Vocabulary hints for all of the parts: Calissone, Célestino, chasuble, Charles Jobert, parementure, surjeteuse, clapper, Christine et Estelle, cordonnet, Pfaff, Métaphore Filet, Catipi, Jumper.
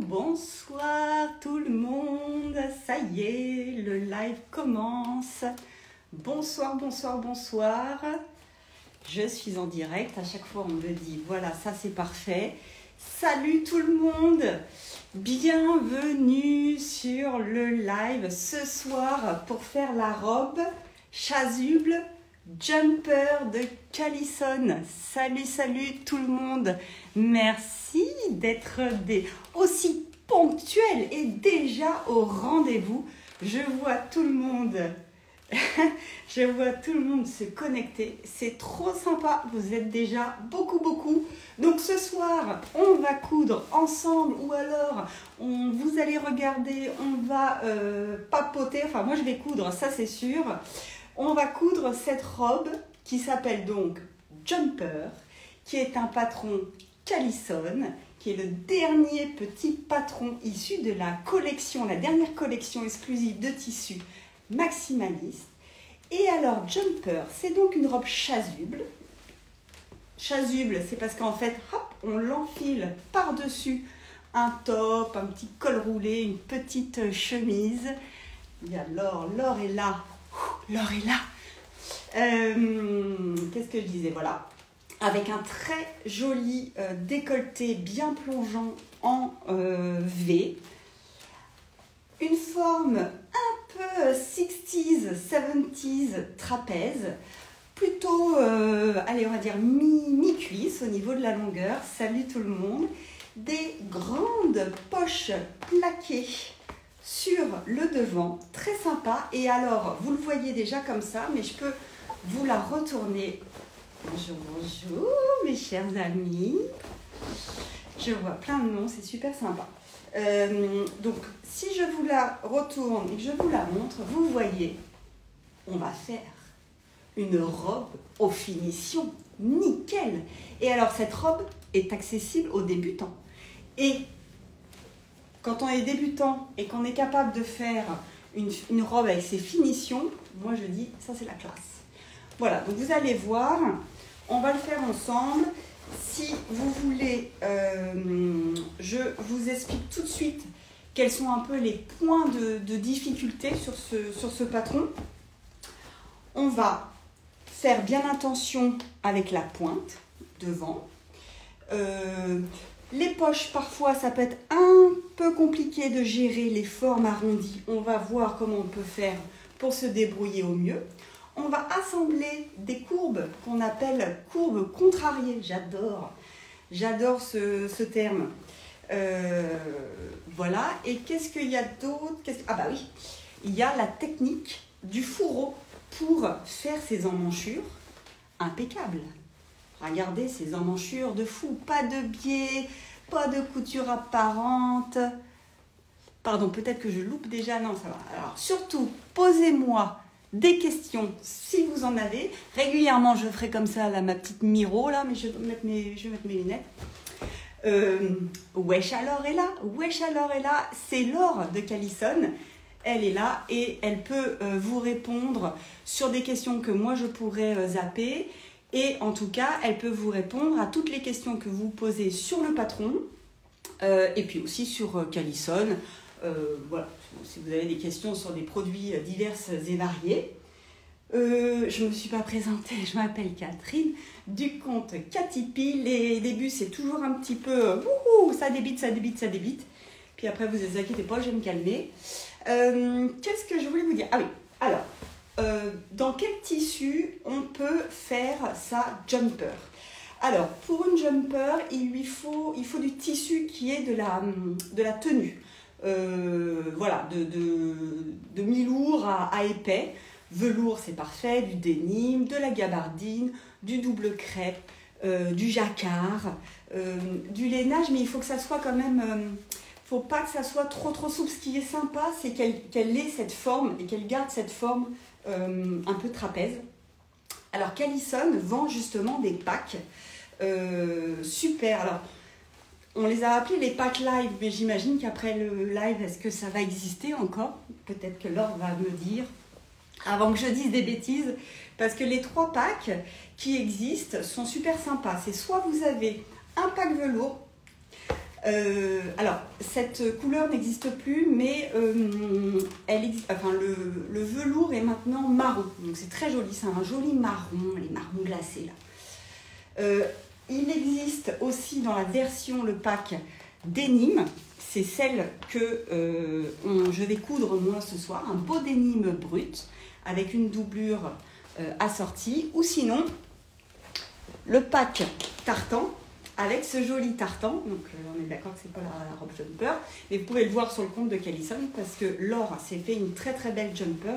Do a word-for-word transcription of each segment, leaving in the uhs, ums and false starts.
Bonsoir tout le monde, ça y est, le live commence. Bonsoir, bonsoir, bonsoir. Je suis en direct, à chaque fois on me dit voilà, ça c'est parfait. Salut tout le monde, bienvenue sur le live ce soir pour faire la robe chasuble jumper de Calissone. Salut, salut tout le monde. Merci d'être des aussi ponctuels et déjà au rendez-vous. Je vois tout le monde. Je vois tout le monde se connecter. C'est trop sympa. Vous êtes déjà beaucoup, beaucoup. Donc ce soir, on va coudre ensemble ou alors on, vous allez regarder, on va euh, papoter. Enfin, moi, je vais coudre, ça c'est sûr. On va coudre cette robe qui s'appelle donc Jumper, qui est un patron Calissone, qui est le dernier petit patron issu de la collection, la dernière collection exclusive de tissus maximaliste. Et alors Jumper, c'est donc une robe chasuble. Chasuble, c'est parce qu'en fait, hop, on l'enfile par-dessus un top, un petit col roulé, une petite chemise. Il y a l'or, l'or est là. L'or est là. Euh, Qu'est-ce que je disais? Voilà. Avec un très joli euh, décolleté bien plongeant en euh, V. Une forme un peu sixties, seventies trapèze. Plutôt, euh, allez, on va dire mi-cuisse au niveau de la longueur. Salut tout le monde. Des grandes poches plaquées sur le devant, très sympa. Et alors, vous le voyez déjà comme ça, mais je peux vous la retourner. Bonjour, bonjour, mes chers amis. Je vois plein de noms, c'est super sympa. Euh, donc, si je vous la retourne et que je vous la montre, vous voyez, on va faire une robe aux finitions nickel. Et alors, cette robe est accessible aux débutants. Et quand on est débutant et qu'on est capable de faire une, une robe avec ses finitions, moi je dis, ça c'est la classe. Voilà, donc vous allez voir, on va le faire ensemble. Si vous voulez, euh, je vous explique tout de suite quels sont un peu les points de, de difficulté sur ce, sur ce patron. On va faire bien attention avec la pointe devant. Euh, Les poches, parfois, ça peut être un peu compliqué de gérer les formes arrondies. On va voir comment on peut faire pour se débrouiller au mieux. On va assembler des courbes qu'on appelle courbes contrariées. J'adore, j'adore ce, ce terme. Euh, voilà, et qu'est-ce qu'il y a d'autre? Ah bah oui, il y a la technique du fourreau pour faire ces emmanchures impeccables. Regardez ces emmanchures de fou, pas de biais, pas de couture apparente. Pardon, peut-être que je loupe déjà, non, ça va. Alors surtout, posez-moi des questions si vous en avez. Régulièrement, je ferai comme ça là, ma petite miro, là, mais je vais mettre mes, je vais mettre mes lunettes. Euh, wesh, alors est là, wesh, alors est là, c'est Laure de Calissone. Elle est là et elle peut euh, vous répondre sur des questions que moi je pourrais euh, zapper. Et en tout cas, elle peut vous répondre à toutes les questions que vous posez sur le patron euh, et puis aussi sur euh, Calissone. Euh, voilà, si vous avez des questions sur des produits euh, divers et variés. Euh, je ne me suis pas présentée, je m'appelle Catherine du compte Catipi. Les débuts, c'est toujours un petit peu euh, wouhou, ça débite, ça débite, ça débite. Puis après, vous ne vous inquiétez pas, je vais me calmer. Euh, Qu'est-ce que je voulais vous dire? Ah oui, alors. Euh, dans quel tissu on peut faire sa jumper? Alors, pour une jumper, il lui faut, il faut du tissu qui est de la, de la tenue. Euh, voilà, de, de, de mi-lourd à, à épais. Velours, c'est parfait, du dénime, de la gabardine, du double crêpe, euh, du jacquard, euh, du lainage, mais il faut que ça soit quand même... Euh, faut pas que ça soit trop trop souple. Ce qui est sympa, c'est qu'elle qu'elle ait cette forme et qu'elle garde cette forme Euh, un peu trapèze. Alors Calissone vend justement des packs euh, super. Alors on les a appelés les packs live, mais j'imagine qu'après le live, est-ce que ça va exister encore? Peut-être que Laure va me dire avant que je dise des bêtises, parce que les trois packs qui existent sont super sympas. C'est soit vous avez un pack velours Euh, alors, cette couleur n'existe plus, mais euh, elle existe, enfin, le, le velours est maintenant marron. Donc c'est très joli, c'est un joli marron, les marrons glacés là. Euh, il existe aussi dans la version, le pack dénime. C'est celle que euh, on, je vais coudre moi ce soir, un beau dénime brut avec une doublure euh, assortie. Ou sinon, le pack tartan. Avec ce joli tartan, donc euh, on est d'accord que c'est pas la, la robe jumper, mais vous pouvez le voir sur le compte de Calissone parce que Laure s'est fait une très très belle jumper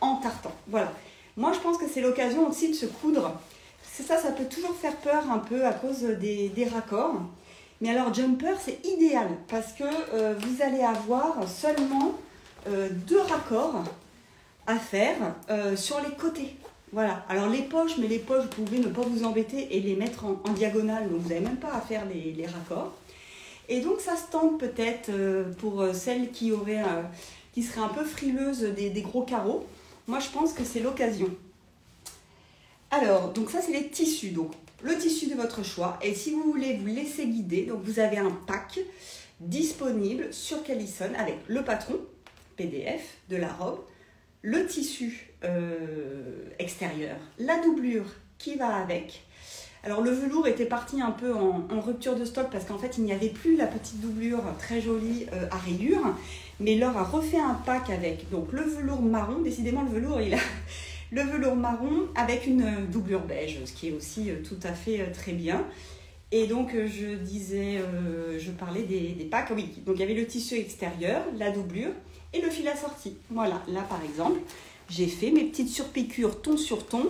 en tartan. Voilà, moi je pense que c'est l'occasion aussi de se coudre. C'est ça, ça peut toujours faire peur un peu à cause des, des raccords. Mais alors jumper c'est idéal parce que euh, vous allez avoir seulement euh, deux raccords à faire euh, sur les côtés. Voilà, alors les poches, mais les poches, vous pouvez ne pas vous embêter et les mettre en, en diagonale, donc vous n'avez même pas à faire les, les raccords. Et donc ça se tente peut-être pour celles qui, auraient, qui seraient un peu frileuses des, des gros carreaux. Moi, je pense que c'est l'occasion. Alors, donc ça, c'est les tissus. Donc, le tissu de votre choix. Et si vous voulez vous laisser guider, donc vous avez un pack disponible sur Calissone avec le patron P D F de la robe, le tissu euh, extérieur, la doublure qui va avec. Alors le velours était parti un peu en, en rupture de stock parce qu'en fait il n'y avait plus la petite doublure très jolie euh, à rayures, mais Laure a refait un pack avec donc le velours marron, décidément le velours il a le velours marron avec une doublure beige, ce qui est aussi euh, tout à fait euh, très bien. Et donc euh, je disais, euh, je parlais des, des packs, oui, donc il y avait le tissu extérieur, la doublure, et le fil assorti. Voilà, là par exemple, j'ai fait mes petites surpiqûres ton sur ton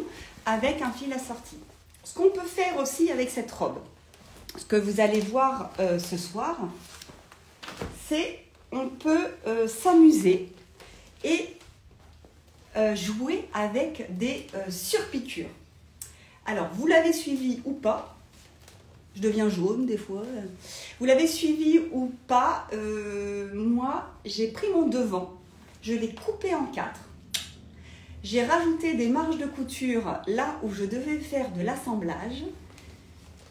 avec un fil assorti. Ce qu'on peut faire aussi avec cette robe, ce que vous allez voir euh, ce soir, c'est on peut euh, s'amuser et euh, jouer avec des euh, surpiqûres. Alors, vous l'avez suivi ou pas, je deviens jaune des fois. Vous l'avez suivi ou pas, euh, moi, j'ai pris mon devant, je l'ai coupé en quatre. J'ai rajouté des marges de couture là où je devais faire de l'assemblage.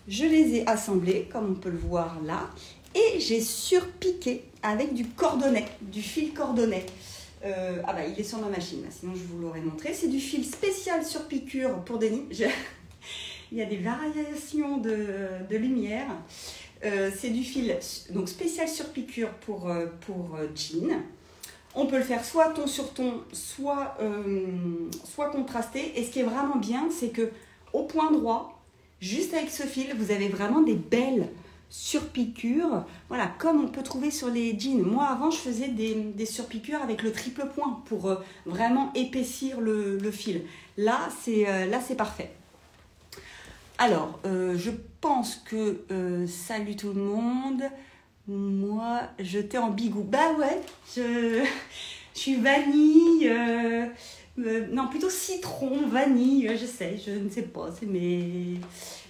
Je les ai assemblées, comme on peut le voir là. Et j'ai surpiqué avec du cordonnet, du fil cordonnet. Euh, ah bah, il est sur ma machine, là, sinon je vous l'aurais montré. C'est du fil spécial sur piqûre pour dénime. Je... Il y a des variations de, de lumière. Euh, c'est du fil donc spécial sur piqûre pour, pour jean. On peut le faire soit ton sur ton, soit, euh, soit contrasté. Et ce qui est vraiment bien, c'est que au point droit, juste avec ce fil, vous avez vraiment des belles surpiqûres. Voilà, comme on peut trouver sur les jeans. Moi, avant, je faisais des, des surpiqûres avec le triple point pour euh, vraiment épaissir le, le fil. Là, c'est euh, là, c'est parfait. Alors, euh, je pense que, euh, salut tout le monde, moi, je t'ai en bigou. Bah ouais, je, je suis vanille, euh, euh, non, plutôt citron, vanille, je sais, je ne sais pas, c'est mes...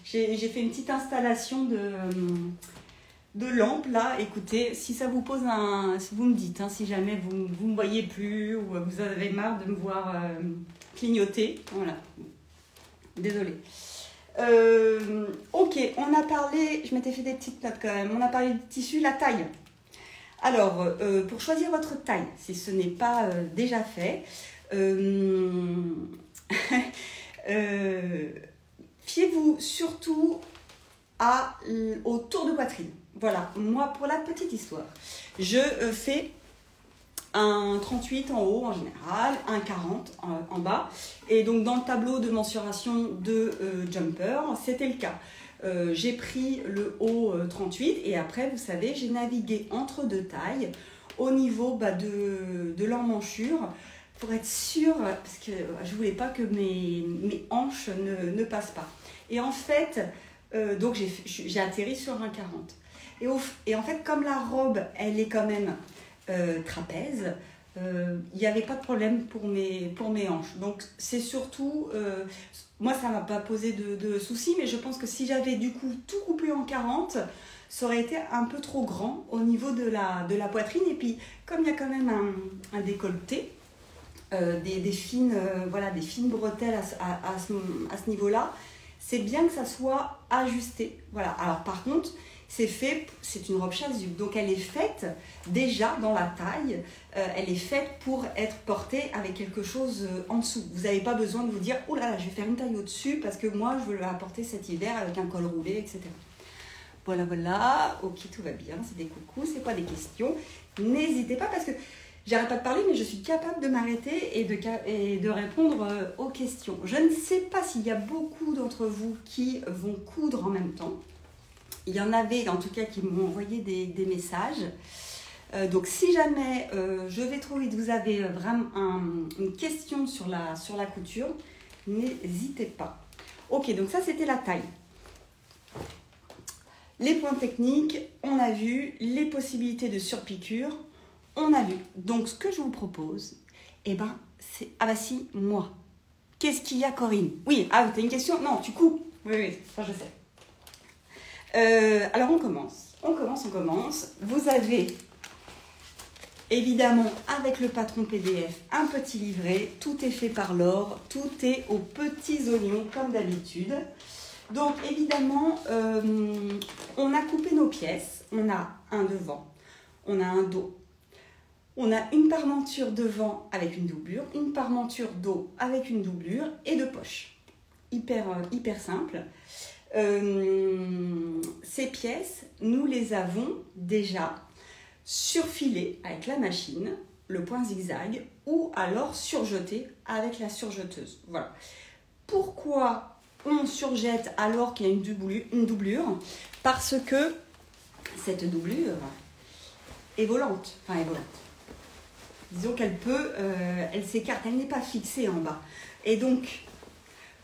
J'ai fait une petite installation de, de lampe, là, écoutez, si ça vous pose un... Vous me dites, hein, si jamais vous, vous me voyez plus ou vous avez marre de me voir euh, clignoter, voilà, désolée. Euh, ok, on a parlé, je m'étais fait des petites notes quand même, on a parlé du tissu, la taille. Alors, euh, pour choisir votre taille, si ce n'est pas euh, déjà fait, euh, euh, fiez-vous surtout à, au tour de poitrine. Voilà, moi pour la petite histoire, je euh, fais un trente-huit en haut en général, un quarante en, en bas. Et donc dans le tableau de mensuration de euh, jumper, c'était le cas. Euh, j'ai pris le haut euh, trente-huit et après, vous savez, j'ai navigué entre deux tailles au niveau bah, de, de l'emmanchure pour être sûre, parce que je voulais pas que mes, mes hanches ne, ne passent pas. Et en fait, euh, donc j'ai atterri sur un quarante. Et, au, et en fait, comme la robe, elle est quand même... Euh, trapèze, il euh, n'y avait pas de problème pour mes, pour mes hanches. Donc c'est surtout, euh, moi ça ne m'a pas posé de, de soucis, mais je pense que si j'avais du coup tout coupé en quarante, ça aurait été un peu trop grand au niveau de la, de la poitrine. Et puis comme il y a quand même un, un décolleté, euh, des, des, fines, euh, voilà, des fines bretelles à, à, à ce, à ce niveau-là, c'est bien que ça soit ajusté. Voilà. Alors par contre, C'est fait, c'est une robe chasuble. Donc elle est faite déjà dans la taille, euh, elle est faite pour être portée avec quelque chose euh, en dessous. Vous n'avez pas besoin de vous dire « Oh là là, je vais faire une taille au-dessus parce que moi, je veux la porter cet hiver avec un col roulé, et cetera » Voilà, voilà, ok, tout va bien, c'est des coucous, c'est pas des questions. N'hésitez pas parce que j'arrête pas de parler, mais je suis capable de m'arrêter et de, et de répondre aux questions. Je ne sais pas s'il y a beaucoup d'entre vous qui vont coudre en même temps. Il y en avait, en tout cas, qui m'ont envoyé des, des messages. Euh, donc, si jamais euh, je vais trop vite, vous avez vraiment un, une question sur la, sur la couture, n'hésitez pas. Ok, donc ça, c'était la taille. Les points techniques, on a vu. Les possibilités de surpiqûre, on a vu. Donc, ce que je vous propose, eh ben, c'est... Ah bah si, moi. Qu'est-ce qu'il y a, Corinne? Oui, ah, t'as une question? Non, tu coupes. Oui, oui, ça je sais. Euh, alors, on commence. On commence, on commence. Vous avez, évidemment, avec le patron P D F, un petit livret. Tout est fait par Laure. Tout est aux petits oignons, comme d'habitude. Donc, évidemment, euh, on a coupé nos pièces. On a un devant, on a un dos. On a une parementure devant avec une doublure, une parementure dos avec une doublure et deux poches. Hyper, hyper simple. Euh, ces pièces, nous les avons déjà surfilées avec la machine, le point zigzag, ou alors surjetées avec la surjeteuse. Voilà. Pourquoi on surjette alors qu'il y a une doublure, une doublure? Parce que cette doublure est volante. Enfin, est volante. Disons qu'elle peut, euh, elle s'écarte, elle n'est pas fixée en bas. Et donc,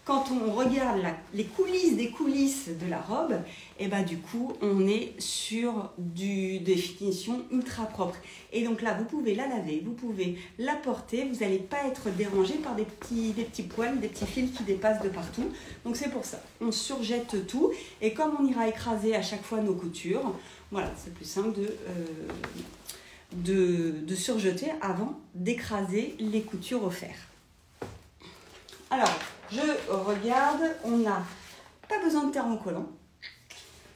quand on regarde la, les coulisses des coulisses de la robe, et ben du coup, on est sur du, des finitions ultra propres. Et donc là, vous pouvez la laver, vous pouvez la porter, vous n'allez pas être dérangé par des petits, des petits poils, des petits fils qui dépassent de partout. Donc c'est pour ça, on surjette tout. Et comme on ira écraser à chaque fois nos coutures, voilà, c'est plus simple de... Euh, De, de surjeter avant d'écraser les coutures offertes. Alors, je regarde, on n'a pas besoin de thermocollant.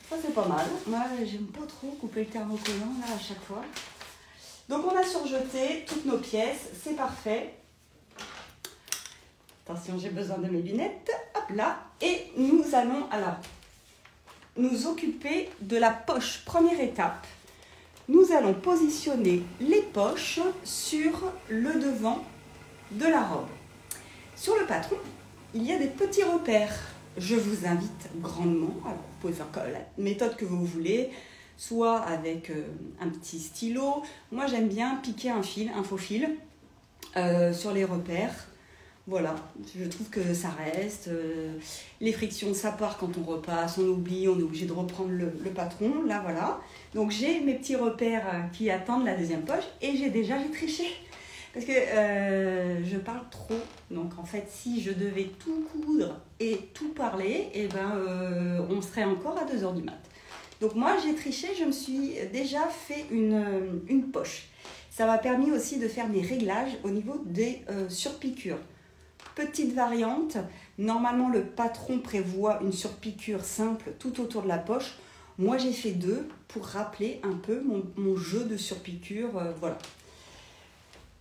Ça, c'est pas mal. Moi, j'aime pas trop couper le thermocollant là à chaque fois. Donc, on a surjeté toutes nos pièces. C'est parfait. Attention, j'ai besoin de mes lunettes. Hop là. Et nous allons alors nous occuper de la poche. Première étape. Nous allons positionner les poches sur le devant de la robe. Sur le patron, il y a des petits repères. Je vous invite grandement, alors vous pouvez faire la méthode que vous voulez, soit avec un petit stylo. Moi, j'aime bien piquer un fil, un faux fil, euh, sur les repères. Voilà, je trouve que ça reste. Euh, les frictions, ça part quand on repasse, on oublie, on est obligé de reprendre le, le patron. Là, voilà. Donc, j'ai mes petits repères qui attendent la deuxième poche et j'ai déjà j'ai triché parce que euh, je parle trop. Donc, en fait, si je devais tout coudre et tout parler, eh ben, euh, on serait encore à deux heures du mat. Donc, moi, j'ai triché, je me suis déjà fait une, une poche. Ça m'a permis aussi de faire mes réglages au niveau des euh, surpiqûres. Petite variante, normalement le patron prévoit une surpiqûre simple tout autour de la poche. Moi j'ai fait deux pour rappeler un peu mon, mon jeu de surpiqûre, euh, voilà.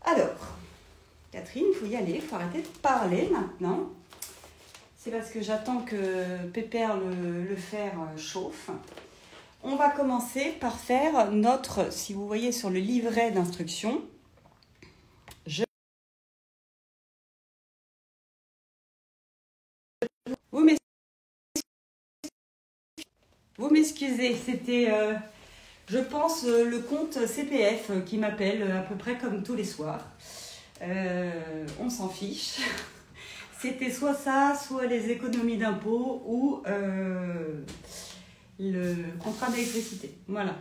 Alors, Catherine, il faut y aller, il faut arrêter de parler maintenant. C'est parce que j'attends que Pépère le, le fer chauffe. On va commencer par faire notre, si vous voyez sur le livret d'instruction, vous m'excusez, c'était, euh, je pense, euh, le compte C P F qui m'appelle à peu près comme tous les soirs. Euh, on s'en fiche. C'était soit ça, soit les économies d'impôts ou euh, le contrat d'électricité. Voilà.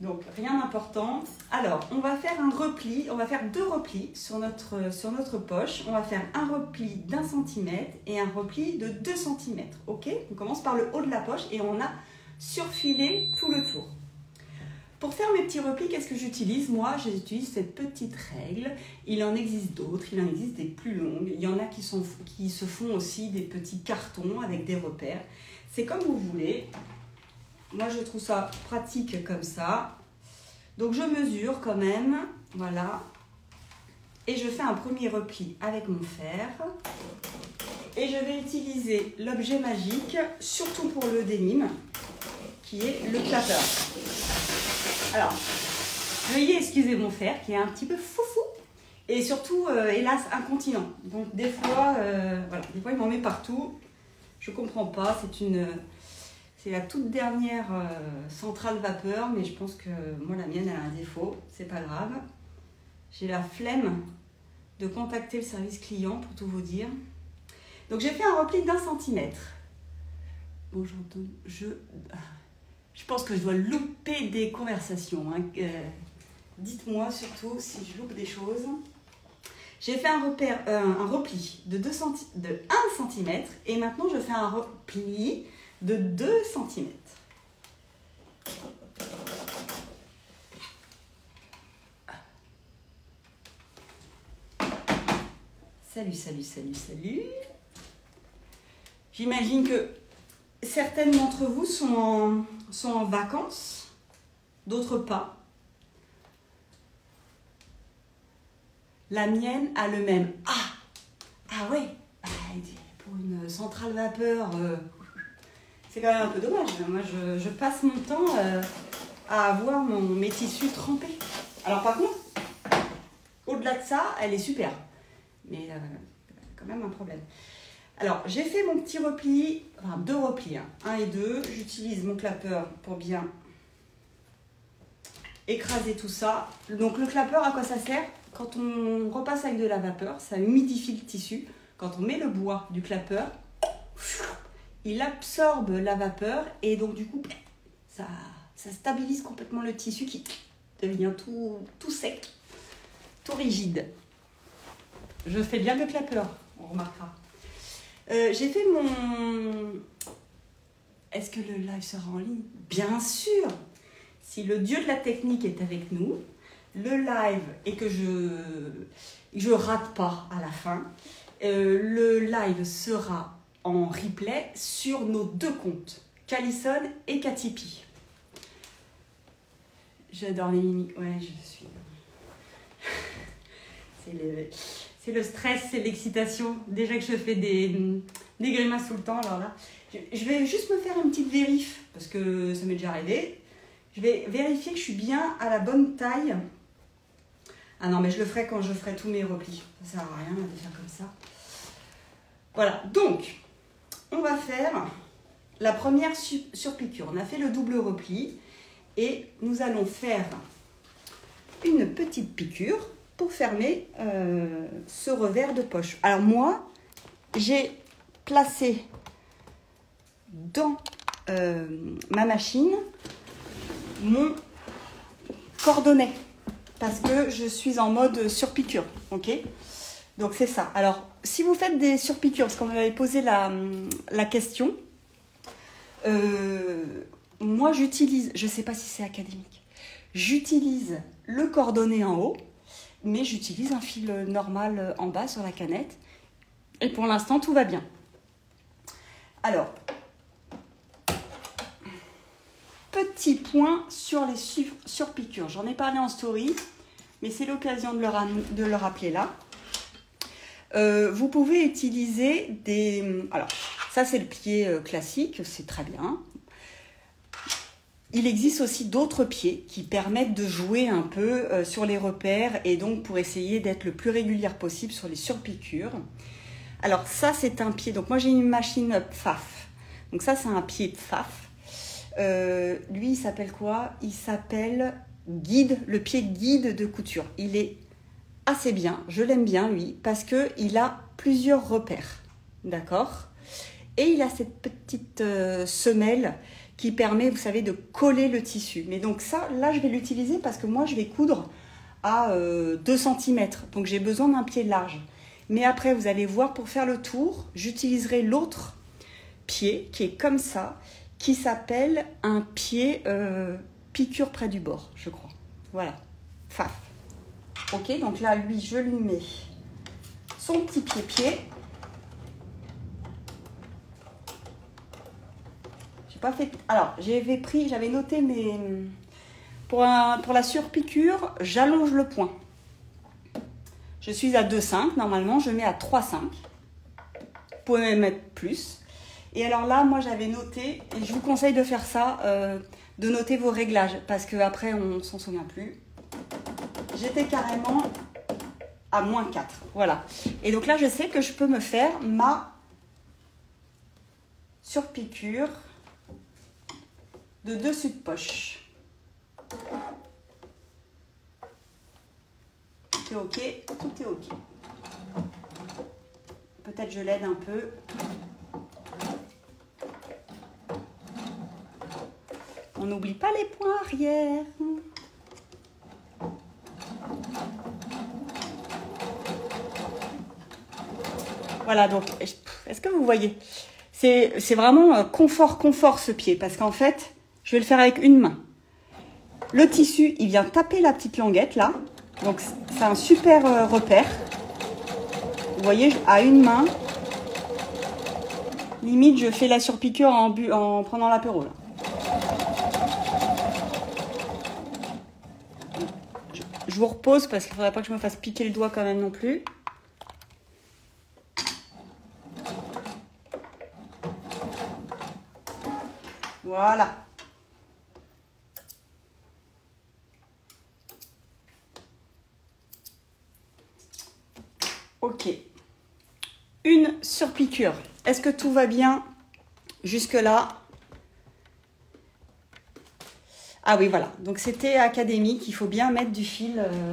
Donc, rien d'important. Alors, on va faire un repli. On va faire deux replis sur notre, sur notre poche. On va faire un repli d'un centimètre et un repli de deux centimètres. OK? On commence par le haut de la poche et on a surfiler tout le tour. Pour faire mes petits replis, qu'est-ce que j'utilise? Moi, j'utilise cette petite règle. Il en existe d'autres, il en existe des plus longues. Il y en a qui, sont, qui se font aussi des petits cartons avec des repères. C'est comme vous voulez. Moi, je trouve ça pratique comme ça. Donc, je mesure quand même. Voilà. Et je fais un premier repli avec mon fer. Et je vais utiliser l'objet magique, surtout pour le denim, qui est le clapper. Alors, veuillez excuser mon fer qui est un petit peu foufou. Et surtout, euh, hélas, incontinent. Donc, des fois, euh, voilà, des fois il m'en met partout. Je ne comprends pas. C'est une... C'est la toute dernière euh, centrale vapeur, mais je pense que moi, la mienne, elle a un défaut. C'est pas grave. J'ai la flemme de contacter le service client, pour tout vous dire. Donc, j'ai fait un repli d'un centimètre. Bon, j'entends... Je... je pense que je dois louper des conversations. Hein. Euh, dites-moi surtout si je loupe des choses. J'ai fait un, repère, euh, un repli de, deux centi... de un centimètre et maintenant, je fais un repli... de deux centimètres. Salut, salut, salut, salut. J'imagine que certaines d'entre vous sont en, sont en vacances, d'autres pas. La mienne a le même. Ah, ah ouais, pour une centrale vapeur... Euh, c'est quand même un peu dommage. Moi, je, je passe mon temps euh, à avoir mon, mes tissus trempés. Alors, par contre, au-delà de ça, elle est super. Mais euh, quand même un problème. Alors, j'ai fait mon petit repli, enfin deux replis, hein, un et deux. J'utilise mon clapper pour bien écraser tout ça. Donc, le clapper, à quoi ça sert? Quand on repasse avec de la vapeur, ça humidifie le tissu. Quand on met le bois du clapper, il absorbe la vapeur et donc du coup, ça, ça stabilise complètement le tissu qui devient tout, tout sec, tout rigide. Je fais bien le clapper, on remarquera. Euh, j'ai fait mon... Est-ce que le live sera en ligne? Bien sûr! Si le dieu de la technique est avec nous, le live, et que je je rate pas à la fin, euh, le live sera... en replay sur nos deux comptes, Calissone et Catipi. J'adore les mimiques. Ouais, je suis... C'est le, le stress, c'est l'excitation. Déjà que je fais des, des grimaces tout le temps, alors là... Je, je vais juste me faire une petite vérif, parce que ça m'est déjà arrivé. Je vais vérifier que je suis bien à la bonne taille. Ah non, mais je le ferai quand je ferai tous mes replis. Ça sert à rien de faire comme ça. Voilà, donc... On va faire la première surpiqûre. On a fait le double repli et nous allons faire une petite piqûre pour fermer euh, ce revers de poche. Alors moi, j'ai placé dans euh, ma machine mon cordonnet parce que je suis en mode surpiqûre, ok ? Donc c'est ça. Alors, si vous faites des surpiqûres, parce qu'on m'avait posé la, la question, euh, moi j'utilise, je ne sais pas si c'est académique, j'utilise le cordonnet en haut, mais j'utilise un fil normal en bas sur la canette. Et pour l'instant, tout va bien. Alors, petit point sur les sur surpiqûres. J'en ai parlé en story, mais c'est l'occasion de, de le rappeler là. Euh, vous pouvez utiliser des... Alors, ça, c'est le pied euh, classique, c'est très bien. Il existe aussi d'autres pieds qui permettent de jouer un peu euh, sur les repères et donc pour essayer d'être le plus régulière possible sur les surpiqûres. Alors, ça, c'est un pied. Donc, moi, j'ai une machine Pfaff. Donc, ça, c'est un pied Pfaff. Euh, lui, il s'appelle quoi? Il s'appelle guide, le pied guide de couture. Il est... assez bien, je l'aime bien lui, parce qu'il a plusieurs repères, d'accord? Et il a cette petite euh, semelle qui permet, vous savez, de coller le tissu. Mais donc ça, là, je vais l'utiliser parce que moi, je vais coudre à euh, deux centimètres. Donc, j'ai besoin d'un pied large. Mais après, vous allez voir, pour faire le tour, j'utiliserai l'autre pied qui est comme ça, qui s'appelle un pied euh, piqûre près du bord, je crois. Voilà, Pfaff. Ok, donc là, lui, je lui mets son petit pied-pied. Je pas fait. Alors, j'avais pris, j'avais noté mes. Pour, un, pour la surpiqûre, j'allonge le point. Je suis à deux virgule cinq. Normalement, je mets à trois virgule cinq. Vous pouvez même mettre plus. Et alors là, moi, j'avais noté, et je vous conseille de faire ça, euh, de noter vos réglages, parce qu'après, on ne s'en souvient plus. J'étais carrément à moins quatre. Voilà. Et donc là, je sais que je peux me faire ma surpiqûre de dessus de poche. Tout est ok, tout est ok. Peut-être je l'aide un peu. On n'oublie pas les points arrière. Voilà, donc, est-ce que vous voyez? C'est vraiment confort, confort ce pied, parce qu'en fait, je vais le faire avec une main. Le tissu, il vient taper la petite languette là. Donc, c'est un super repère. Vous voyez, à une main, limite, je fais la surpiqûre en, bu en prenant l'apéro. Je vous repose parce qu'il ne faudrait pas que je me fasse piquer le doigt quand même non plus. Voilà. Ok, une surpiqûre. Est-ce que tout va bien jusque-là? Ah oui, voilà. Donc, c'était académique. Il faut bien mettre du fil euh,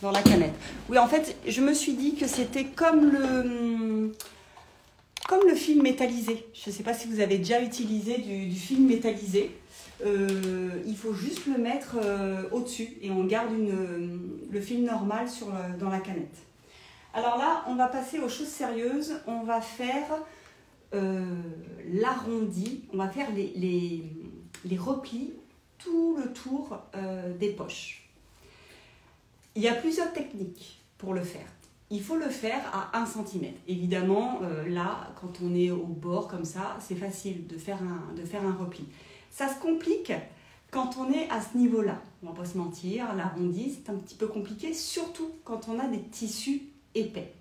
dans la canette. Oui, en fait, je me suis dit que c'était comme le, comme le fil métallisé. Je ne sais pas si vous avez déjà utilisé du, du fil métallisé. Euh, il faut juste le mettre euh, au-dessus et on garde une, le fil normal sur, dans la canette. Alors là, on va passer aux choses sérieuses. On va faire euh, l'arrondi, on va faire les, les, les replis tout le tour euh, des poches. Il y a plusieurs techniques pour le faire. Il faut le faire à un centimètre. Évidemment, euh, là, quand on est au bord comme ça, c'est facile de faire, un, de faire un repli. Ça se complique quand on est à ce niveau-là. On ne va pas se mentir, l'arrondi, c'est un petit peu compliqué, surtout quand on a des tissus épais.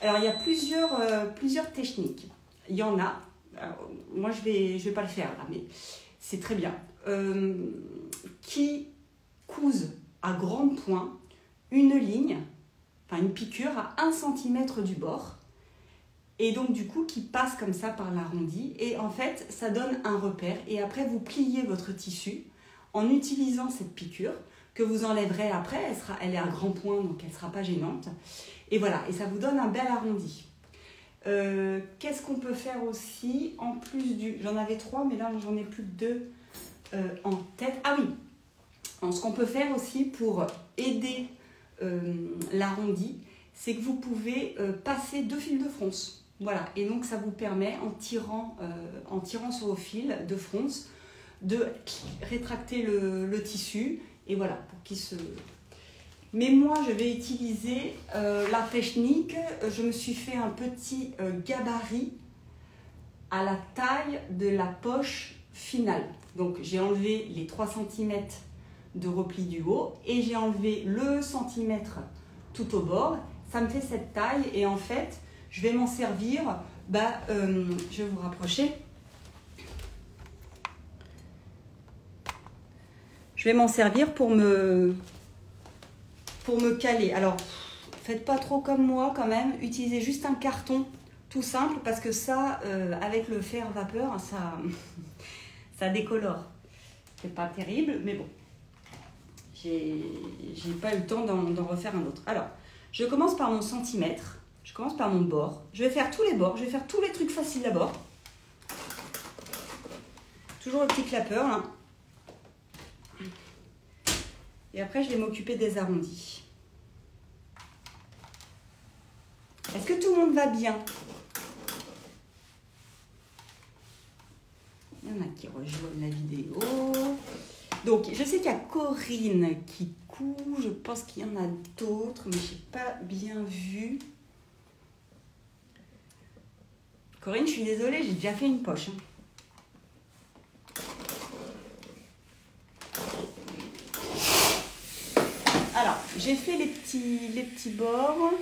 Alors, il y a plusieurs, euh, plusieurs techniques. Il y en a. Alors, moi, je vais, je vais pas le faire là, mais c'est très bien. Euh, qui couse à grands points une ligne, enfin une piqûre à un centimètre du bord. Et donc, du coup, qui passe comme ça par l'arrondi. Et en fait, ça donne un repère. Et après, vous pliez votre tissu en utilisant cette piqûre que vous enlèverez après, elle, sera, elle est à grand point, donc elle ne sera pas gênante. Et voilà, et ça vous donne un bel arrondi. Euh, Qu'est-ce qu'on peut faire aussi en plus du... J'en avais trois, mais là, j'en ai plus que deux euh, en tête. Ah oui, alors, ce qu'on peut faire aussi pour aider euh, l'arrondi, c'est que vous pouvez euh, passer deux fils de fronce. Voilà, et donc ça vous permet, en tirant, euh, en tirant sur vos fils de fronce, de rétracter le, le tissu. Et voilà, pour qu'il se... Mais moi, je vais utiliser euh, la technique. Je me suis fait un petit euh, gabarit à la taille de la poche finale. Donc, j'ai enlevé les trois centimètres de repli du haut et j'ai enlevé le centimètre tout au bord. Ça me fait cette taille et en fait, je vais m'en servir. Bah, euh, je vais vous rapprocher. Je vais m'en servir pour me, pour me caler. Alors, faites pas trop comme moi quand même. Utilisez juste un carton tout simple parce que ça, euh, avec le fer vapeur, ça, ça décolore. C'est pas terrible, mais bon. J'ai pas eu le temps d'en refaire un autre. Alors, je commence par mon centimètre. Je commence par mon bord. Je vais faire tous les bords. Je vais faire tous les trucs faciles d'abord. Toujours le petit clapeur, là. Et après, je vais m'occuper des arrondis. Est-ce que tout le monde va bien? Il y en a qui rejoignent la vidéo. Donc, je sais qu'il y a Corinne qui coud. Je pense qu'il y en a d'autres, mais je n'ai pas bien vu. Corinne, je suis désolée, j'ai déjà fait une poche. Hein. J'ai fait les petits, les petits bords.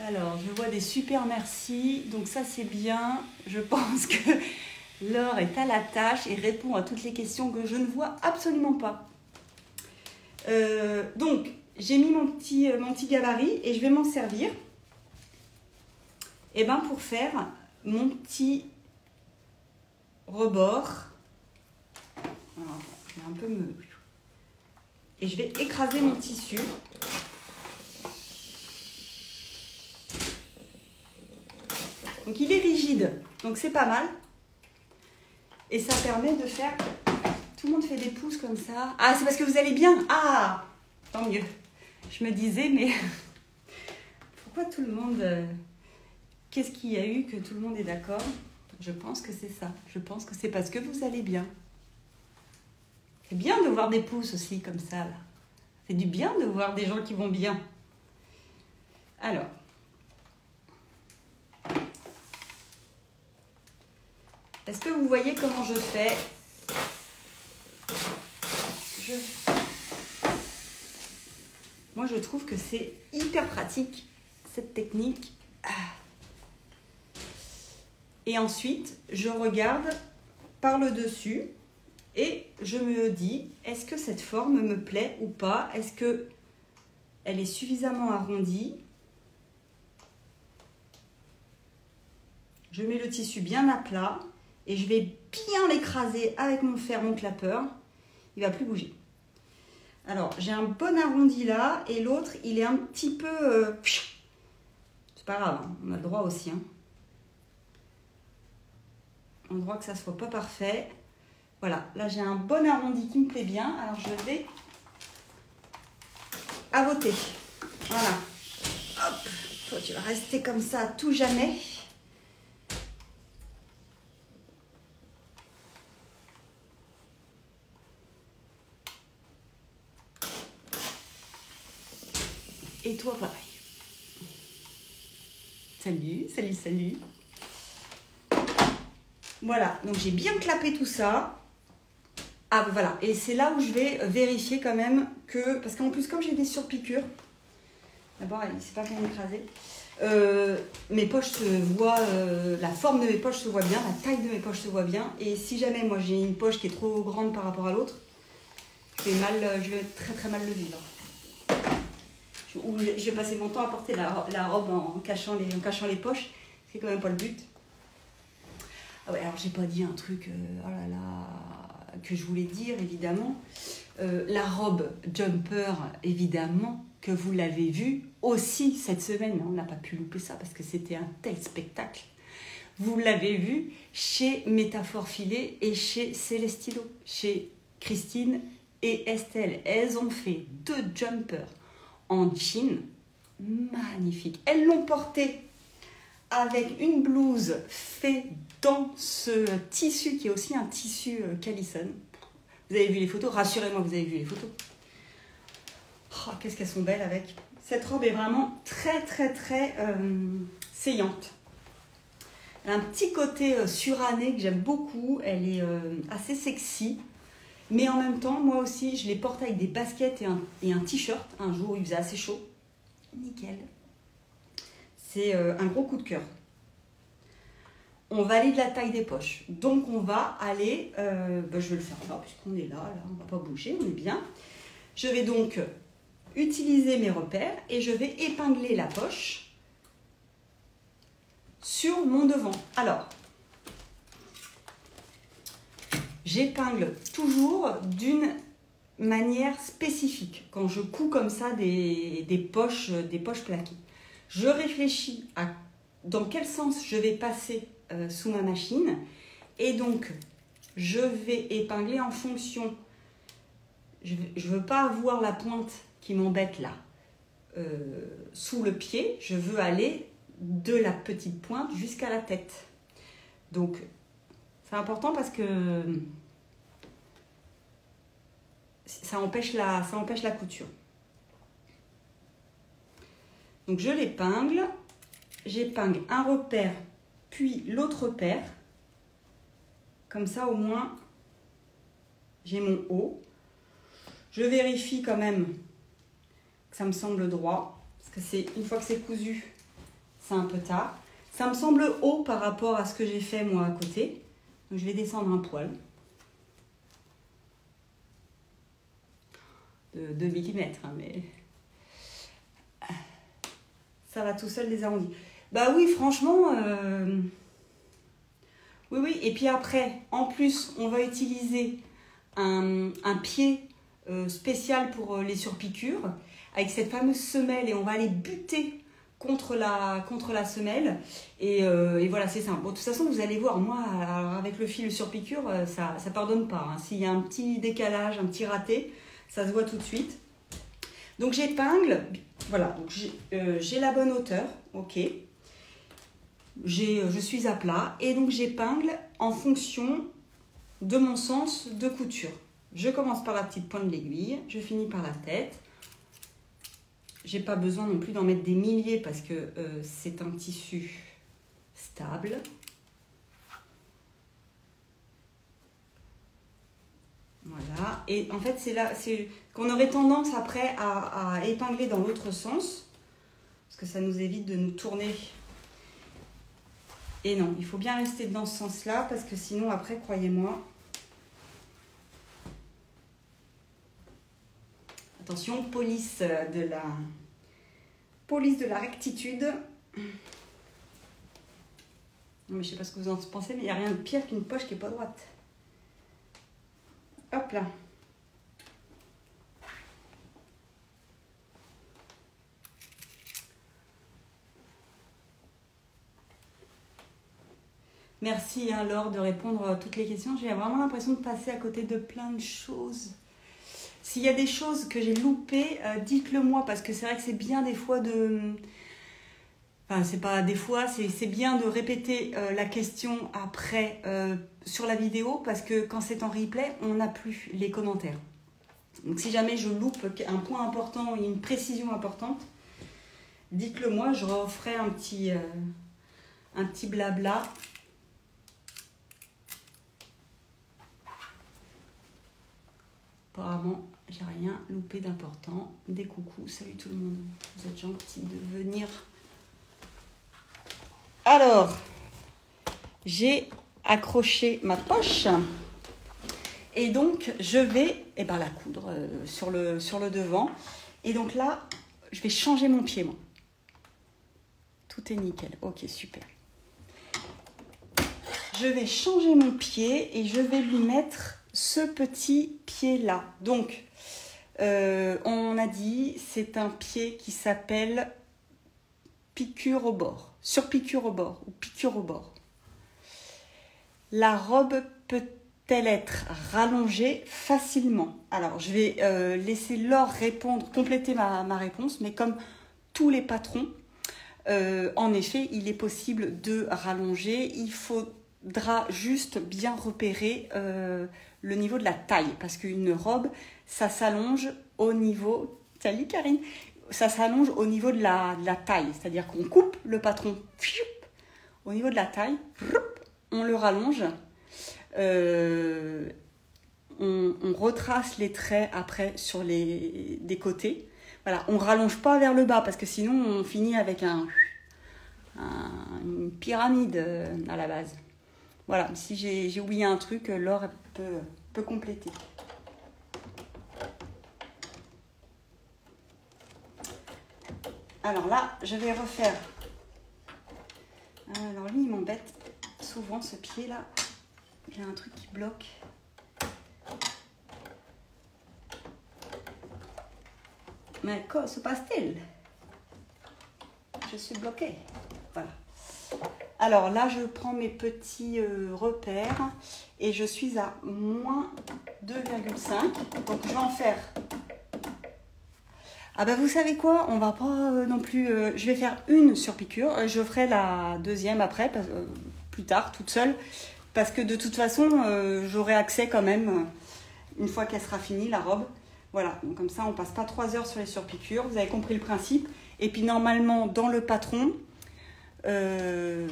Alors, je vois des super merci. Donc ça, c'est bien. Je pense que Laure est à la tâche et répond à toutes les questions que je ne vois absolument pas. Euh, donc, j'ai mis mon petit, mon petit gabarit et je vais m'en servir eh ben, pour faire mon petit rebord. Alors, je vais un peu me... Et je vais écraser mon tissu. Donc, il est rigide, donc c'est pas mal. Et ça permet de faire... Tout le monde fait des pouces comme ça. Ah, c'est parce que vous allez bien. Ah, tant mieux. Je me disais, mais pourquoi tout le monde... Qu'est-ce qu'il y a eu que tout le monde est d'accord? Je pense que c'est ça. Je pense que c'est parce que vous allez bien. C'est bien de voir des pouces aussi, comme ça, là. C'est du bien de voir des gens qui vont bien. Alors... Est-ce que vous voyez comment je fais? je... Moi, je trouve que c'est hyper pratique, cette technique. Et ensuite, je regarde par le dessus et je me dis, est-ce que cette forme me plaît ou pas? Est-ce que elle est suffisamment arrondie? Je mets le tissu bien à plat. Et je vais bien l'écraser avec mon fer, mon clapeur. Il ne va plus bouger. Alors, j'ai un bon arrondi là. Et l'autre, il est un petit peu... Euh... C'est pas grave, hein. On a le droit aussi. Hein. On a le droit que ça ne soit pas parfait. Voilà, là j'ai un bon arrondi qui me plaît bien. Alors, je vais avoter. Voilà. Hop. Toi, tu vas rester comme ça à tout jamais. Et toi, pareil. Salut, salut, salut. Voilà, donc j'ai bien clapé tout ça. Ah, voilà. Et c'est là où je vais vérifier quand même que... Parce qu'en plus, comme j'ai des surpiqûres... D'abord, elle ne s'est pas bien écrasée. Euh, mes poches se voient... Euh, la forme de mes poches se voit bien. La taille de mes poches se voit bien. Et si jamais, moi, j'ai une poche qui est trop grande par rapport à l'autre, je vais mal, je vais très, très mal le vivre. Où je vais passer mon temps à porter la, la robe en cachant, les, en cachant les poches. C'est quand même pas le but. Ah ouais, alors j'ai pas dit un truc euh, oh là là, que je voulais dire, évidemment. Euh, la robe jumper, évidemment, que vous l'avez vue aussi cette semaine. On n'a pas pu louper ça parce que c'était un tel spectacle. Vous l'avez vue chez Métaphore Filet et chez Célestino, chez Christine et Estelle. Elles ont fait deux jumpers en jean, magnifique. Elles l'ont porté avec une blouse faite dans ce tissu qui est aussi un tissu Calissone. Vous avez vu les photos? Rassurez-moi, vous avez vu les photos. Oh, qu'est-ce qu'elles sont belles avec. Cette robe est vraiment très, très, très euh, saillante. Elle a un petit côté euh, suranné que j'aime beaucoup. Elle est euh, assez sexy. Mais en même temps, moi aussi, je les porte avec des baskets et un, et un t-shirt. Un jour où il faisait assez chaud. Nickel. C'est euh, un gros coup de cœur. On va aller de la taille des poches. Donc, on va aller... Euh, ben, je vais le faire là, puisqu'on est là, là. On ne va pas bouger, on est bien. Je vais donc utiliser mes repères et je vais épingler la poche sur mon devant. Alors... J'épingle toujours d'une manière spécifique quand je couds comme ça des, des, poches, des poches plaquées. Je réfléchis à dans quel sens je vais passer euh, sous ma machine et donc je vais épingler en fonction. Je ne veux pas avoir la pointe qui m'embête là euh, sous le pied. Je veux aller de la petite pointe jusqu'à la tête. Donc, c'est important parce que ça empêche la, ça empêche la couture. Donc je l'épingle, j'épingle un repère puis l'autre repère, comme ça au moins j'ai mon haut. Je vérifie quand même que ça me semble droit, parce que c'est une fois que c'est cousu, c'est un peu tard. Ça me semble haut par rapport à ce que j'ai fait moi à côté. Donc je vais descendre un poil. De deux millimètres, hein, mais ça va tout seul les arrondis. Bah oui, franchement, euh... oui, oui. Et puis après, en plus, on va utiliser un, un pied euh, spécial pour euh, les surpiqûres, avec cette fameuse semelle, et on va aller buter contre la, contre la semelle. Et, euh, et voilà, c'est simple. Bon, de toute façon, vous allez voir, moi, avec le fil surpiqûre, ça ne pardonne pas, hein. S'il y a un petit décalage, un petit raté, ça se voit tout de suite. Donc j'épingle, voilà, donc j'ai euh, la bonne hauteur, ok. Je suis à plat et donc j'épingle en fonction de mon sens de couture. Je commence par la petite pointe de l'aiguille, je finis par la tête. J'ai pas besoin non plus d'en mettre des milliers parce que euh, c'est un tissu stable. Voilà, et en fait c'est là c'est qu'on aurait tendance après à, à épingler dans l'autre sens parce que ça nous évite de nous tourner. Et non, il faut bien rester dans ce sens-là parce que sinon après, croyez-moi, attention, police de la police de la rectitude. Non mais je sais pas ce que vous en pensez, mais il n'y a rien de pire qu'une poche qui n'est pas droite. Hop là. Merci hein, Laure, de répondre à toutes les questions. J'ai vraiment l'impression de passer à côté de plein de choses. S'il y a des choses que j'ai loupées, euh, dites-le moi, parce que c'est vrai que c'est bien des fois de... Enfin, c'est pas des fois, c'est bien de répéter euh, la question après euh, sur la vidéo parce que quand c'est en replay, on n'a plus les commentaires. Donc si jamais je loupe un point important, une précision importante, dites-le moi, je referai un petit, euh, un petit blabla. Apparemment, j'ai rien loupé d'important. Des coucous, salut tout le monde, vous êtes gentils de venir... Alors, j'ai accroché ma poche et donc je vais eh ben, la coudre euh, sur, le, sur le devant. Et donc là, je vais changer mon pied, moi. Tout est nickel. Ok, super. Je vais changer mon pied et je vais lui mettre ce petit pied-là. Donc, euh, on a dit, c'est un pied qui s'appelle piqûre au bord. Sur piqûre au bord ou piqûre au bord. La robe peut-elle être rallongée facilement? Alors, je vais euh, laisser Laure répondre, compléter ma, ma réponse, mais comme tous les patrons, euh, en effet, il est possible de rallonger. Il faudra juste bien repérer euh, le niveau de la taille, parce qu'une robe, ça s'allonge au niveau... Salut Karine! Ça s'allonge au niveau de la, de la taille, c'est-à-dire qu'on coupe le patron au niveau de la taille, on le rallonge, euh, on, on retrace les traits après sur les des côtés. Voilà, on ne rallonge pas vers le bas parce que sinon on finit avec un, un, une pyramide à la base. Voilà, si j'ai oublié un truc, Laure peut, peut compléter. Alors là, je vais refaire. Alors lui, il m'embête souvent, ce pied-là. Il y a un truc qui bloque. Mais quoi se passe-t-il? Je suis bloquée. Voilà. Alors là, je prends mes petits euh, repères et je suis à moins deux virgule cinq. Donc, je vais en faire... Ah bah vous savez quoi, on va pas euh, non plus... Euh, je vais faire une surpiqûre, je ferai la deuxième après, parce, euh, plus tard, toute seule, parce que de toute façon, euh, j'aurai accès quand même, euh, une fois qu'elle sera finie, la robe. Voilà, donc comme ça, on passe pas trois heures sur les surpiqûres, vous avez compris le principe. Et puis normalement, dans le patron, euh,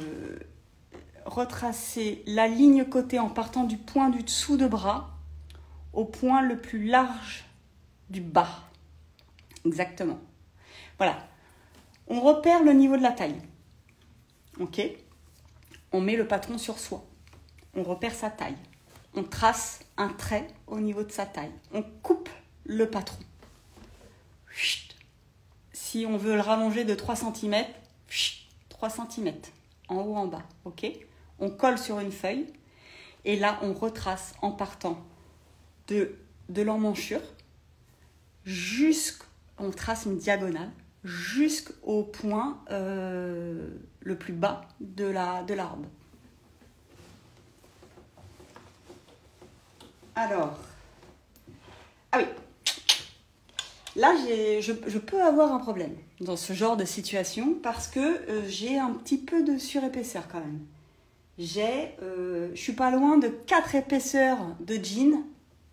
retracer la ligne côté en partant du point du dessous de bras au point le plus large du bas. Exactement. Voilà. On repère le niveau de la taille. Ok ? On met le patron sur soi. On repère sa taille. On trace un trait au niveau de sa taille. On coupe le patron. Chut. Si on veut le rallonger de trois centimètres, chut, trois centimètres, en haut, en bas. Ok ? On colle sur une feuille. Et là, on retrace en partant de, de l'emmanchure jusqu'au... On trace une diagonale jusqu'au point euh, le plus bas de la, de la robe. Alors, ah oui, là j'ai, je, je peux avoir un problème dans ce genre de situation parce que euh, j'ai un petit peu de surépaisseur quand même. J'ai, euh, je suis pas loin de quatre épaisseurs de jean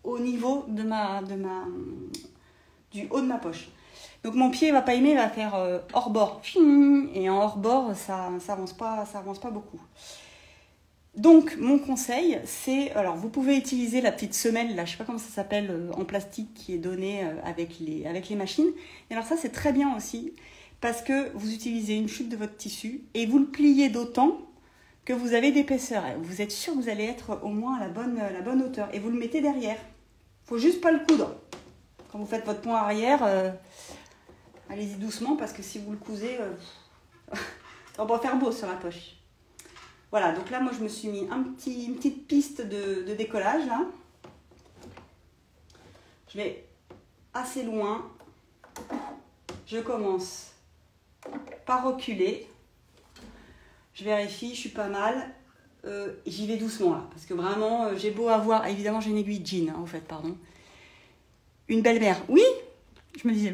au niveau de ma, de ma, du haut de ma poche. Donc mon pied ne va pas aimer, il va faire euh, hors-bord. Et en hors-bord, ça ça avance pas, ça avance pas beaucoup. Donc mon conseil, c'est... Alors vous pouvez utiliser la petite semelle, là, je ne sais pas comment ça s'appelle, euh, en plastique qui est donnée euh, avec, les, avec les machines. Et alors ça, c'est très bien aussi, parce que vous utilisez une chute de votre tissu et vous le pliez d'autant que vous avez d'épaisseur. Vous êtes sûr que vous allez être au moins à la bonne, la bonne hauteur. Et vous le mettez derrière. Il ne faut juste pas le coudre. Quand vous faites votre point arrière... Euh, Allez-y doucement parce que si vous le cousez, euh, on va faire beau sur la poche. Voilà, donc là, moi, je me suis mis un petit, une petite piste de, de décollage. Là. Je vais assez loin. Je commence par reculer. Je vérifie, je suis pas mal. Euh, J'y vais doucement, là, parce que vraiment, euh, j'ai beau avoir... Évidemment, j'ai une aiguille jean, hein, en fait, pardon. Une belle-mère. Oui, je me disais...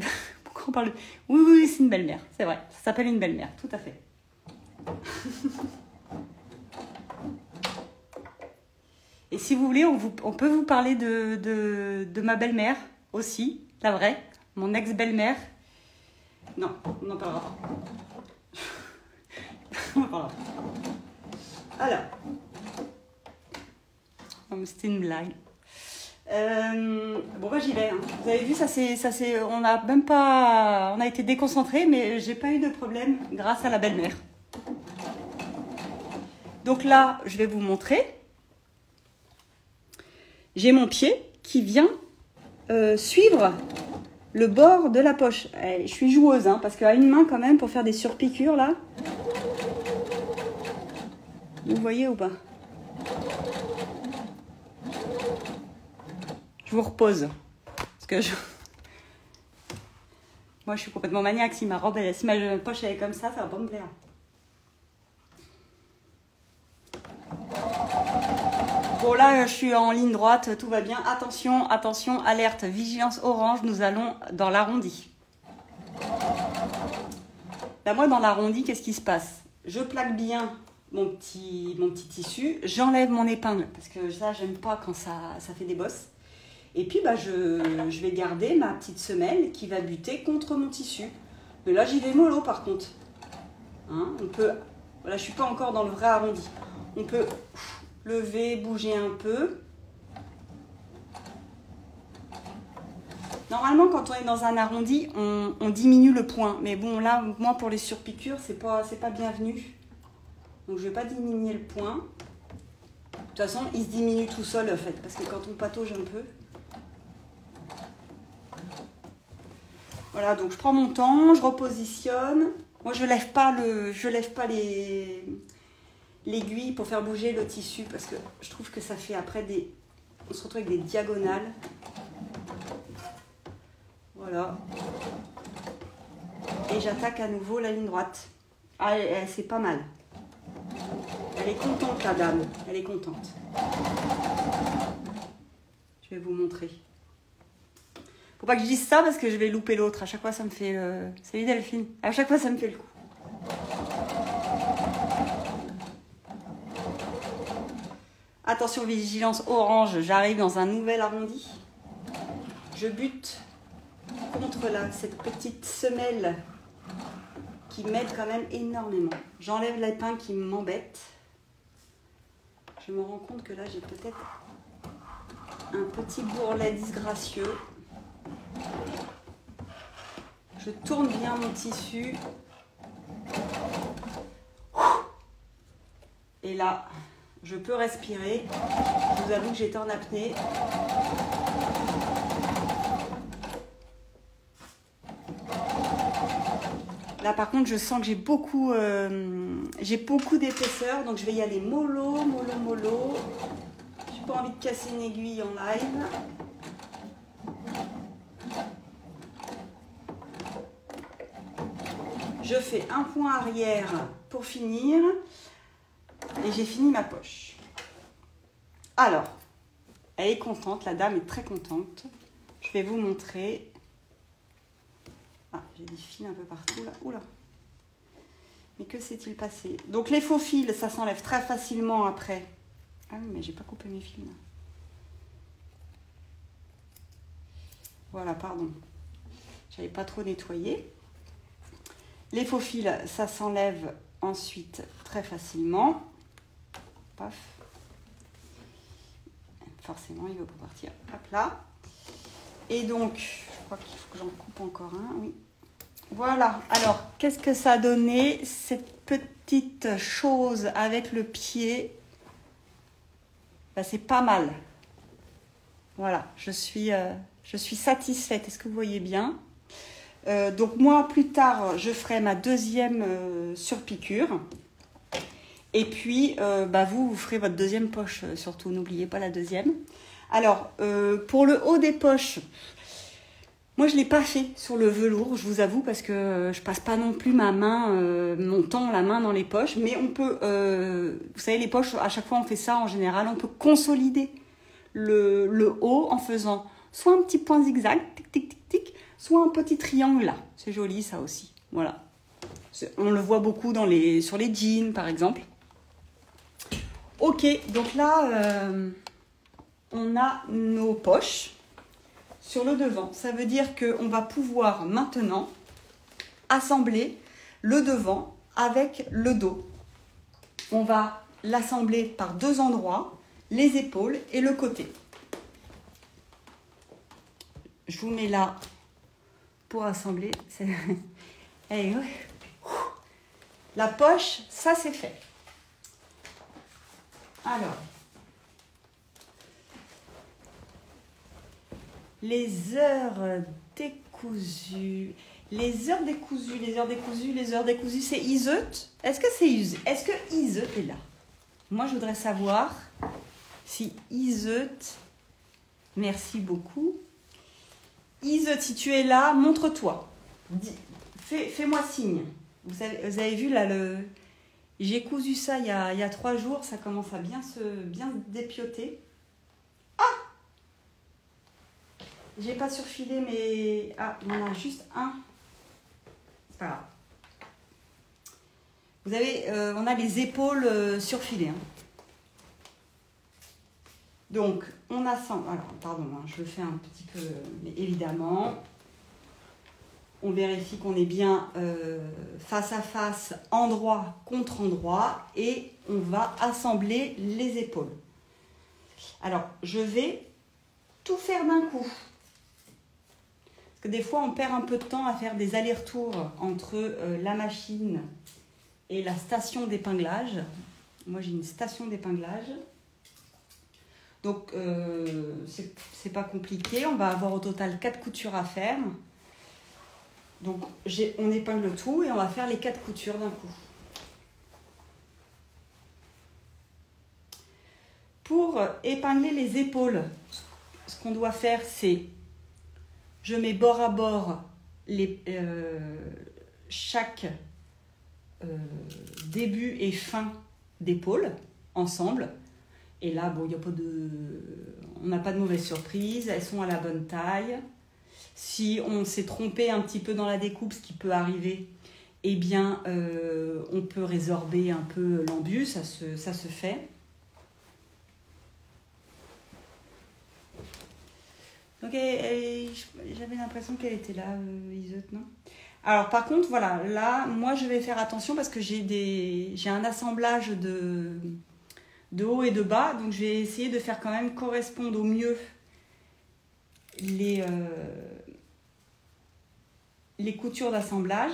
On parle de... Oui, oui, oui c'est une belle-mère, c'est vrai. Ça s'appelle une belle-mère, tout à fait. Et si vous voulez, on, vous, on peut vous parler de, de, de ma belle-mère aussi, la vraie, mon ex-belle-mère. Non, on n'en parlera pas. On n'en parlera pas. Alors. Non, mais c'était une blague. Euh, bon bah j'y vais. Hein. Vous avez vu, ça c'est, ça c'est, on a même pas, on a été déconcentrés, mais j'ai pas eu de problème grâce à la belle-mère. Donc là, je vais vous montrer. J'ai mon pied qui vient euh, suivre le bord de la poche. Je suis joueuse, hein, parce qu'à une main quand même pour faire des surpiqûres là. Vous voyez ou pas? Je vous repose. Parce que je... Moi, je suis complètement maniaque. Si ma robe, elle, si ma poche elle est comme ça, ça va pas me plaire. Bon, là, je suis en ligne droite. Tout va bien. Attention, attention, alerte, vigilance orange. Nous allons dans l'arrondi. Là, moi, dans l'arrondi, qu'est-ce qui se passe? Je plaque bien mon petit, mon petit tissu. J'enlève mon épingle. Parce que ça, j'aime pas quand ça, ça fait des bosses. Et puis, bah, je, je vais garder ma petite semelle qui va buter contre mon tissu. Mais là, j'y vais mollo, par contre. Hein, on peut... Voilà, je ne suis pas encore dans le vrai arrondi. On peut lever, bouger un peu. Normalement, quand on est dans un arrondi, on, on diminue le point. Mais bon, là, moi, pour les surpiqûres, c'est pas, c'est pas bienvenu. Donc, je ne vais pas diminuer le point. De toute façon, il se diminue tout seul, en fait. Parce que quand on patauge un peu... Voilà, donc je prends mon temps, je repositionne. Moi, je ne lève pas le, je lève pas les, l'aiguille pour faire bouger le tissu parce que je trouve que ça fait après des... On se retrouve avec des diagonales. Voilà. Et j'attaque à nouveau la ligne droite. Ah, c'est pas mal. Elle est contente, la dame. Elle est contente. Je vais vous montrer. Faut pas que je dise ça parce que je vais louper l'autre. À chaque fois, ça me fait le... Salut Delphine. À chaque fois, ça me fait le coup. Attention, vigilance orange. J'arrive dans un nouvel arrondi. Je bute contre là, cette petite semelle qui m'aide quand même énormément. J'enlève l'épingle qui m'embête. Je me rends compte que là, j'ai peut-être un petit bourrelet disgracieux. Je tourne bien mon tissu. Et là, je peux respirer. Je vous avoue que j'étais en apnée. Là, par contre, je sens que j'ai beaucoup, euh, j'ai beaucoup d'épaisseur. Donc, je vais y aller mollo, mollo, mollo. Je n'ai pas envie de casser une aiguille en live. Je fais un point arrière pour finir. Et j'ai fini ma poche. Alors, elle est contente. La dame est très contente. Je vais vous montrer... Ah, j'ai des fils un peu partout là. Oula. Mais que s'est-il passé? Donc les faux fils, ça s'enlève très facilement après. Ah oui, mais j'ai pas coupé mes fils là. Voilà, pardon. J'avais pas trop nettoyé. Les faux fils, ça s'enlève ensuite très facilement. Paf. Forcément, il veut pas partir. Hop là. Et donc, je crois qu'il faut que j'en coupe encore un. Oui. Voilà, alors, qu'est-ce que ça a donné, cette petite chose avec le pied? Ben, c'est pas mal. Voilà, je suis, euh, je suis satisfaite. Est-ce que vous voyez bien? euh, Donc, moi, plus tard, je ferai ma deuxième euh, surpiqûre. Et puis, euh, ben, vous, vous ferez votre deuxième poche. Surtout, n'oubliez pas la deuxième. Alors, euh, pour le haut des poches... Moi, je ne l'ai pas fait sur le velours, je vous avoue, parce que je ne passe pas non plus ma main, euh, mon temps, la main dans les poches. Mais on peut, euh, vous savez, les poches, à chaque fois, on fait ça en général. On peut consolider le, le haut en faisant soit un petit point zigzag, tic, tic, tic, tic, soit un petit triangle là. C'est joli, ça aussi. Voilà. On le voit beaucoup dans les, sur les jeans, par exemple. Ok, donc là, euh, on a nos poches. Sur le devant, ça veut dire qu'on va pouvoir maintenant assembler le devant avec le dos. On va l'assembler par deux endroits, les épaules et le côté. Je vous mets là pour assembler. La poche, ça c'est fait. Alors... Les heures décousues, les heures décousues, les heures décousues, les heures décousues, c'est Iseut? Est-ce que c'est Iseut? Est-ce que Iseut est là? Moi, je voudrais savoir si Iseut, merci beaucoup. Iseut, si tu es là, montre-toi. Fais-moi signe. Vous avez, vous avez vu là, le... j'ai cousu ça il y, a, il y a trois jours, ça commence à bien se bien dépioter. J'ai pas surfilé, mais... Ah, il y en a juste un. C'est pas grave. Vous avez... Euh, on a les épaules euh, surfilées. Hein. Donc, on assemble... Alors, pardon, hein, je le fais un petit peu... Mais évidemment, on vérifie qu'on est bien euh, face à face, endroit contre endroit. Et on va assembler les épaules. Alors, je vais tout faire d'un coup. Des fois, on perd un peu de temps à faire des allers-retours entre euh, la machine et la station d'épinglage. Moi, j'ai une station d'épinglage. Donc, euh, c'est pas compliqué. On va avoir au total quatre coutures à faire. Donc, on épingle tout et on va faire les quatre coutures d'un coup. Pour épingler les épaules, ce qu'on doit faire, c'est... Je mets bord à bord les, euh, chaque euh, début et fin d'épaule ensemble. Et là, bon, y a pas de, on n'a pas de mauvaise surprise. Elles sont à la bonne taille. Si on s'est trompé un petit peu dans la découpe, ce qui peut arriver, eh bien, euh, on peut résorber un peu l'embus. Ça se, ça se fait. Donc, j'avais l'impression qu'elle était là, euh, Iseut, non? Alors, par contre, voilà, là, moi, je vais faire attention parce que j'ai des, j'ai un assemblage de, de haut et de bas. Donc, je vais essayer de faire quand même correspondre au mieux les, euh, les coutures d'assemblage.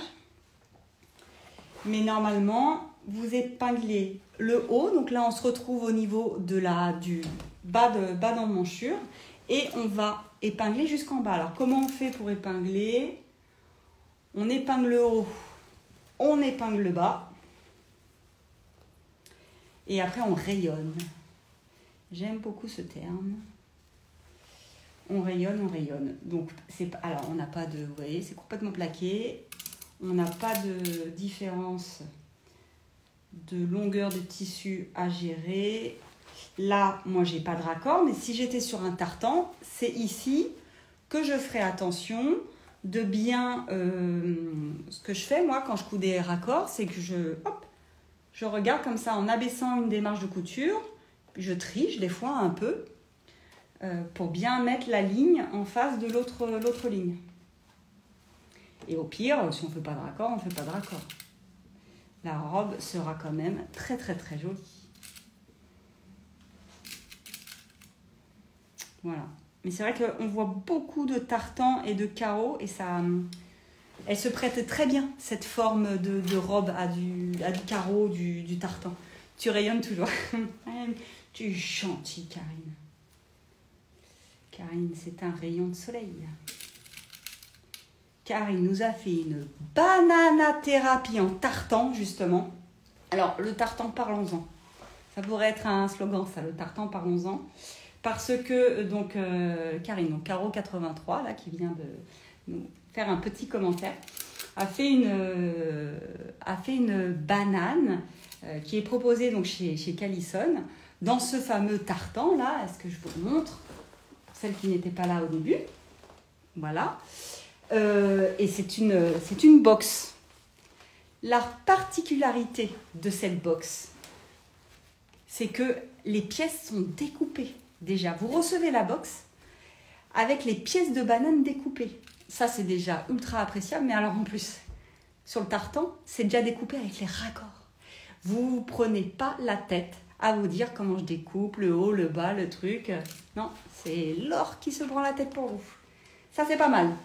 Mais normalement, vous épinglez le haut. Donc là, on se retrouve au niveau de la, du bas de, bas d'emmanchure. Et on va épingler jusqu'en bas. Alors, comment on fait pour épingler? On épingle le haut, on épingle le bas. Et après, on rayonne. J'aime beaucoup ce terme. On rayonne, on rayonne. Donc, c'est pas, alors, on n'a pas de... Vous voyez, c'est complètement plaqué. On n'a pas de différence de longueur de tissu à gérer. Là, moi, j'ai pas de raccord, mais si j'étais sur un tartan, c'est ici que je ferai attention de bien... Euh, ce que je fais, moi, quand je couds des raccords, c'est que je... Hop, je regarde comme ça en abaissant une démarche de couture. Je triche des fois un peu euh, pour bien mettre la ligne en face de l'autre l'autre ligne. Et au pire, si on ne fait pas de raccord, on ne fait pas de raccord. La robe sera quand même très très très jolie. Voilà. Mais c'est vrai qu'on voit beaucoup de tartans et de carreaux et ça... Elle se prête très bien, cette forme de, de robe à du, à du carreau, du, du tartan. Tu rayonnes toujours. Tu es gentille, Karine. Karine, c'est un rayon de soleil. Karine nous a fait une bananathérapie en tartan, justement. Alors, le tartan, parlons-en. Ça pourrait être un slogan, ça, le tartan, parlons-en. Parce que, donc, euh, Karine, donc, Caro quatre-vingt-trois, là, qui vient de... nous faire un petit commentaire, a fait une, euh, a fait une banane euh, qui est proposée donc, chez, chez Calissone dans ce fameux tartan là. Est-ce que je vous montre celle qui n'était pas là au début? Voilà. Euh, et c'est une, c'est une box. La particularité de cette box, c'est que les pièces sont découpées déjà. Vous recevez la box avec les pièces de banane découpées. Ça, c'est déjà ultra appréciable. Mais alors, en plus, sur le tartan, c'est déjà découpé avec les raccords. Vous ne prenez pas la tête à vous dire comment je découpe, le haut, le bas, le truc. Non, c'est l'or qui se prend la tête pour vous. Ça, c'est pas mal.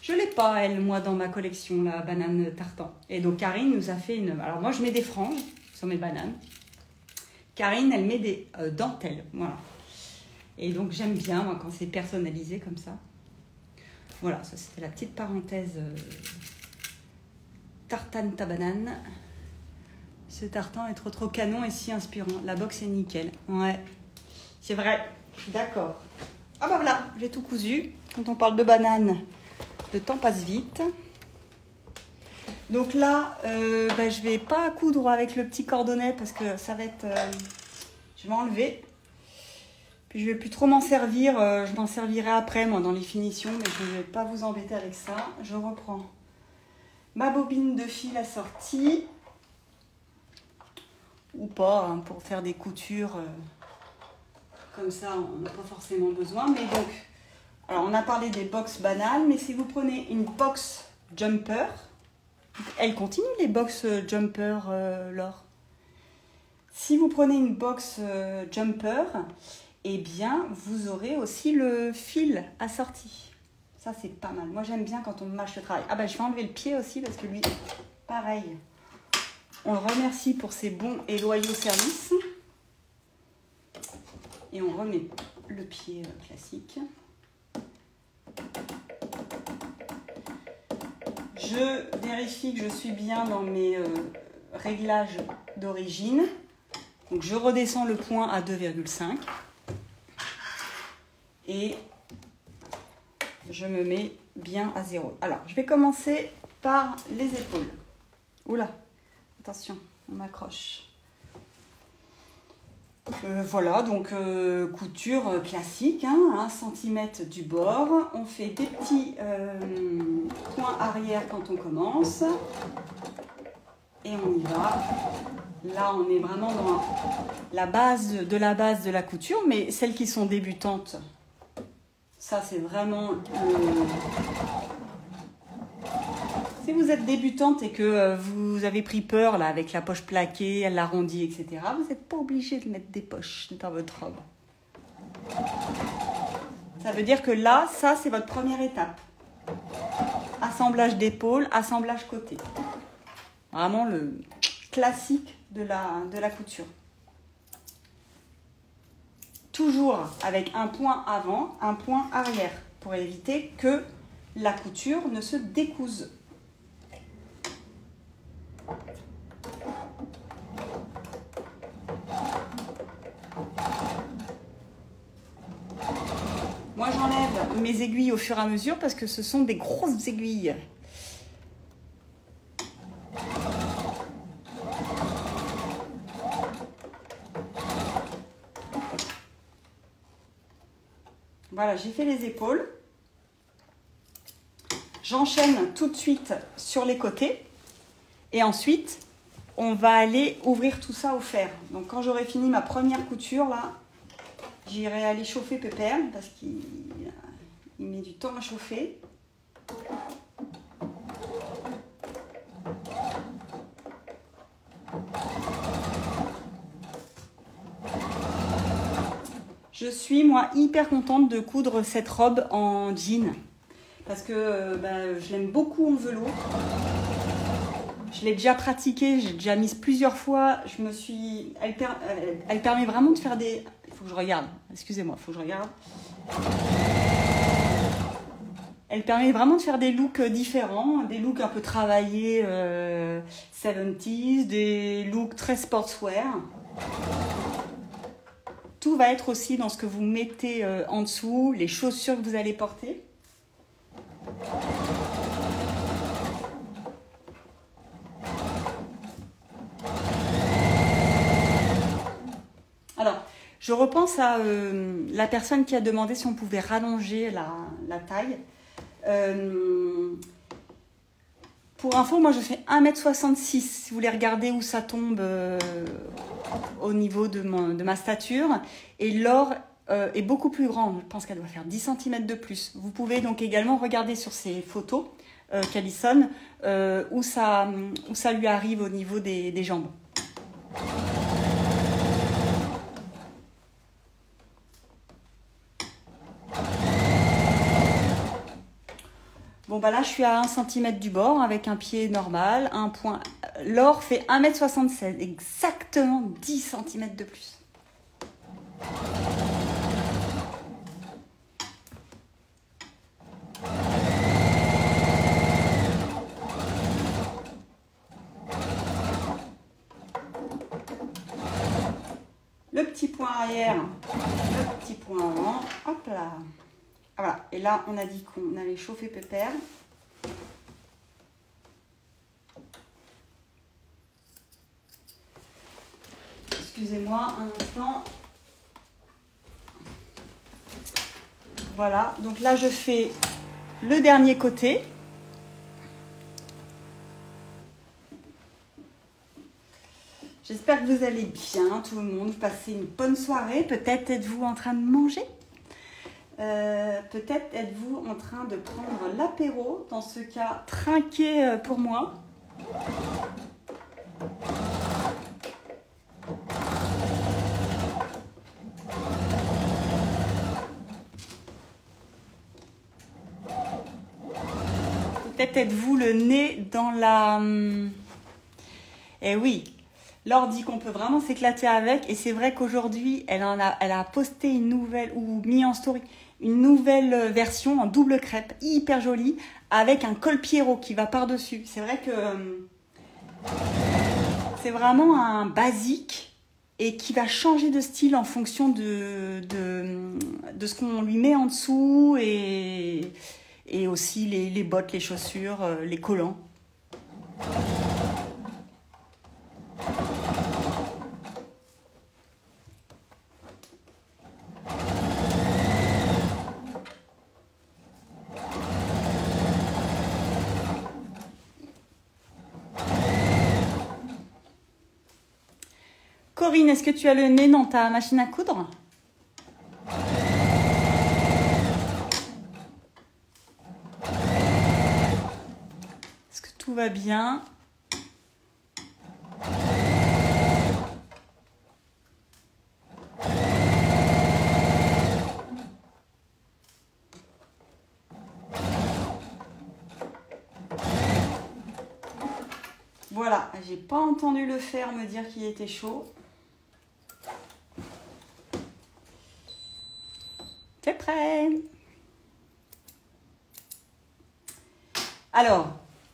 Je ne l'ai pas, elle, moi, dans ma collection, la banane tartan. Et donc, Karine nous a fait une... Alors, moi, je mets des franges sur mes bananes. Karine, elle met des euh, dentelles. Voilà. Et donc, j'aime bien, moi, quand c'est personnalisé comme ça. Voilà, ça c'était la petite parenthèse euh, tartane ta banane. Ce tartan est trop trop canon et si inspirant. La box est nickel. Ouais, c'est vrai. D'accord. Ah bah voilà, j'ai tout cousu. Quand on parle de banane, le temps passe vite. Donc là, euh, bah, je vais pas coudre avec le petit cordonnet parce que ça va être... Euh, je vais enlever. Je ne vais plus trop m'en servir, je m'en servirai après moi dans les finitions, mais je ne vais pas vous embêter avec ça. Je reprends ma bobine de fil assortie, ou pas, hein, pour faire des coutures euh, comme ça, on n'a pas forcément besoin. Mais donc, alors on a parlé des box bananes, mais si vous prenez une box jumper, elle continue les box jumper euh, Laure. Si vous prenez une box euh, jumper, eh bien, vous aurez aussi le fil assorti. Ça, c'est pas mal. Moi, j'aime bien quand on mâche le travail. Ah ben, je vais enlever le pied aussi parce que lui, pareil. On le remercie pour ses bons et loyaux services. Et on remet le pied classique. Je vérifie que je suis bien dans mes euh, réglages d'origine. Donc, je redescends le point à deux virgule cinq. Et je me mets bien à zéro. Alors, je vais commencer par les épaules. Oula, attention, on m'accroche. Euh, voilà, donc euh, couture classique, hein, un centimètre du bord. On fait des petits euh, points arrière quand on commence. Et on y va. Là, on est vraiment dans la base de la base de la couture, mais celles qui sont débutantes... Ça, c'est vraiment... Euh... Si vous êtes débutante et que euh, vous avez pris peur là, avec la poche plaquée, elle l'arrondit, et cetera, vous n'êtes pas obligé de mettre des poches dans votre robe. Ça veut dire que là, ça, c'est votre première étape. Assemblage d'épaule, assemblage côté. Vraiment le classique de la, de la couture. Toujours avec un point avant, un point arrière, pour éviter que la couture ne se découse. Moi, j'enlève mes aiguilles au fur et à mesure parce que ce sont des grosses aiguilles. Voilà, j'ai fait les épaules. J'enchaîne tout de suite sur les côtés. Et ensuite, on va aller ouvrir tout ça au fer. Donc, quand j'aurai fini ma première couture, là, j'irai aller chauffer Pépère parce qu'il il met du temps à chauffer. Je suis, moi, hyper contente de coudre cette robe en jean parce que bah, je l'aime beaucoup en velours. Je l'ai déjà pratiquée, j'ai déjà mise plusieurs fois. Je me suis... Elle, per... Elle permet vraiment de faire des... Il faut que je regarde, excusez-moi, il faut que je regarde. Elle permet vraiment de faire des looks différents, des looks un peu travaillés euh, soixante-dix, des looks très sportswear. Tout va être aussi dans ce que vous mettez en dessous, les chaussures que vous allez porter. Alors, je repense à euh, la personne qui a demandé si on pouvait rallonger la, la taille. Euh, pour info, moi je fais un mètre soixante-six. Si vous voulez regarder où ça tombe... Euh, au niveau de, mon, de ma stature, et Laure euh, est beaucoup plus grande, je pense qu'elle doit faire dix centimètres de plus. Vous pouvez donc également regarder sur ces photos euh, Calissone euh, où, ça, où ça lui arrive au niveau des, des jambes. Bon bah là je suis à un centimètre du bord avec un pied normal, un point. Laure fait un mètre soixante-seize, exactement dix centimètres de plus. Le petit point arrière, le petit point avant, hop là. Voilà, et là on a dit qu'on allait chauffer Pépère. Excusez-moi un instant. Voilà, donc là je fais le dernier côté. J'espère que vous allez bien tout le monde, passez une bonne soirée. Peut-être êtes-vous en train de manger. Euh, peut-être êtes-vous en train de prendre l'apéro, dans ce cas, trinquez pour moi. Peut-être êtes-vous le nez dans la... Eh oui, Laure dit qu'on peut vraiment s'éclater avec, et c'est vrai qu'aujourd'hui, elle, elle a posté une nouvelle, ou mis en story... une nouvelle version en double crêpe, hyper jolie, avec un col pierrot qui va par-dessus. C'est vrai que c'est vraiment un basique et qui va changer de style en fonction de, de, de ce qu'on lui met en dessous et, et aussi les, les bottes, les chaussures, les collants. Corinne, est-ce que tu as le nez dans ta machine à coudre? Est-ce que tout va bien? Voilà, j'ai pas entendu le fer me dire qu'il était chaud. C'est prêt. Alors,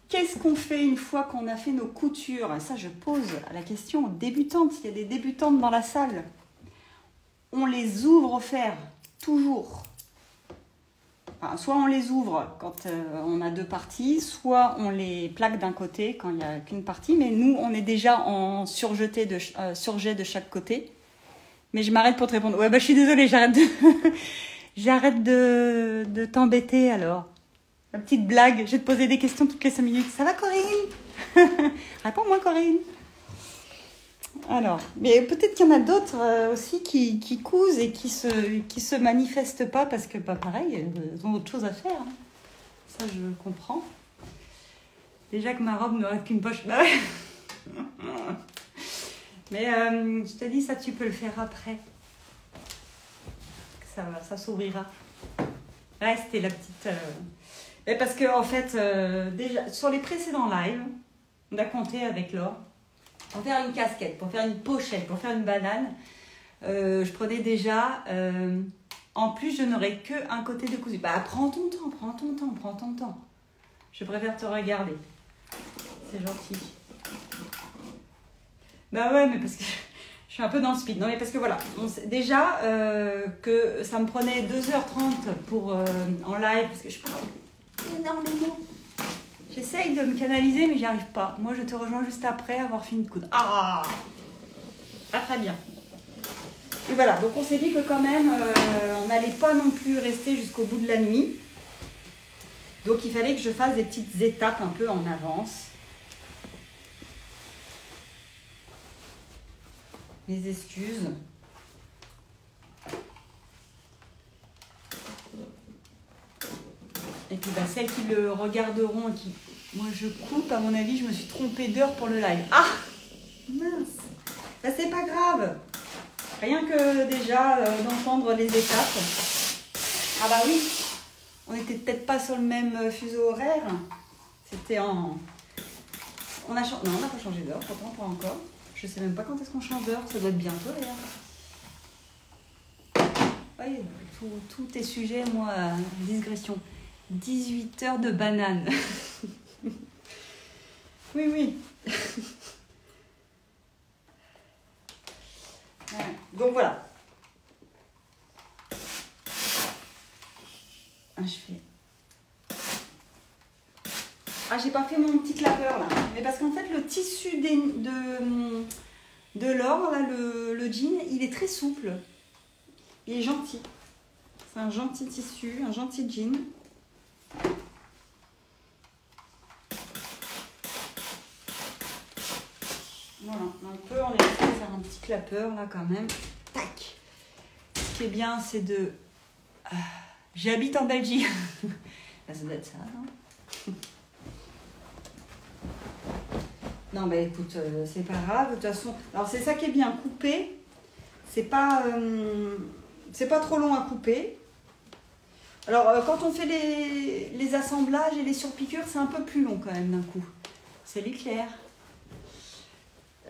qu'est-ce qu'on fait une fois qu'on a fait nos coutures? Ça, je pose la question aux débutantes. Il y a des débutantes dans la salle. On les ouvre au fer, toujours. Enfin, soit on les ouvre quand euh, on a deux parties, soit on les plaque d'un côté quand il n'y a qu'une partie. Mais nous, on est déjà en surjeté de, euh, surjet de chaque côté. Mais je m'arrête pour te répondre. Ouais, bah je suis désolée, j'arrête de, j'arrête de, de t'embêter alors. La petite blague, je vais te poser des questions toutes les cinq minutes. Ça va, Corinne? Réponds-moi, Corinne. Alors, mais peut-être qu'il y en a d'autres euh, aussi qui, qui cousent et qui se, qui se manifestent pas parce que, bah, pareil, elles ont autre chose à faire. Hein. Ça, je comprends. Déjà que ma robe n'aura qu'une poche. Bah, ouais. Mais euh, je te dis, ça, tu peux le faire après. Ça, ça s'ouvrira. Ouais, c'était la petite... Euh... Et parce que, en fait, euh, déjà, sur les précédents lives, on a compté avec Laure. Pour faire une casquette, pour faire une pochette, pour faire une banane, euh, je prenais déjà... Euh, en plus, je n'aurais qu'un côté de cousu. Bah, prends ton temps, prends ton temps, prends ton temps. Je préfère te regarder. C'est gentil. Bah ouais, mais parce que je suis un peu dans le speed. Non, mais parce que voilà, on sait déjà euh, que ça me prenait deux heures trente pour, euh, en live, parce que je parle énormément. J'essaye de me canaliser, mais j'y arrive pas. Moi, je te rejoins juste après avoir fini de coudre. Ah, pas très bien. Et voilà, donc on s'est dit que quand même, euh, on n'allait pas non plus rester jusqu'au bout de la nuit. Donc, il fallait que je fasse des petites étapes un peu en avance. Mes excuses. Et puis bah, celles qui le regarderont et qui... Moi je coupe, à mon avis, je me suis trompée d'heure pour le live. Ah mince. Bah, c'est pas grave. Rien que déjà euh, d'entendre les étapes. Ah bah oui. On n'était peut-être pas sur le même fuseau horaire. C'était en... On a cha... Non, on n'a pas changé d'heure, pourtant pas encore. Je sais même pas quand est-ce qu'on change d'heure, ça doit être bientôt d'ailleurs. Oui, tout, tout est sujet, moi, à digression. dix-huit heures de banane. Oui, oui. Voilà. Donc voilà. Ah, je fais... Ah, j'ai pas fait mon petit clapeur là. Mais parce qu'en fait, le tissu des, de, de l'or, là, le, le jean, il est très souple. Il est gentil. C'est un gentil tissu, un gentil jean. Voilà, un peu, on est en train de faire un petit clapeur là quand même. Tac. Ce qui est bien, c'est de... Euh, j'habite en Belgique. Là, ça doit être ça, non? Non, mais écoute, euh, c'est pas grave. De toute façon, alors c'est ça qui est bien, coupé. C'est pas, euh, c'est pas trop long à couper. Alors, euh, quand on fait les, les assemblages et les surpiqûres, c'est un peu plus long quand même d'un coup. C'est l'éclair.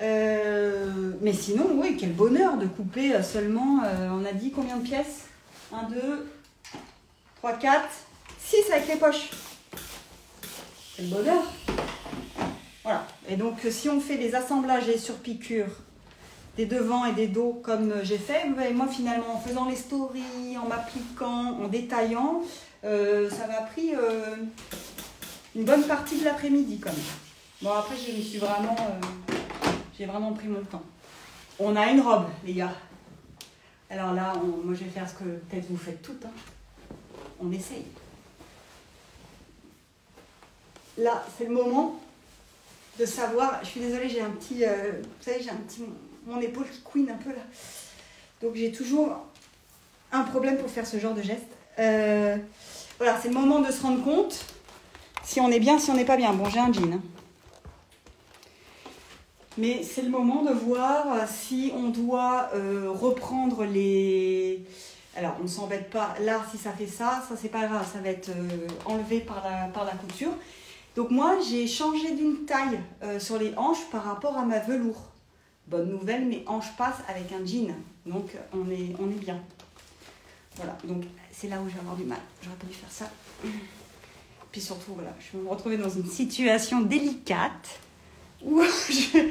Euh, mais sinon, oui, quel bonheur de couper seulement. Euh, on a dit combien de pièces? un, deux, trois, quatre, six avec les poches. Quel bonheur! Voilà, et donc si on fait des assemblages et sur piqûres des devants et des dos comme j'ai fait, moi finalement en faisant les stories, en m'appliquant, en détaillant, euh, ça m'a pris euh, une bonne partie de l'après-midi quand même. Bon après je me suis vraiment, euh, j'ai vraiment pris mon temps. On a une robe les gars. Alors là, on, moi je vais faire ce que peut-être vous faites toutes, hein. On essaye. Là c'est le moment de savoir, je suis désolée, j'ai un petit, euh, vous savez, j'ai un petit, mon, mon épaule qui couine un peu là. Donc j'ai toujours un problème pour faire ce genre de geste. Euh, voilà, c'est le moment de se rendre compte si on est bien, si on n'est pas bien. Bon, j'ai un jean. Hein. Mais c'est le moment de voir si on doit euh, reprendre les... Alors, on ne s'embête pas. Là, si ça fait ça, ça c'est pas grave, ça va être euh, enlevé par la, par la couture. Donc moi, j'ai changé d'une taille euh, sur les hanches par rapport à ma velours. Bonne nouvelle, mes hanches passent avec un jean. Donc on est, on est bien. Voilà, donc c'est là où je vais avoir du mal. J'aurais pas dû faire ça. Puis surtout, voilà, je vais me retrouver dans une situation délicate où je...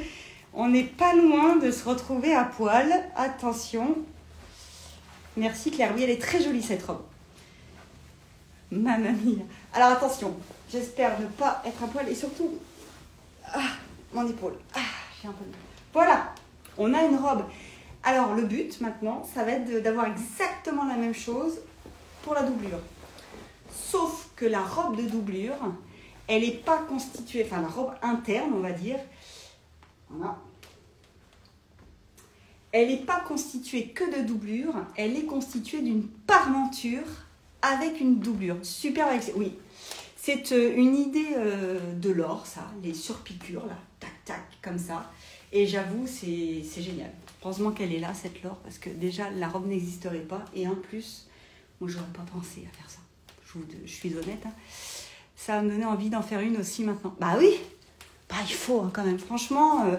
on n'est pas loin de se retrouver à poil. Attention. Merci Claire. Oui, elle est très jolie cette robe. Mamma mia. Alors attention, j'espère ne pas être à poil et surtout, ah, mon épaule. Ah, j'ai un peu de mal. Voilà, on a une robe. Alors le but maintenant, ça va être d'avoir exactement la même chose pour la doublure. Sauf que la robe de doublure, elle n'est pas constituée, enfin la robe interne, on va dire, voilà. Elle n'est pas constituée que de doublure, elle est constituée d'une parementure avec une doublure. Super, oui. C'est une idée de l'or, ça, les surpiqûres, là, tac, tac, comme ça. Et j'avoue, c'est génial. Heureusement qu'elle est là, cette lore, parce que déjà, la robe n'existerait pas. Et en plus, moi, je n'aurais pas pensé à faire ça. Je, vous, je suis honnête. Hein. Ça me donnait envie d'en faire une aussi maintenant. Bah oui, bah, il faut hein, quand même. Franchement, euh,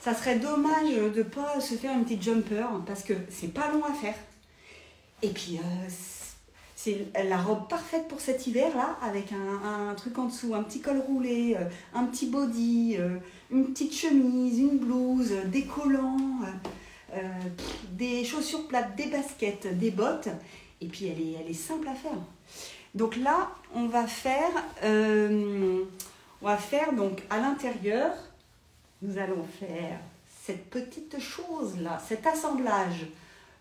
ça serait dommage de ne pas se faire une petite jumper, hein, parce que c'est pas long à faire. Et puis, euh, c'est la robe parfaite pour cet hiver-là, avec un, un truc en dessous, un petit col roulé, euh, un petit body, euh, une petite chemise, une blouse, euh, des collants, euh, euh, des chaussures plates, des baskets, des bottes. Et puis, elle est, elle est simple à faire. Donc là, on va faire, euh, on va faire donc à l'intérieur, nous allons faire cette petite chose-là, cet assemblage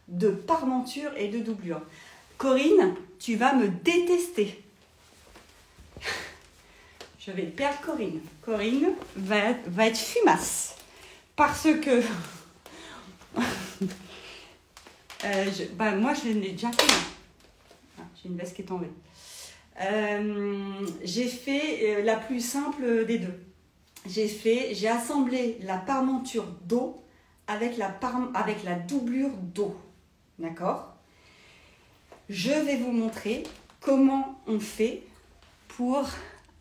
de parementure et de doublure. Corinne, tu vas me détester. Je vais perdre Corinne. Corinne va, va être fumasse. Parce que... euh, je, bah, moi, je l'ai déjà fait. Ah, j'ai une veste qui est tombée. Euh, j'ai fait euh, la plus simple des deux. J'ai fait, j'ai assemblé la parementure d'eau avec la, avec la doublure d'eau. D'accord ? Je vais vous montrer comment on fait pour...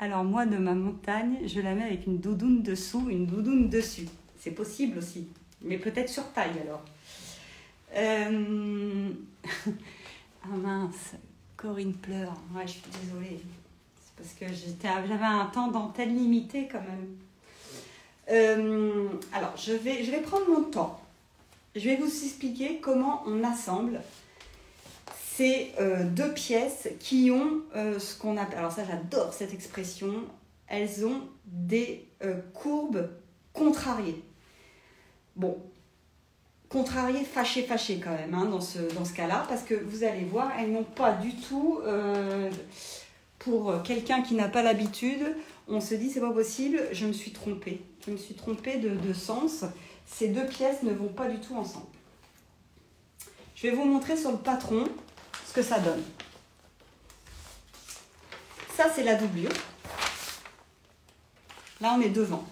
Alors moi, de ma montagne, je la mets avec une doudoune dessous, une doudoune dessus. C'est possible aussi, mais peut-être sur taille alors. Euh... ah mince, Corinne pleure. Ouais, je suis désolée. C'est parce que j'avais un temps d'antenne limité quand même. Euh... Alors, je vais, je vais prendre mon temps. Je vais vous expliquer comment on assemble... C'est euh, deux pièces qui ont euh, ce qu'on appelle, alors ça j'adore cette expression, elles ont des euh, courbes contrariées. Bon, contrariées, fâchées, fâchées quand même hein, dans ce, dans ce cas-là, parce que vous allez voir, elles n'ont pas du tout, euh, pour quelqu'un qui n'a pas l'habitude, on se dit c'est pas possible, je me suis trompée, je me suis trompée de, de sens, ces deux pièces ne vont pas du tout ensemble. Je vais vous montrer sur le patron. Que ça donne. Ça, c'est la doublure. Là, on est devant.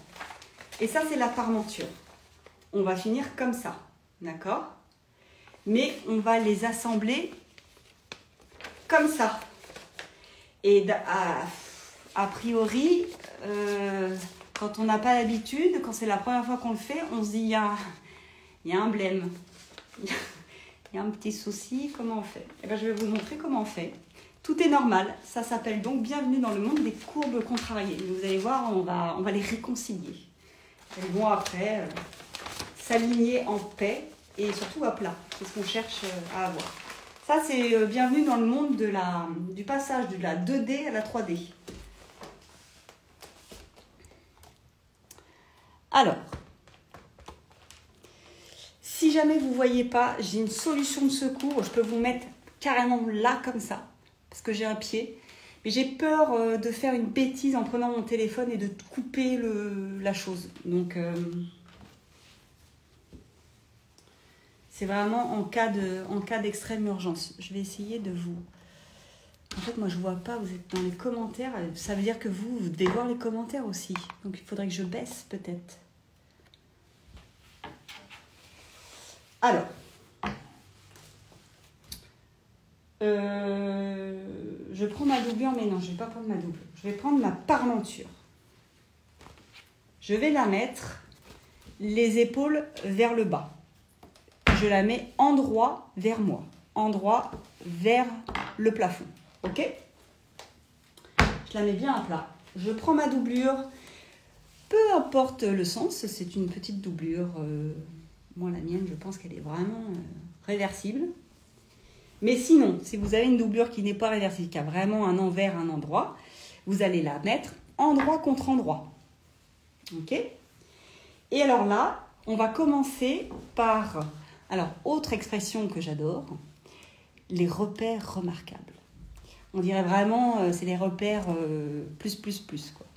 Et ça, c'est la parementure. On va finir comme ça. D'accord? Mais on va les assembler comme ça. Et a priori, euh, quand on n'a pas l'habitude, quand c'est la première fois qu'on le fait, on se dit, il y a, y a un blème. Il y a un petit souci, comment on fait? Eh bien, je vais vous montrer comment on fait. Tout est normal, ça s'appelle donc bienvenue dans le monde des courbes contrariées. Vous allez voir, on va, on va les réconcilier. Elles vont après euh, s'aligner en paix et surtout à plat. C'est ce qu'on cherche euh, à avoir. Ça, c'est euh, bienvenue dans le monde de la, du passage de la deux D à la trois D. Alors... Si jamais vous ne voyez pas, j'ai une solution de secours. Je peux vous mettre carrément là, comme ça, parce que j'ai un pied. Mais j'ai peur de faire une bêtise en prenant mon téléphone et de couper le, la chose. Donc, euh, c'est vraiment en cas de, en cas d'extrême urgence. Je vais essayer de vous... En fait, moi, je ne vois pas. Vous êtes dans les commentaires. Ça veut dire que vous, vous devez voir les commentaires aussi. Donc, il faudrait que je baisse, peut-être. Alors, euh, je prends ma doublure, mais non, je ne vais pas prendre ma doublure. Je vais prendre ma parementure. Je vais la mettre les épaules vers le bas. Je la mets en droit vers moi, en droit vers le plafond. Ok ? Je la mets bien à plat. Je prends ma doublure, peu importe le sens, c'est une petite doublure. Euh, moi, la mienne, je pense qu'elle est vraiment euh, réversible. Mais sinon, si vous avez une doublure qui n'est pas réversible, qui a vraiment un envers, un endroit, vous allez la mettre endroit contre endroit. Ok ? Et alors là, on va commencer par... Alors, autre expression que j'adore, les repères remarquables. On dirait vraiment, euh, c'est les repères euh, plus, plus, plus, quoi.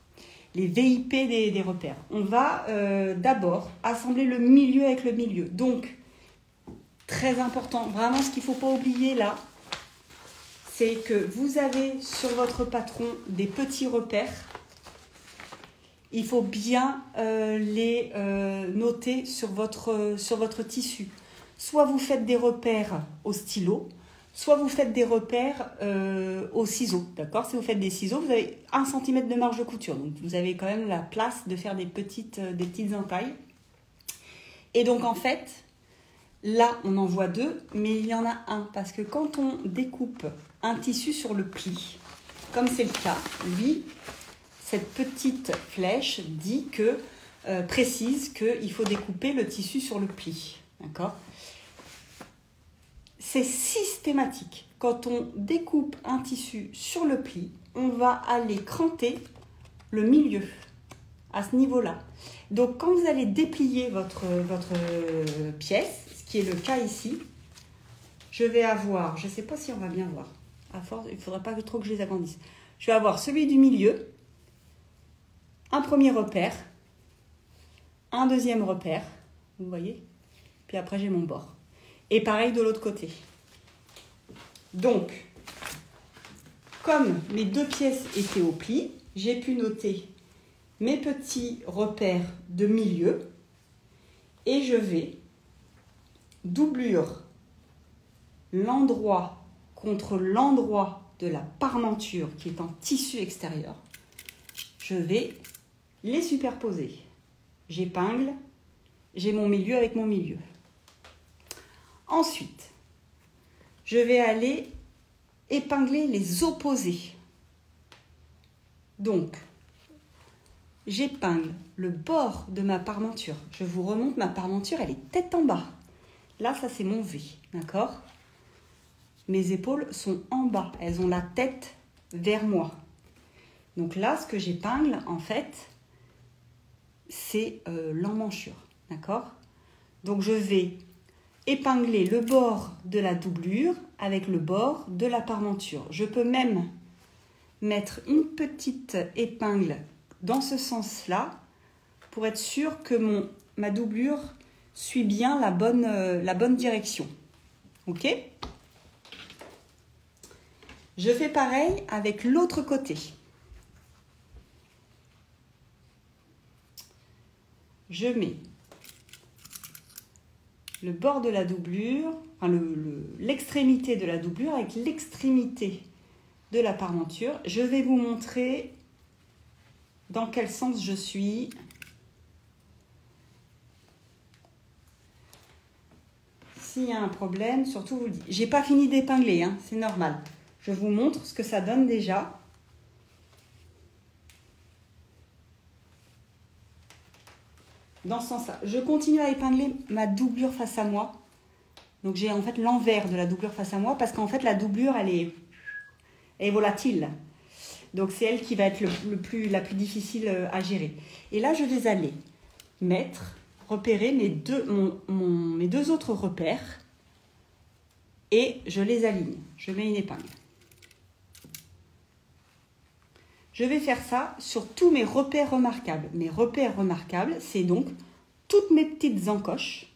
Les V I P des, des repères. On va euh, d'abord assembler le milieu avec le milieu. Donc, très important, vraiment ce qu'il ne faut pas oublier là, c'est que vous avez sur votre patron des petits repères. Il faut bien euh, les euh, noter sur votre, euh, sur votre tissu. Soit vous faites des repères au stylo, soit vous faites des repères euh, au ciseau, d'accord? Si vous faites des ciseaux, vous avez un centimètre de marge de couture. Donc, vous avez quand même la place de faire des petites, euh, des petites entailles. Et donc, en fait, là, on en voit deux, mais il y en a un. Parce que quand on découpe un tissu sur le pli, comme c'est le cas, lui, cette petite flèche dit que, euh, précise qu'il faut découper le tissu sur le pli, d'accord ? C'est systématique. Quand on découpe un tissu sur le pli, on va aller cranter le milieu à ce niveau-là. Donc, quand vous allez déplier votre, votre pièce, ce qui est le cas ici, je vais avoir, je ne sais pas si on va bien voir, à force, il ne faudra pas trop que je les agrandisse. Je vais avoir celui du milieu, un premier repère, un deuxième repère, vous voyez, puis après j'ai mon bord. Et pareil de l'autre côté. Donc, comme mes deux pièces étaient au pli, j'ai pu noter mes petits repères de milieu et je vais doublure l'endroit contre l'endroit de la parementure qui est en tissu extérieur. Je vais les superposer. J'épingle, j'ai mon milieu avec mon milieu. Ensuite, je vais aller épingler les opposés. Donc, j'épingle le bord de ma parementure. Je vous remonte ma parementure, elle est tête en bas. Là, ça c'est mon V, d'accord? Mes épaules sont en bas, elles ont la tête vers moi. Donc là, ce que j'épingle, en fait, c'est euh, l'emmanchure, d'accord? Donc, je vais épingler le bord de la doublure avec le bord de la parementure. Je peux même mettre une petite épingle dans ce sens-là pour être sûr que mon, ma doublure suit bien la bonne, euh, la bonne direction. Ok? Je fais pareil avec l'autre côté. Je mets le bord de la doublure, enfin le, le, l'extrémité de la doublure avec l'extrémité de la parementure. Je vais vous montrer dans quel sens je suis. S'il y a un problème, surtout vous le dites. J'ai pas fini d'épingler, hein, c'est normal. Je vous montre ce que ça donne déjà. Dans ce sens-là, je continue à épingler ma doublure face à moi. Donc, j'ai en fait l'envers de la doublure face à moi parce qu'en fait, la doublure, elle est, elle est volatile. Donc, c'est elle qui va être le, le plus, la plus difficile à gérer. Et là, je vais aller mettre, repérer mes deux, mon, mon, mes deux autres repères et je les aligne. Je mets une épingle. Je vais faire ça sur tous mes repères remarquables. Mes repères remarquables, c'est donc toutes mes petites encoches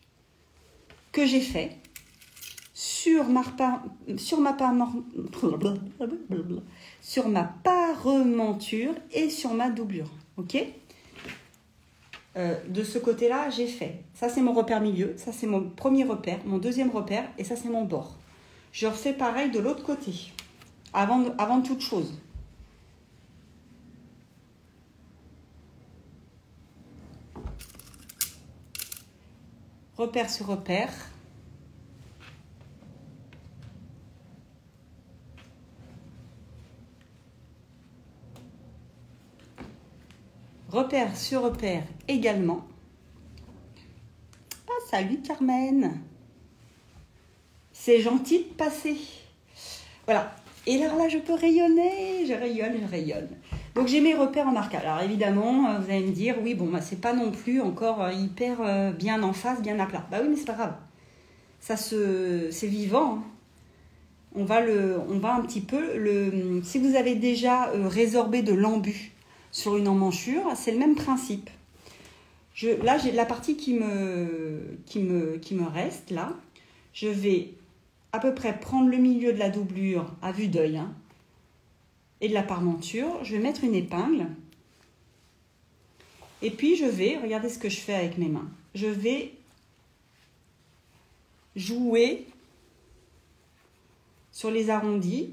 que j'ai fait sur ma, sur ma, sur ma parementure et sur ma doublure. Ok ? euh, de ce côté-là, j'ai fait. Ça, c'est mon repère milieu. Ça, c'est mon premier repère, mon deuxième repère. Et ça, c'est mon bord. Je refais pareil de l'autre côté, avant, avant toute chose. repère sur repère. Repère sur repère également. Ah, salut Carmen. C'est gentil de passer. Voilà. Et là, là, je peux rayonner. Je rayonne, je rayonne. Donc, j'ai mes repères en marquage. Alors, évidemment, vous allez me dire, oui, bon, bah, c'est pas non plus encore hyper bien en face, bien à plat. Bah oui, mais c'est pas grave. Ça se... C'est vivant. Hein. On va le... On va un petit peu le... Si vous avez déjà résorbé de l'embu sur une emmanchure, c'est le même principe. Je, là, j'ai la partie qui me, qui, me, qui me reste, là. Je vais à peu près prendre le milieu de la doublure à vue d'œil hein, et de la parmenture. Je vais mettre une épingle. Et puis, je vais, regardez ce que je fais avec mes mains. Je vais jouer sur les arrondis.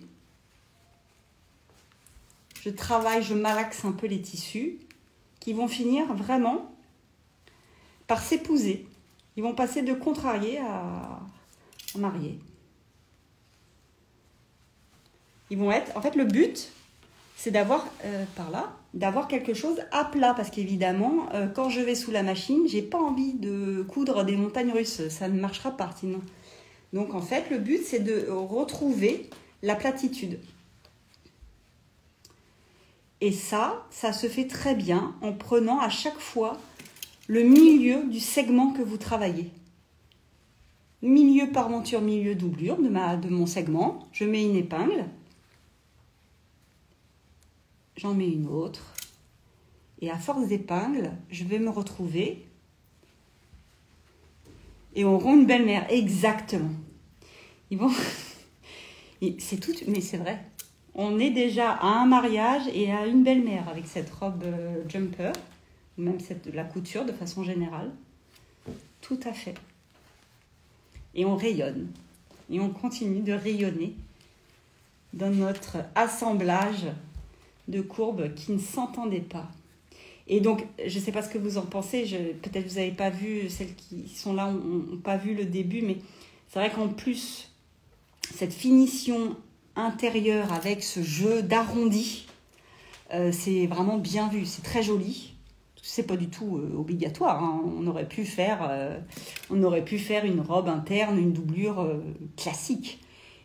Je travaille, je malaxe un peu les tissus qui vont finir vraiment par s'épouser. Ils vont passer de contrariés à mariés. Ils vont être... En fait, le but, c'est d'avoir, euh, par là, d'avoir quelque chose à plat. Parce qu'évidemment, euh, quand je vais sous la machine, j'ai pas envie de coudre des montagnes russes. Ça ne marchera pas, sinon. Donc, en fait, le but, c'est de retrouver la platitude. Et ça, ça se fait très bien en prenant à chaque fois le milieu du segment que vous travaillez. Milieu parmenture, milieu doublure de, ma, de mon segment. Je mets une épingle. J'en mets une autre. Et à force d'épingle, je vais me retrouver. Et on rompt une belle mère. Exactement. Et bon, c'est tout, mais c'est vrai. On est déjà à un mariage et à une belle-mère avec cette robe jumper, ou même cette, la couture de façon générale. Tout à fait. Et on rayonne. Et on continue de rayonner dans notre assemblage de courbes qui ne s'entendaient pas. Et donc, je ne sais pas ce que vous en pensez. Peut-être que vous n'avez pas vu, celles qui sont là n'ont pas vu le début, mais c'est vrai qu'en plus, cette finition intérieur avec ce jeu d'arrondi, euh, c'est vraiment bien vu, c'est très joli. C'est pas du tout euh, obligatoire, hein. On aurait pu faire, euh, on aurait pu faire une robe interne, une doublure euh, classique.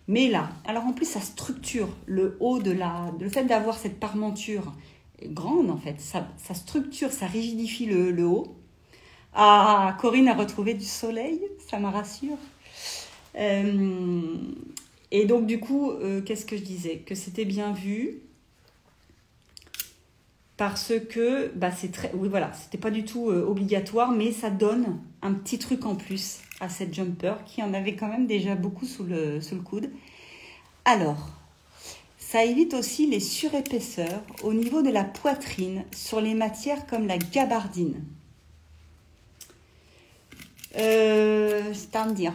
Mais là, alors en plus ça structure le haut de la, le fait d'avoir cette parmenture grande en fait, ça, ça structure, ça rigidifie le, le haut. Ah, Corinne a retrouvé du soleil, ça me rassure. Euh, Et donc, du coup, euh, qu'est-ce que je disais? Que c'était bien vu parce que, bah, c'est très... Oui, voilà, c'était pas du tout euh, obligatoire, mais ça donne un petit truc en plus à cette jumper qui en avait quand même déjà beaucoup sous le, sous le coude. Alors, ça évite aussi les surépaisseurs au niveau de la poitrine sur les matières comme la gabardine. Euh, c'est à me dire...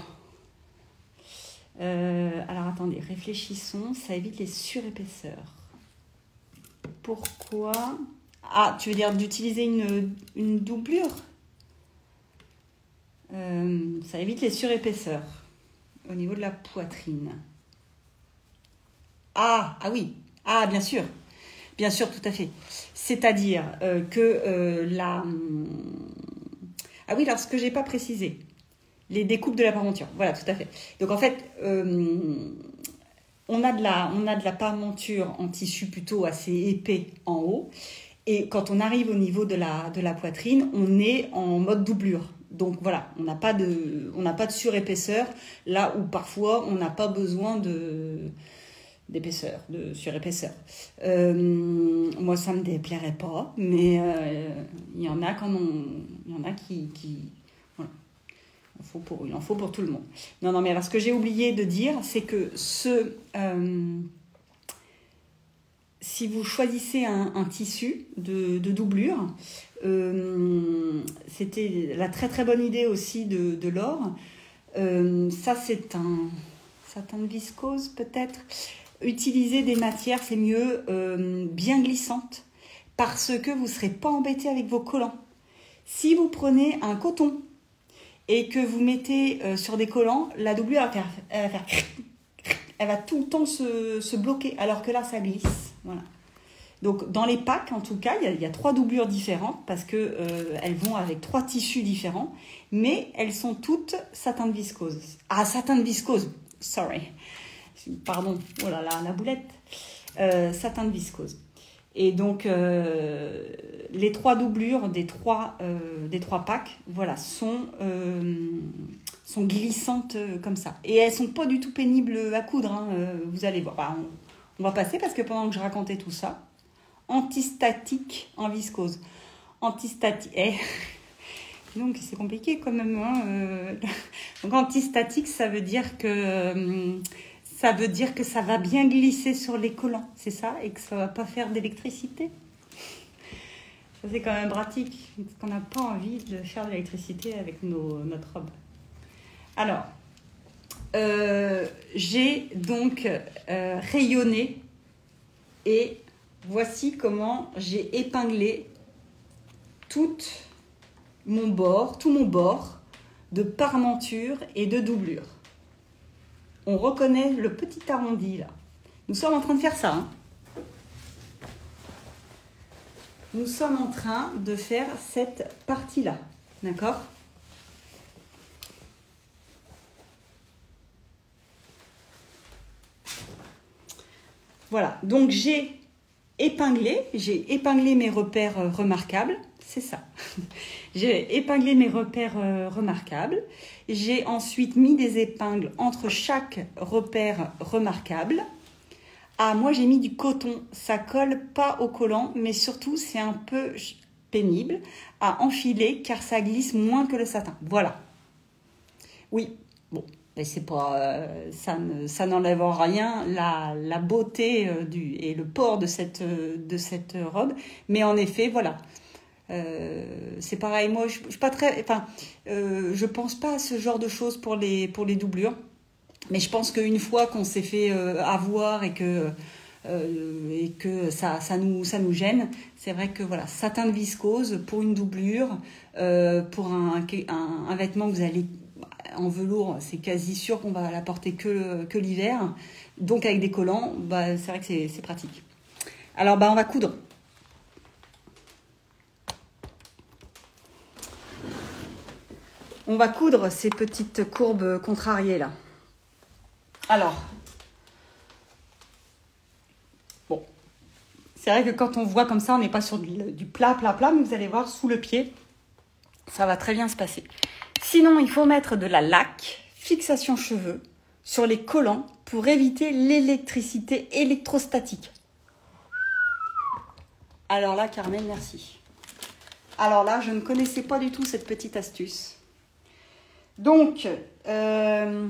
Euh, alors, attendez, réfléchissons. Ça évite les surépaisseurs. Pourquoi? Ah, tu veux dire d'utiliser une, une doublure? euh, Ça évite les surépaisseurs au niveau de la poitrine. Ah, ah oui. Ah, bien sûr. Bien sûr, tout à fait. C'est-à-dire euh, que euh, la... Ah oui, alors ce que j'ai pas précisé. Les découpes de la parmenture, voilà, tout à fait. Donc, en fait, euh, on a de la, on a de la parmenture en tissu plutôt assez épais en haut. Et quand on arrive au niveau de la, de la poitrine, on est en mode doublure. Donc, voilà, on n'a pas de, on n'a pas de surépaisseur, là où parfois, on n'a pas besoin de... d'épaisseur, de surépaisseur. Euh, moi, ça ne me déplairait pas, mais euh, il y en a quand on, il y en a qui... qui Il en faut pour, il en faut pour tout le monde. Non, non, mais alors ce que j'ai oublié de dire, c'est que ce, euh, si vous choisissez un, un tissu de, de doublure, euh, c'était la très très bonne idée aussi de, de Laure. Euh, ça, c'est un satin de viscose peut-être. Utiliser des matières, c'est mieux, euh, bien glissantes, parce que vous ne serez pas embêté avec vos collants. Si vous prenez un coton, et que vous mettez euh, sur des collants, la doublure, elle va faire, elle va, faire, elle va tout le temps se, se bloquer, alors que là, ça glisse. Voilà. Donc, dans les packs, en tout cas, il y a, il y a trois doublures différentes parce que euh, elles vont avec trois tissus différents, mais elles sont toutes satin de viscose. Ah, satin de viscose, sorry. Pardon, oh là là, la boulette. Euh, satin de viscose. Et donc, euh, les trois doublures des trois, euh, des trois packs, voilà, sont, euh, sont glissantes euh, comme ça. Et elles ne sont pas du tout pénibles à coudre, hein, euh, vous allez voir. Bah, on, on va passer parce que pendant que je racontais tout ça, antistatique en viscose. Antistatique. Eh. Donc, c'est compliqué quand même. Hein, euh... Donc, antistatique, ça veut dire que... Euh, ça veut dire que ça va bien glisser sur les collants, c'est ça? Et que ça ne va pas faire d'électricité. Ça, c'est quand même pratique, parce qu'on n'a pas envie de faire de l'électricité avec nos, notre robe. Alors, euh, j'ai donc euh, rayonné, et voici comment j'ai épinglé tout mon bord, tout mon bord de parementure et de doublure. On reconnaît le petit arrondi, là. Nous sommes en train de faire ça. Hein. Nous sommes en train de faire cette partie-là. D'accord? Voilà. Donc, j'ai épinglé. J'ai épinglé mes repères remarquables. C'est ça. J'ai épinglé mes repères euh, remarquables. J'ai ensuite mis des épingles entre chaque repère remarquable. Ah, moi, j'ai mis du coton. Ça colle pas au collant, mais surtout, c'est un peu pénible à enfiler car ça glisse moins que le satin. Voilà. Oui, bon, mais c'est pas, euh, ça ne, ça n'enlève en rien la, la beauté euh, du, et le port de cette, euh, de cette robe. Mais en effet, voilà. Euh, c'est pareil, moi je, je pas très, enfin, euh, je pense pas à ce genre de choses pour les, pour les doublures, mais je pense qu'une fois qu'on s'est fait euh, avoir et que, euh, et que ça, ça, nous, ça nous gêne, c'est vrai que voilà, satin de viscose pour une doublure, euh, pour un, un, un vêtement que vous allez en velours, c'est quasi sûr qu'on va la porter que, que l'hiver, donc avec des collants, bah, c'est vrai que c'est pratique. Alors bah, on va coudre. On va coudre ces petites courbes contrariées là. Alors, bon, c'est vrai que quand on voit comme ça, on n'est pas sur du, du plat, plat, plat, mais vous allez voir, sous le pied, ça va très bien se passer. Sinon, il faut mettre de la laque, fixation cheveux, sur les collants pour éviter l'électricité électrostatique. Alors là, Carmen, merci. Alors là, je ne connaissais pas du tout cette petite astuce. Donc, euh,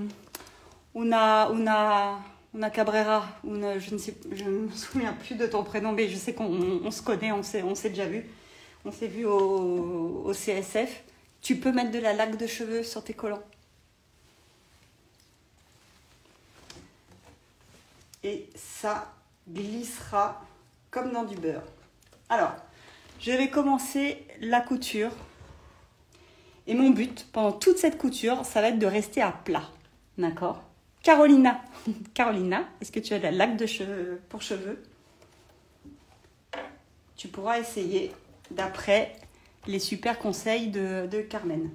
on a, on a, on a Cabrera, on a, je ne sais, je ne me souviens plus de ton prénom, mais je sais qu'on se connaît, on s'est déjà vu. On s'est vu au, au C S F. Tu peux mettre de la laque de cheveux sur tes collants. Et ça glissera comme dans du beurre. Alors, je vais commencer la couture. Et mon but, pendant toute cette couture, ça va être de rester à plat. D'accord? Carolina, Carolina, est-ce que tu as de la laque de cheveux pour cheveux? Tu pourras essayer d'après les super conseils de, de Carmen.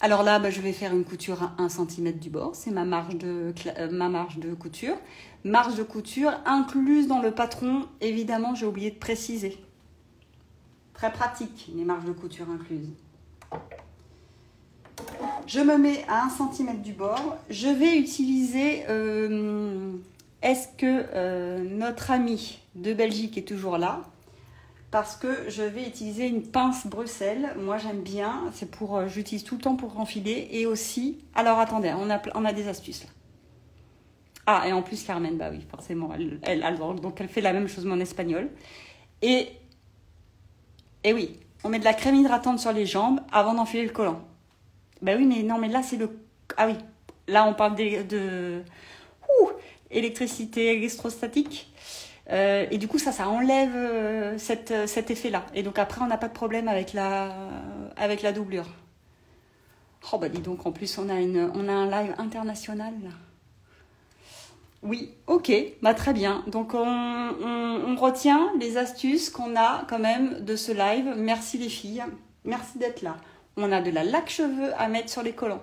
Alors là, bah, je vais faire une couture à un centimètre du bord. C'est ma marge de, euh, ma marge de couture. Marge de couture incluse dans le patron. Évidemment, j'ai oublié de préciser. Très pratique, les marges de couture incluses. Je me mets à un centimètre du bord. Je vais utiliser... Euh, Est-ce que euh, notre ami de Belgique est toujours là? Parce que je vais utiliser une pince Bruxelles. Moi, j'aime bien. C'est pour, euh, j'utilise tout le temps pour enfiler. Et aussi... Alors, attendez. On a, on a des astuces, là. Ah, et en plus, Carmen, bah oui, forcément. Elle, elle, elle, donc, elle fait la même chose, mais en espagnol. Et... Et oui. On met de la crème hydratante sur les jambes avant d'enfiler le collant. Ben oui, mais non, mais là, c'est le... Ah oui, là, on parle de... de... Ouh, électricité électrostatique. Euh, et du coup, ça, ça enlève euh, cette, cet effet-là. Et donc, après, on n'a pas de problème avec la, avec la doublure. Oh bah dis donc, en plus on a, une, on a un live international là. Oui, ok, bah très bien. Donc on, on, on retient les astuces qu'on a quand même de ce live. Merci les filles, merci d'être là. On a de la laque-cheveux à mettre sur les collants.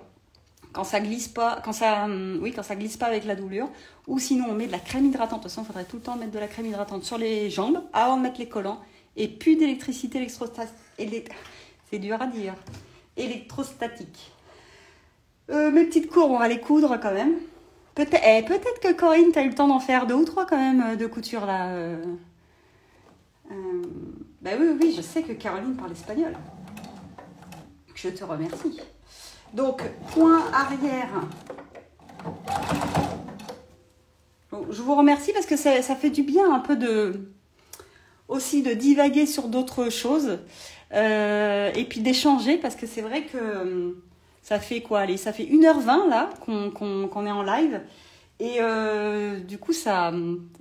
Quand ça glisse pas, quand ça, oui, quand ça glisse pas avec la doublure. Ou sinon on met de la crème hydratante. De toute façon, il faudrait tout le temps mettre de la crème hydratante sur les jambes avant de mettre les collants. Et plus d'électricité électrostatique. C'est dur à dire. Électrostatique. Euh, mes petites courbes, on va les coudre quand même. Peut-être eh, peut-être que Corinne, tu as eu le temps d'en faire deux ou trois quand même de couture là. Euh, bah oui, oui, je sais que Caroline parle espagnol. Je te remercie. Donc, point arrière. Bon, je vous remercie parce que ça, ça fait du bien un peu de... aussi de divaguer sur d'autres choses. Euh, et puis d'échanger parce que c'est vrai que... Ça fait quoi? Allez, ça fait une heure vingt là qu'on qu'on, qu'on est en live. Et euh, du coup, ça,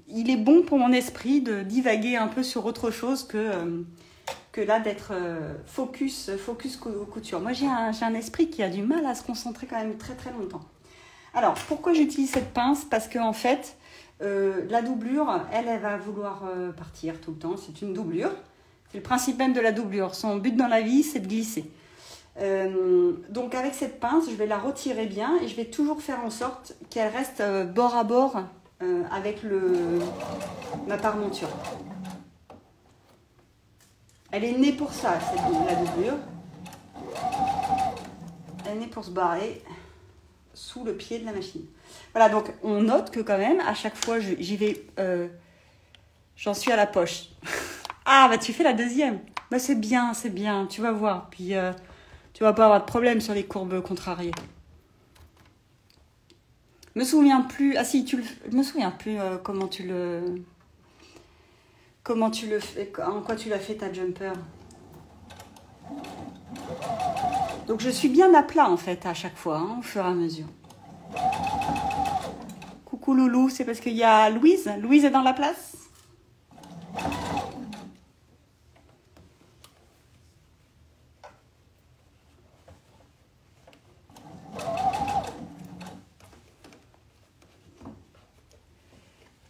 il est bon pour mon esprit de divaguer un peu sur autre chose que, euh, que là d'être euh, focus, focus couture. Moi, j'ai un, j'ai un esprit qui a du mal à se concentrer quand même très très longtemps. Alors, pourquoi j'utilise cette pince? Parce qu'en fait, euh, la doublure, elle, elle va vouloir euh, partir tout le temps. C'est une doublure. C'est le principe même de la doublure. Son but dans la vie, c'est de glisser. Euh, donc avec cette pince, je vais la retirer bien et je vais toujours faire en sorte qu'elle reste euh, bord à bord euh, avec le, ma parementure. Elle est née pour ça, cette, la doublure. Elle est née pour se barrer sous le pied de la machine. Voilà, donc on note que quand même, à chaque fois, j'y vais, euh, j'en suis à la poche. Ah, bah tu fais la deuxième. Bah c'est bien, c'est bien, tu vas voir. Puis... Euh, tu vas pas avoir de problème sur les courbes contrariées. Je me souviens plus... Ah si, tu le, je me souviens plus euh, comment tu le... Comment tu le fais... En quoi tu l'as fait ta jumper. Donc je suis bien à plat en fait à chaque fois, hein, au fur et à mesure. Coucou Loulou, c'est parce qu'il y a Louise. Louise est dans la place.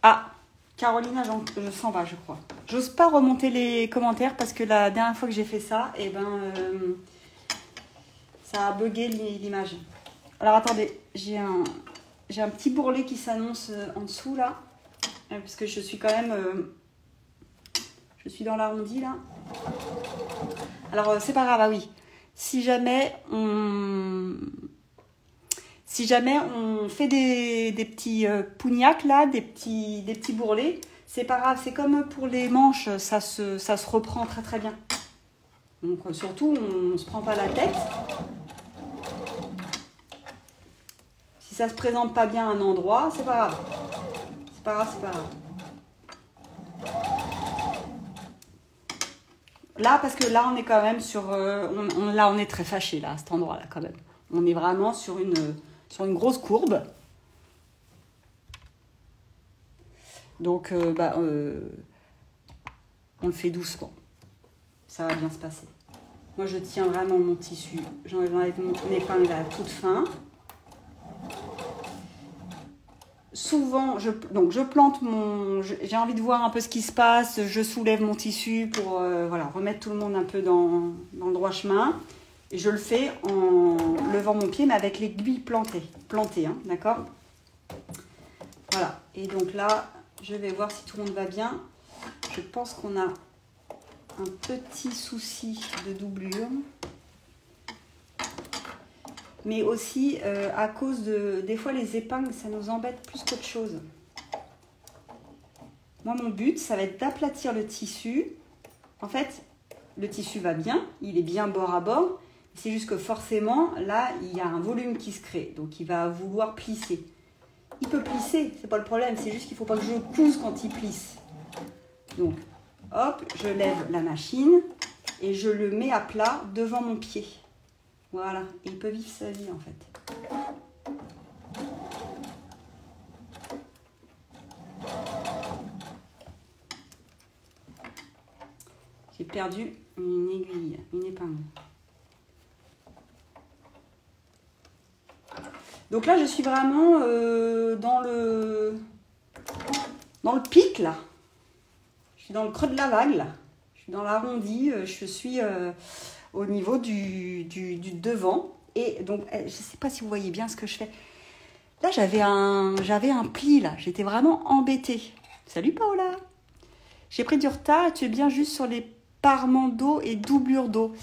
Ah, Carolina, je s'en va, je crois. J'ose pas remonter les commentaires parce que la dernière fois que j'ai fait ça, eh ben, euh, ça a bugué l'image. Alors, attendez, j'ai un, j'ai un petit bourrelet qui s'annonce en dessous, là. Parce que je suis quand même... Euh, je suis dans l'arrondi, là. Alors, c'est pas grave, ah oui. Si jamais on... Si jamais on fait des, des petits euh, pougnacs, là, des petits, des petits bourrelets, c'est pas grave. C'est comme pour les manches, ça se, ça se reprend très très bien. Donc euh, surtout, on ne se prend pas la tête. Si ça se présente pas bien à un endroit, c'est pas grave. C'est pas grave, c'est pas grave. Là, parce que là, on est quand même sur... Euh, on, on, là, on est très fâché, là, à cet endroit-là, quand même. On est vraiment sur une... sur une grosse courbe. Donc, euh, bah, euh, on le fait doucement. Ça va bien se passer. Moi, je tiens vraiment mon tissu. J'enlève mon épingle à toute fin. Souvent, je, donc, je plante mon... J'ai envie de voir un peu ce qui se passe. Je soulève mon tissu pour euh, voilà, remettre tout le monde un peu dans, dans le droit chemin. Et je le fais en levant mon pied, mais avec l'aiguille plantée. Plantée, hein, d'accord? Voilà. Et donc là, je vais voir si tout le monde va bien. Je pense qu'on a un petit souci de doublure. Mais aussi, euh, à cause de... Des fois, les épingles, ça nous embête plus qu'autre chose. Moi, mon but, ça va être d'aplatir le tissu. En fait, le tissu va bien. Il est bien bord à bord. C'est juste que forcément, là, il y a un volume qui se crée. Donc, il va vouloir plisser. Il peut plisser, c'est pas le problème. C'est juste qu'il ne faut pas que je pousse quand il plisse. Donc, hop, je lève la machine et je le mets à plat devant mon pied. Voilà. Et il peut vivre sa vie, en fait. J'ai perdu une aiguille, une épingle. Donc là, je suis vraiment euh, dans le dans le pic, là. Je suis dans le creux de la vague, là. Je suis dans l'arrondi, je suis euh, au niveau du, du, du devant. Et donc, je ne sais pas si vous voyez bien ce que je fais. Là, j'avais un, j'avais un pli, là. J'étais vraiment embêtée. Salut, Paola. J'ai pris du retard. Tu es bien juste sur les parements d'eau et doublures d'eau.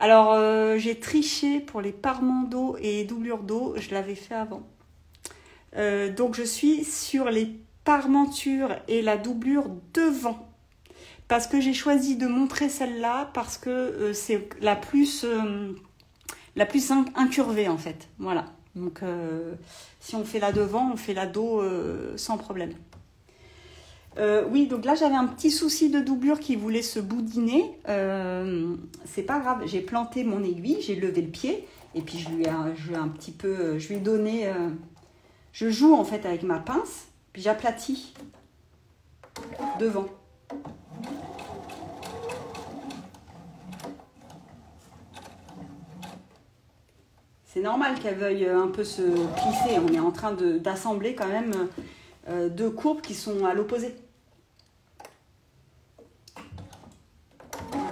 Alors, euh, j'ai triché pour les parements d'eau et doublures d'eau. Je l'avais fait avant. Euh, donc, je suis sur les parementures et la doublure devant. Parce que j'ai choisi de montrer celle-là parce que euh, c'est la plus... Euh, la plus incurvée, en fait. Voilà. Donc, euh, si on fait la devant, on fait la dos euh, sans problème. Euh, oui, donc là, j'avais un petit souci de doublure qui voulait se boudiner. Euh, c'est pas grave. J'ai planté mon aiguille, j'ai levé le pied. Et puis, je lui ai, je lui ai un petit peu... Je lui ai donné... Euh, je joue, en fait, avec ma pince. Puis, j'aplatis devant. C'est normal qu'elle veuille un peu se plisser. On est en train d'assembler quand même euh, deux courbes qui sont à l'opposé.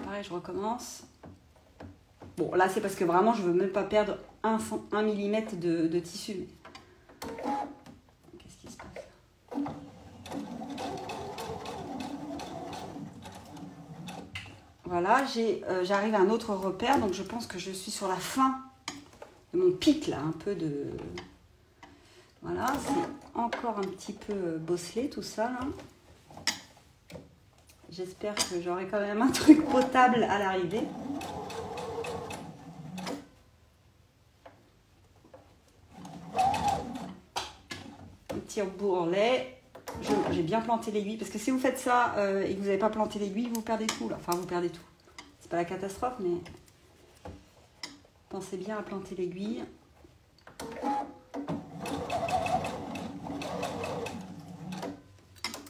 Pareil, je recommence. Bon, là, c'est parce que vraiment, je ne veux même pas perdre un, un millimètre de, de tissu. Qu'est-ce qui se passe? Voilà, j'arrive euh, à un autre repère. Donc, je pense que je suis sur la fin. Mon pic là, un peu de... Voilà, c'est encore un petit peu bosselé tout ça là. J'espère que j'aurai quand même un truc potable à l'arrivée. Un petit bourrelet. J'ai bien planté l'aiguille parce que si vous faites ça euh, et que vous n'avez pas planté l'aiguille, vous perdez tout là. Enfin, vous perdez tout. C'est pas la catastrophe, mais... Pensez bien à planter l'aiguille.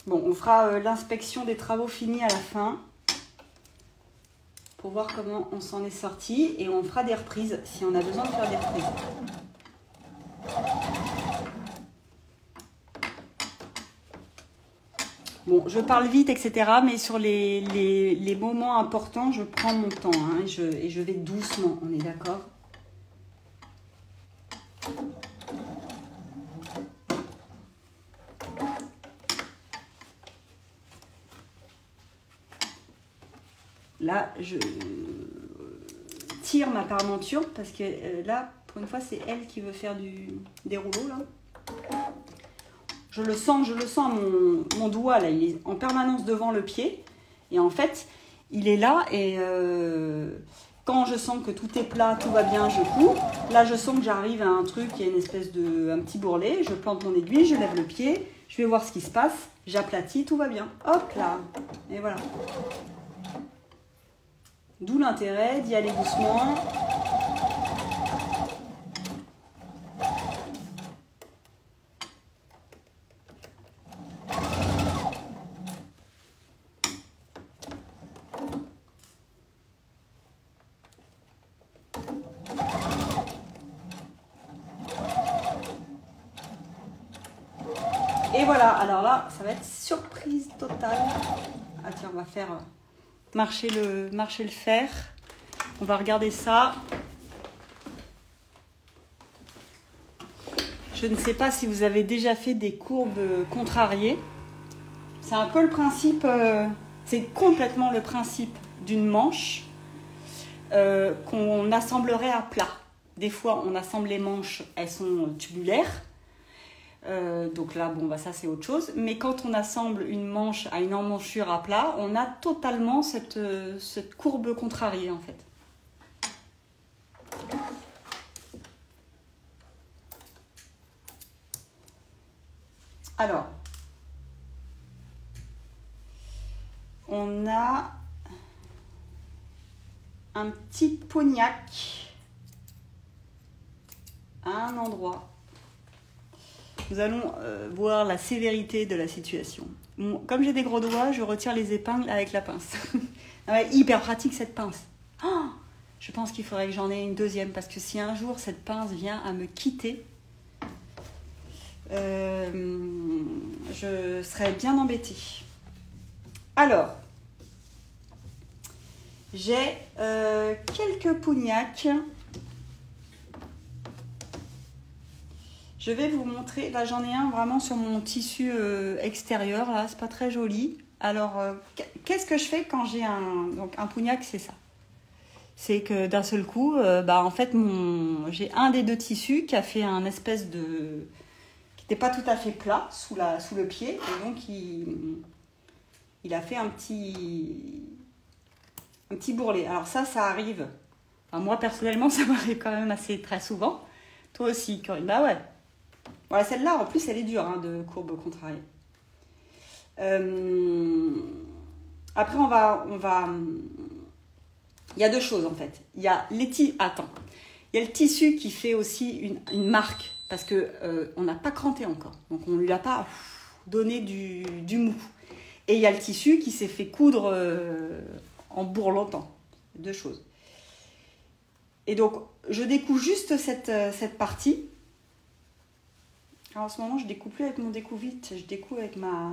Bon, on fera euh, l'inspection des travaux finis à la fin pour voir comment on s'en est sorti et on fera des reprises si on a besoin de faire des reprises. Bon, je parle vite, et cetera. Mais sur les, les, les moments importants, je prends mon temps hein, et, je, et je vais doucement, on est d'accord? Là, je tire ma parementure parce que euh, là, pour une fois, c'est elle qui veut faire du, des rouleaux, là. Je le sens, je le sens, mon, mon doigt, là, il est en permanence devant le pied. Et en fait, il est là et euh, quand je sens que tout est plat, tout va bien, je couds. Là, je sens que j'arrive à un truc, il y a une espèce de... un petit bourrelet. Je plante mon aiguille, je lève le pied, je vais voir ce qui se passe. J'aplatis, tout va bien. Hop là, et voilà. D'où l'intérêt d'y aller doucement. Ça va être surprise totale. Ah tiens, on va faire marcher le, marcher le fer. On va regarder ça. Je ne sais pas si vous avez déjà fait des courbes contrariées. C'est un peu le principe, euh, c'est complètement le principe d'une manche euh, qu'on assemblerait à plat. Des fois, on assemble les manches, elles sont tubulaires. Euh, donc là, bon, bah, ça c'est autre chose. Mais quand on assemble une manche à une emmanchure à plat, on a totalement cette, euh, cette courbe contrariée en fait. Alors, on a un petit pognac à un endroit. Nous allons euh, voir la sévérité de la situation. Bon, comme j'ai des gros doigts, je retire les épingles avec la pince. Ouais, hyper pratique cette pince. Oh, je pense qu'il faudrait que j'en aie une deuxième parce que si un jour cette pince vient à me quitter, euh, je serais bien embêtée. Alors, j'ai euh, quelques pougnacs. Je vais vous montrer. Là, j'en ai un vraiment sur mon tissu euh, extérieur. Là, c'est pas très joli. Alors, euh, qu'est-ce que je fais quand j'ai un... Donc, un pougnac, c'est ça. C'est que d'un seul coup, euh, bah, en fait, mon... j'ai un des deux tissus qui a fait un espèce de... qui n'était pas tout à fait plat sous, la... sous le pied. Et donc, il... il a fait un petit... un petit bourrelet. Alors ça, ça arrive. Enfin, moi, personnellement, ça m'arrive quand même assez très souvent. Toi aussi, Corinne. Bah ouais. Voilà, celle-là, en plus, elle est dure, hein, de courbe contrariée. Euh... Après, on va, on va... Il y a deux choses, en fait. Il y a les tissus... Attends. Il y a le tissu qui fait aussi une, une marque, parce qu'on euh, n'a pas cranté encore. Donc, on ne lui a pas donné du, du mou. Et il y a le tissu qui s'est fait coudre euh, en bourrelotant. Deux choses. Et donc, je découpe juste cette, cette partie. Alors en ce moment, je ne découpe plus avec mon découvite, je découpe avec ma,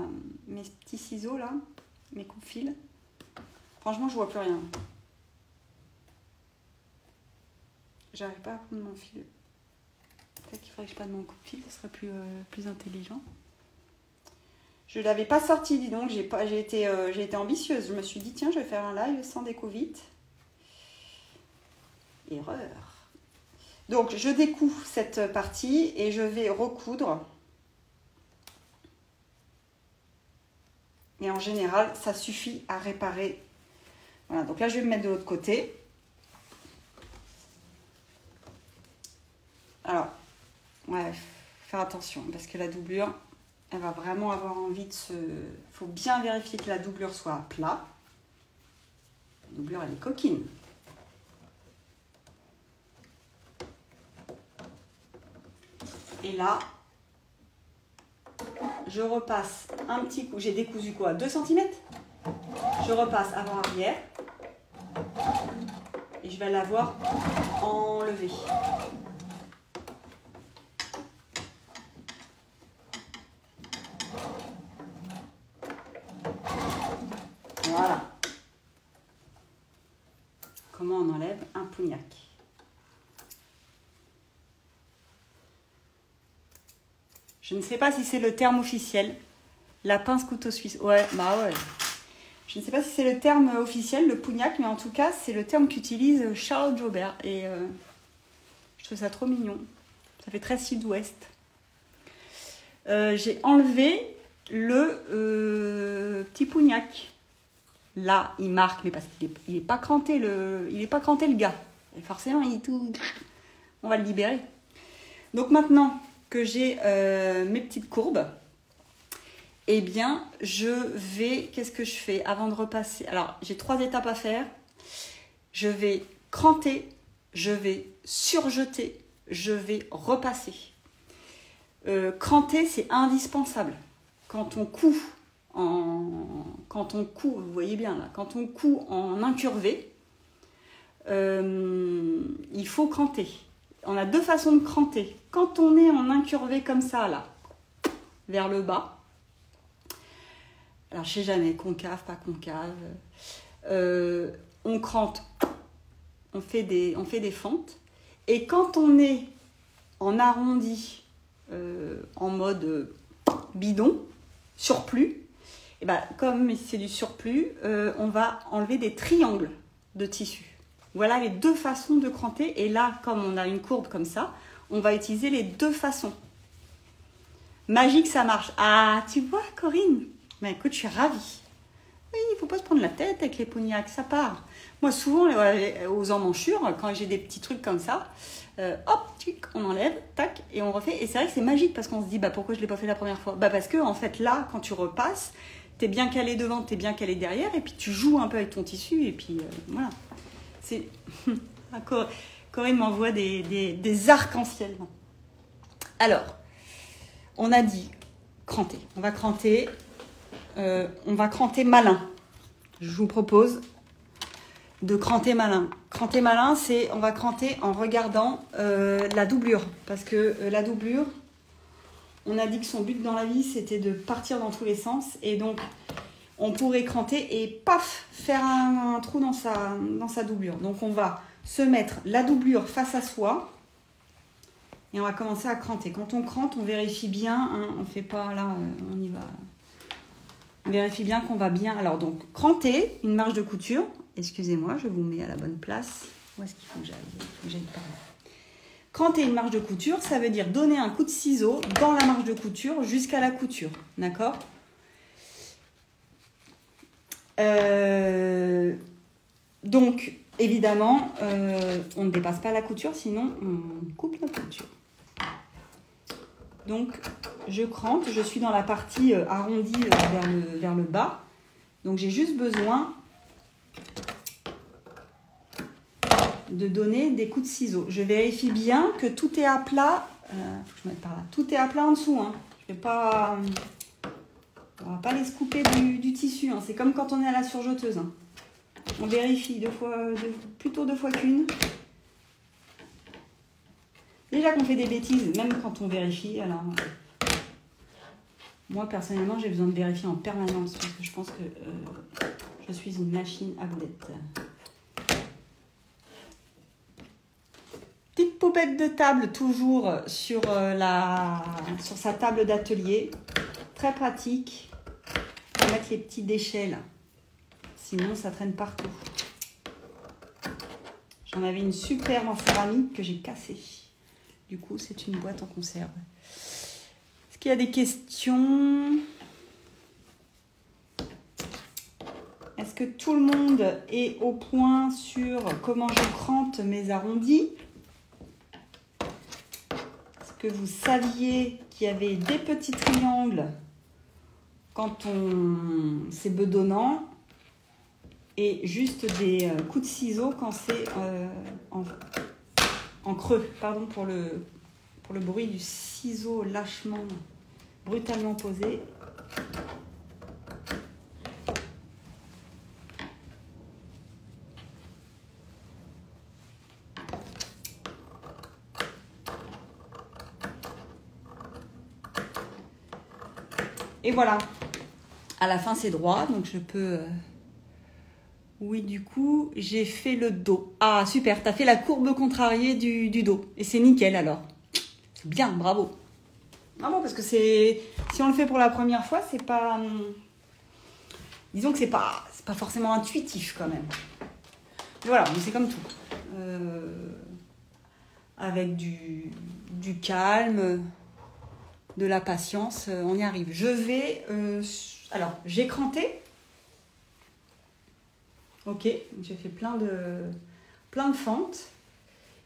mes petits ciseaux, là, mes coupes-fils. Franchement, je ne vois plus rien. J'arrive pas à prendre mon fil. Peut-être qu'il faudrait que je prenne mon coupe-fil, ce serait plus, euh, plus intelligent. Je ne l'avais pas sorti, dis donc, j'ai pas, j'ai été, euh, j'ai été ambitieuse. Je me suis dit, tiens, je vais faire un live sans découvite. Erreur. Donc, je découpe cette partie et je vais recoudre. Et en général, ça suffit à réparer. Voilà, donc là, je vais me mettre de l'autre côté. Alors, ouais, faire attention parce que la doublure, elle va vraiment avoir envie de se... Il faut bien vérifier que la doublure soit à plat. La doublure, elle est coquine. Et là, je repasse un petit coup. J'ai décousu quoi, deux centimètres. Je repasse avant-arrière. Et je vais l'avoir enlevé. Voilà. Comment on enlève un pougnac? Je ne sais pas si c'est le terme officiel. La pince couteau suisse. Ouais, bah ouais. Je ne sais pas si c'est le terme officiel, le pougnac, mais en tout cas, c'est le terme qu'utilise Charles Jobert. Et euh, je trouve ça trop mignon. Ça fait très sud-ouest. Euh, j'ai enlevé le euh, petit pougnac. Là, il marque, mais parce qu'il n'est est pas cranté, le, il est pas cranté, le gars. Et forcément, il est tout... On va le libérer. Donc maintenant... que j'ai euh, mes petites courbes, eh bien, je vais... Qu'est-ce que je fais avant de repasser? Alors, j'ai trois étapes à faire. Je vais cranter, je vais surjeter, je vais repasser. Euh, cranter, c'est indispensable. Quand on coud en... Quand on coud, vous voyez bien là, quand on coud en incurvé, euh, il faut cranter. On a deux façons de cranter. Quand on est en incurvé comme ça, là, vers le bas, alors je sais jamais, concave, pas concave, euh, on crante, on fait, des, on fait des fentes. Et quand on est en arrondi, euh, en mode euh, bidon, surplus, et ben, comme c'est du surplus, euh, on va enlever des triangles de tissu. Voilà les deux façons de cranter. Et là, comme on a une courbe comme ça, on va utiliser les deux façons. Magique, ça marche. Ah, tu vois, Corinne? Mais écoute, je suis ravie. Oui, il ne faut pas se prendre la tête avec les pougnacs, ça part. Moi, souvent, aux emmanchures, quand j'ai des petits trucs comme ça, euh, hop, tic, on enlève, tac, et on refait. Et c'est vrai que c'est magique parce qu'on se dit, bah, pourquoi je ne l'ai pas fait la première fois? Bah, parce que, en fait, là, quand tu repasses, tu es bien calé devant, tu es bien calé derrière, et puis tu joues un peu avec ton tissu, et puis euh, voilà. C'est... Corinne m'envoie des, des, des arcs-en-ciel. Alors, on a dit cranter. On va cranter, euh, on va cranter malin. Je vous propose de cranter malin. Cranter malin, c'est on va cranter en regardant euh, la doublure. Parce que euh, la doublure, on a dit que son but dans la vie, c'était de partir dans tous les sens. Et donc, on pourrait cranter et paf, faire un, un trou dans sa, dans sa doublure. Donc, on va se mettre la doublure face à soi. Et on va commencer à cranter. Quand on crante, on vérifie bien. Hein, on ne fait pas là, on y va. On vérifie bien qu'on va bien. Alors, donc, cranter, une marge de couture. Excusez-moi, je vous mets à la bonne place. Où est-ce qu'il faut que j'aille ? Il faut que j'aille par là. Cranter une marge de couture, ça veut dire donner un coup de ciseau dans la marge de couture jusqu'à la couture. D'accord ? euh, Donc, évidemment, euh, on ne dépasse pas la couture, sinon on coupe la couture. Donc, je crante, je suis dans la partie euh, arrondie euh, vers, le, vers le bas. Donc, j'ai juste besoin de donner des coups de ciseaux. Je vérifie bien que tout est à plat. Euh, faut que je mette par là. Tout est à plat en dessous. Hein. Je vais pas, on ne va pas les scooper du, du tissu. Hein. C'est comme quand on est à la surjeteuse. Hein. On vérifie deux fois, deux, plutôt deux fois qu'une. Déjà qu'on fait des bêtises, même quand on vérifie. Alors, moi, personnellement, j'ai besoin de vérifier en permanence parce que je pense que euh, je suis une machine à boulettes. Petite poupette de table, toujours sur, la, sur sa table d'atelier. Très pratique. On va mettre les petits déchets là. Sinon, ça traîne partout. J'en avais une superbe en céramique que j'ai cassée. Du coup, c'est une boîte en conserve. Est-ce qu'il y a des questions? Est-ce que tout le monde est au point sur comment je crante mes arrondis? Est-ce que vous saviez qu'il y avait des petits triangles quand on c'est bedonnant et juste des coups de ciseaux quand c'est euh, en En creux, pardon pour le, pour le bruit du ciseau lâchement, brutalement posé. Et voilà, à la fin c'est droit, donc je peux... Oui, du coup, j'ai fait le dos. Ah, super, t'as fait la courbe contrariée du, du dos. Et c'est nickel, alors. C'est bien, bravo. Bravo, parce que c'est... Si on le fait pour la première fois, c'est pas... Disons que c'est pas, c'est pas forcément intuitif, quand même. Mais voilà, c'est comme tout. Euh... Avec du, du calme, de la patience, on y arrive. Je vais... Euh... Alors, j'ai cranté... Ok, j'ai fait plein de, plein de fentes.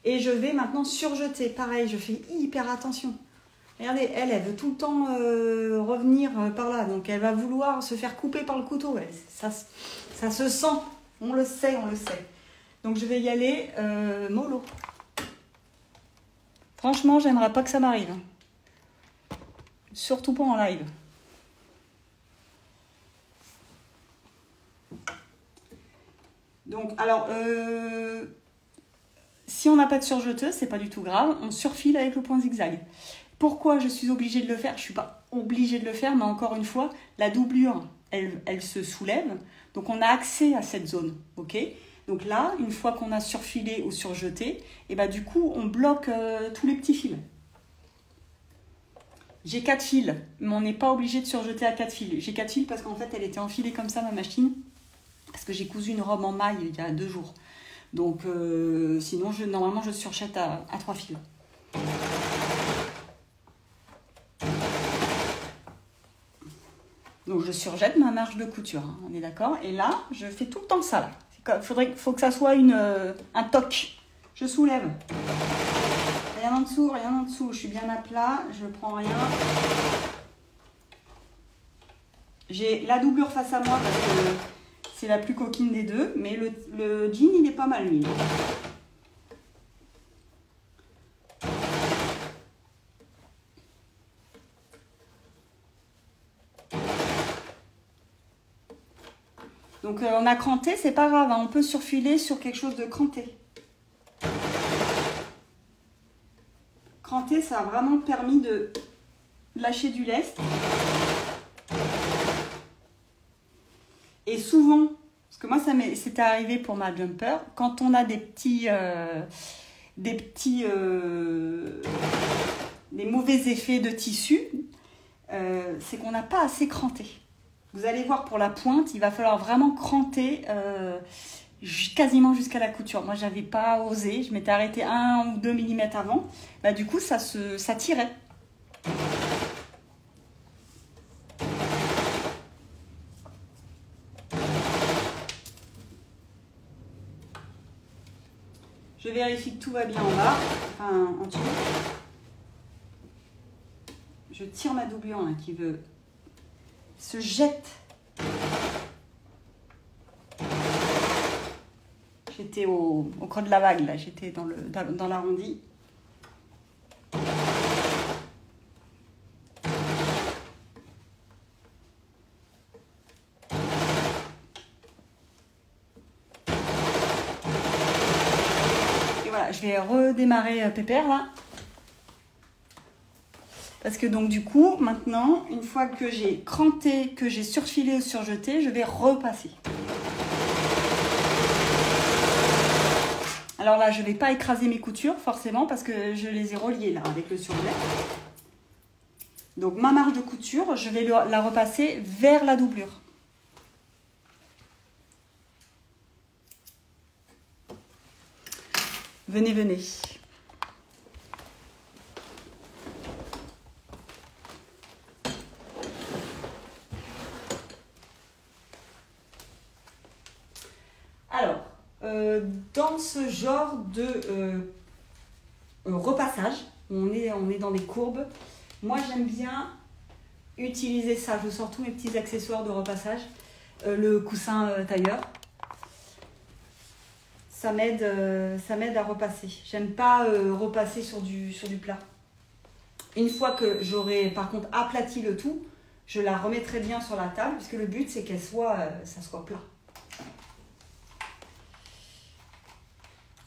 Et je vais maintenant surjeter. Pareil, je fais hyper attention. Regardez, elle, elle veut tout le temps euh, revenir euh, par là. Donc, elle va vouloir se faire couper par le couteau. Elle, ça, ça se sent. On le sait, on le sait. Donc, je vais y aller euh, mollo. Franchement, j'aimerais pas que ça m'arrive. Surtout pas en live. Donc, alors, euh, si on n'a pas de surjeteuse, c'est pas du tout grave. On surfile avec le point zigzag. Pourquoi je suis obligée de le faire? Je ne suis pas obligée de le faire, mais encore une fois, la doublure, elle, elle se soulève. Donc, on a accès à cette zone, ok? Donc là, une fois qu'on a surfilé ou surjeté, et ben, du coup, on bloque euh, tous les petits fils. J'ai quatre fils, mais on n'est pas obligé de surjeter à quatre fils. J'ai quatre fils parce qu'en fait, elle était enfilée comme ça, ma machine. Parce que j'ai cousu une robe en maille il y a deux jours. Donc, euh, sinon, je, normalement, je surchète à, à trois fils. Donc, je surjette ma marge de couture. Hein, on est d'accord? Et là, je fais tout le temps ça. Il faudrait, faut que ça soit une, euh, un toc. Je soulève. Rien en dessous, rien en dessous. Je suis bien à plat. Je prends rien. J'ai la doublure face à moi parce que... C'est la plus coquine des deux, mais le, le jean, il est pas mal, lui. Donc, euh, on a cranté, c'est pas grave, hein, on peut surfiler sur quelque chose de cranté. Cranté, ça a vraiment permis de lâcher du lest. Et souvent, parce que moi, ça m'est arrivé pour ma jumper, quand on a des petits... Euh, des petits... Euh, des mauvais effets de tissu, euh, c'est qu'on n'a pas assez cranté. Vous allez voir, pour la pointe, il va falloir vraiment cranter euh, quasiment jusqu'à la couture. Moi, j'avais pas osé. Je m'étais arrêtée un ou deux millimètres avant. Bah, du coup, ça, se, ça tirait. Je vérifie que tout va bien en bas. Enfin, en dessous. Je tire ma doublure hein, qui veut... se jette. J'étais au, au creux de la vague, là. J'étais dans le dans, dans l'arrondi. Et voilà, je vais redémarrer pépère, là. Parce que donc du coup, maintenant, une fois que j'ai cranté, que j'ai surfilé ou surjeté, je vais repasser. Alors là, je ne vais pas écraser mes coutures, forcément, parce que je les ai reliées là avec le surjet. Donc ma marge de couture, je vais la repasser vers la doublure. Venez, venez. Dans ce genre de euh, repassage, on est, on est dans des courbes. Moi, j'aime bien utiliser ça. Je sors tous mes petits accessoires de repassage. Euh, le coussin euh, tailleur, ça m'aide euh, ça m'aide à repasser. J'aime pas euh, repasser sur du, sur du plat. Une fois que j'aurai, par contre, aplati le tout, je la remettrai bien sur la table, puisque le but, c'est qu'elle soit, euh, ça soit plat.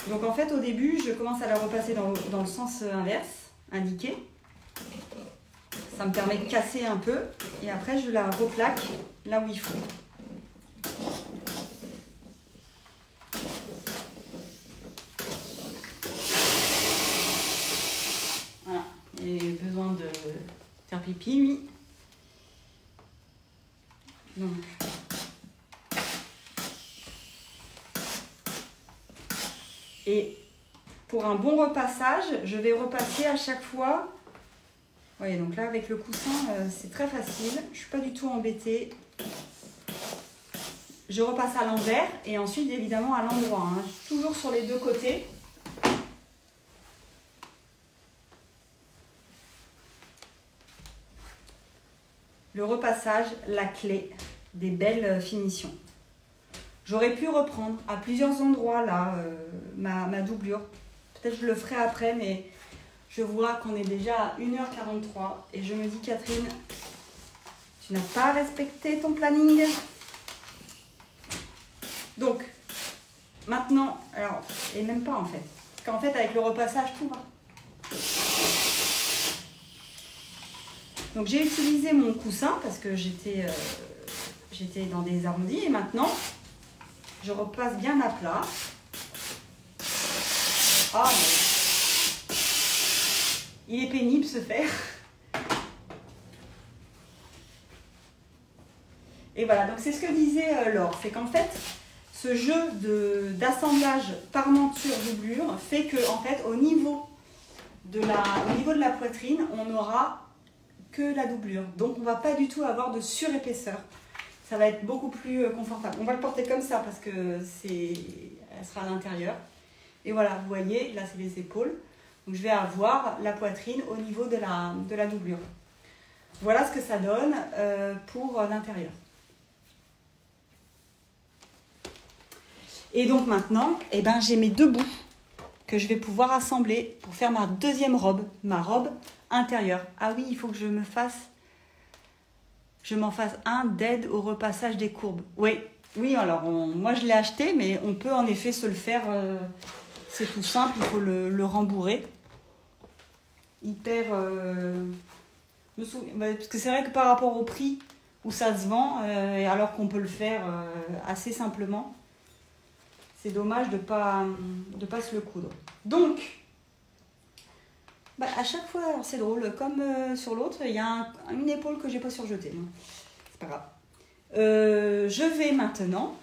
Donc en fait, au début, je commence à la repasser dans, dans le sens inverse, indiqué. Ça me permet de casser un peu. Et après, je la replaque là où il faut. Voilà. Il y a besoin de faire pipi, lui. Donc... Et pour un bon repassage, je vais repasser à chaque fois. Vous voyez, donc là, avec le coussin, euh, c'est très facile. Je ne suis pas du tout embêtée. Je repasse à l'envers et ensuite, évidemment, à l'endroit. Hein. Toujours sur les deux côtés. Le repassage, la clé des belles finitions. J'aurais pu reprendre à plusieurs endroits, là, euh, ma, ma doublure. Peut-être que je le ferai après, mais je vois qu'on est déjà à une heure quarante-trois. Et je me dis, Catherine, tu n'as pas respecté ton planning. Donc, maintenant, alors, et même pas en fait. Parce qu'en fait, avec le repassage, tout va. Donc, j'ai utilisé mon coussin parce que j'étais euh, j'étais dans des arrondis. Et maintenant... Je repasse bien à plat. Oh, il est pénible ce fer. Et voilà, donc c'est ce que disait Laure, c'est qu'en fait, ce jeu d'assemblage parmenture-doublure fait que, en fait, au niveau de la, au niveau de la poitrine, on n'aura que la doublure. Donc on ne va pas du tout avoir de surépaisseur. Ça va être beaucoup plus confortable. On va le porter comme ça parce que c'est, elle sera à l'intérieur. Et voilà, vous voyez, là c'est les épaules. Donc je vais avoir la poitrine au niveau de la, de la doublure. Voilà ce que ça donne euh, pour l'intérieur. Et donc maintenant, eh ben, j'ai mes deux bouts que je vais pouvoir assembler pour faire ma deuxième robe, ma robe intérieure. Ah oui, il faut que je me fasse... je m'en fasse un d'aide au repassage des courbes. Oui, oui. Alors, on, moi, je l'ai acheté, mais on peut en effet se le faire. Euh, c'est tout simple, il faut le, le rembourrer. Hyper euh, Je me souviens, parce que c'est vrai que par rapport au prix où ça se vend, euh, alors qu'on peut le faire euh, assez simplement, c'est dommage de pas, de pas se le coudre. Donc, bah, à chaque fois, c'est drôle, comme euh, sur l'autre, il y a un, une épaule que j'ai pas surjetée. C'est pas grave. Euh, je vais maintenant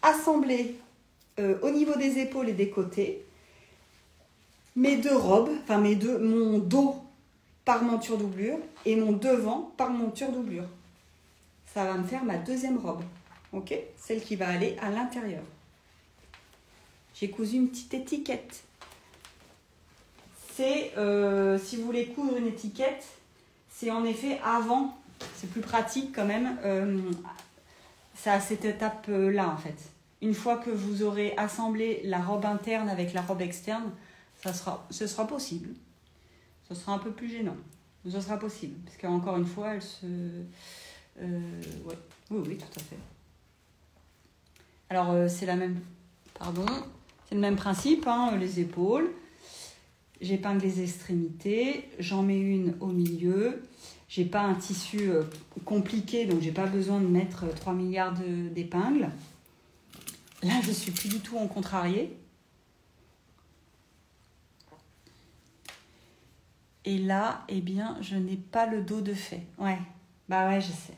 assembler euh, au niveau des épaules et des côtés mes deux robes, enfin mes deux, mon dos par monture doublure et mon devant par monture doublure. Ça va me faire ma deuxième robe, ok? Celle qui va aller à l'intérieur. J'ai cousu une petite étiquette. C'est, euh, si vous voulez coudre une étiquette, c'est en effet avant, c'est plus pratique quand même, euh, c'est à cette étape-là en fait. Une fois que vous aurez assemblé la robe interne avec la robe externe, ça sera, ce sera possible. Ce sera un peu plus gênant, mais ce sera possible. Parce qu'encore une fois, elle se... Euh, ouais. Oui, oui, tout à fait. Alors, euh, c'est la même... Pardon. C'est le même principe, hein, les épaules. J'épingle les extrémités. J'en mets une au milieu. J'ai pas un tissu euh, compliqué, donc j'ai pas besoin de mettre trois milliards d'épingles. Là, je suis plus du tout en contrarié. Et là, eh bien, je n'ai pas le dos de fait. Ouais, bah ouais, je sais.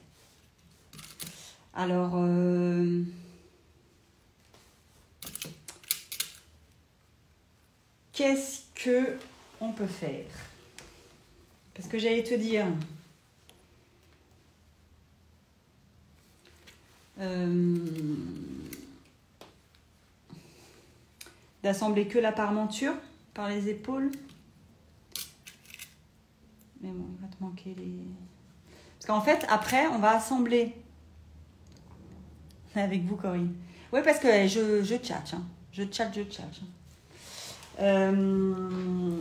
Alors, euh... qu'est-ce que on peut faire? Parce que j'allais te dire, euh... d'assembler que la parmenture par les épaules. Mais bon, il va te manquer les... Parce qu'en fait, après, on va assembler. Avec vous, Corinne. Oui, parce que je, je tchatche. Hein. Je tchatche, je tchatche. Euh...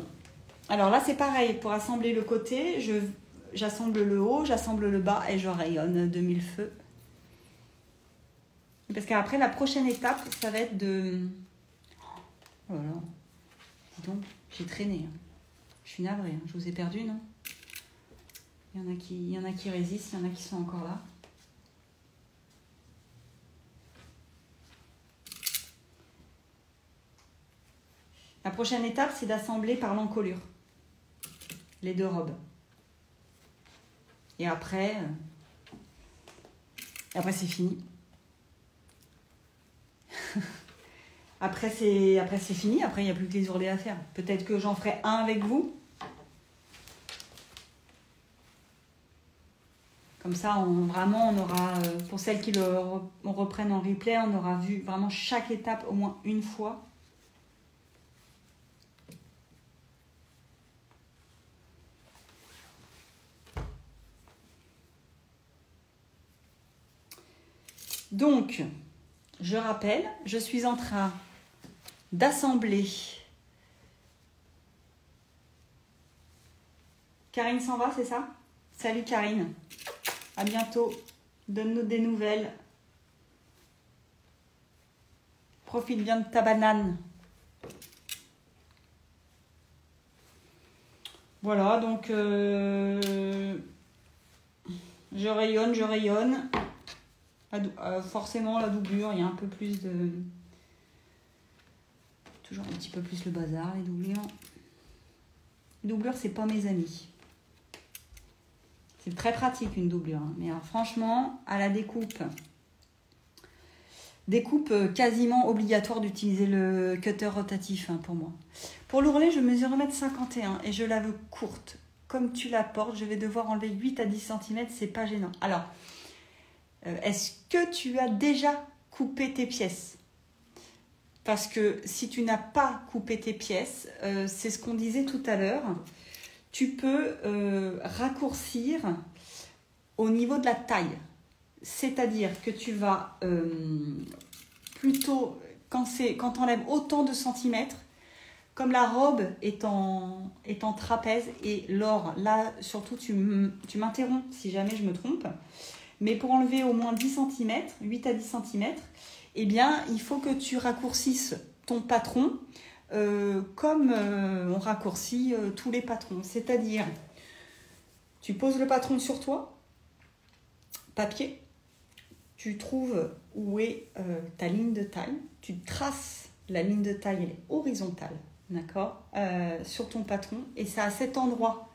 Alors là, c'est pareil. Pour assembler le côté, je j'assemble le haut, j'assemble le bas et je rayonne de mille feux. Parce qu'après, la prochaine étape, ça va être de... Oh là là. Dis donc, j'ai traîné. Hein. Je suis navrée. Hein. Je vous ai perdu, non ? Il y en a qui, il y en a qui résistent, il y en a qui sont encore là. La prochaine étape, c'est d'assembler par l'encolure les deux robes. Et après, euh... après c'est fini. après c'est après c'est fini. Après, il n'y a plus que les ourlets à faire. Peut-être que j'en ferai un avec vous. Comme ça, on, vraiment, on aura, pour celles qui le on reprenne en replay, on aura vu vraiment chaque étape au moins une fois. Donc, je rappelle, je suis en train d'assembler. Karine s'en va, c'est ça? Salut Karine. À bientôt, donne-nous des nouvelles. Profite bien de ta banane. Voilà, donc euh, je rayonne, je rayonne. Euh, forcément, la doublure, il y a un peu plus de... Toujours un petit peu plus le bazar, les doublures. Les doublures, c'est pas mes amis. C'est très pratique une doublure, hein. Mais alors, franchement, à la découpe, découpe quasiment obligatoire d'utiliser le cutter rotatif, hein, pour moi. Pour l'ourlet, je mesure un mètre cinquante et un et je la veux courte. Comme tu la portes, je vais devoir enlever huit à dix centimètres, c'est pas gênant. Alors, est-ce que tu as déjà coupé tes pièces? Parce que si tu n'as pas coupé tes pièces, euh, c'est ce qu'on disait tout à l'heure, tu peux euh, raccourcir au niveau de la taille. C'est-à-dire que tu vas euh, plutôt, quand tu enlèves autant de centimètres, comme la robe est en, est en trapèze, et l'or, là surtout, tu, tu m'interromps si jamais je me trompe, mais pour enlever au moins dix centimètres, huit à dix centimètres, eh bien, il faut que tu raccourcisses ton patron. Euh, comme euh, on raccourcit euh, tous les patrons, c'est-à-dire Tu poses le patron sur toi, papier, tu trouves où est euh, ta ligne de taille, tu traces la ligne de taille, elle est horizontale, d'accord, euh, sur ton patron, et c'est à cet endroit.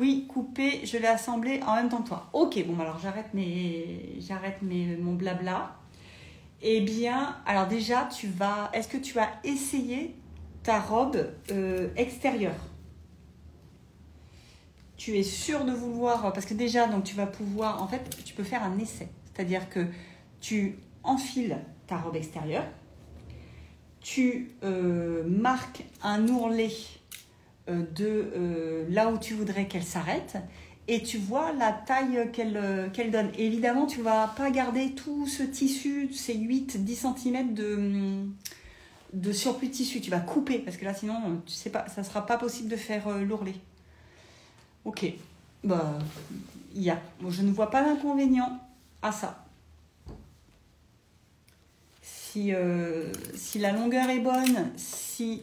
Oui, coupé, je l'ai assemblé en même temps que toi. Ok, bon, alors j'arrête mes, j'arrête mes, mon blabla. Eh bien, alors déjà, tu vas... Est-ce que tu as essayé ta robe euh, extérieure? Tu es sûr de vouloir... Parce que déjà, donc, tu vas pouvoir... En fait, tu peux faire un essai. C'est-à-dire que tu enfiles ta robe extérieure. Tu euh, marques un ourlet de euh, là où tu voudrais qu'elle s'arrête et tu vois la taille qu'elle euh, qu'elle donne. Et évidemment, tu ne vas pas garder tout ce tissu, ces huit à dix centimètres de, de surplus de tissu. Tu vas couper parce que là, sinon, tu sais pas, ça ne sera pas possible de faire euh, l'ourlet. Ok, bah, yeah. Bon, je ne vois pas d'inconvénient à ça. Si, euh, si la longueur est bonne, si...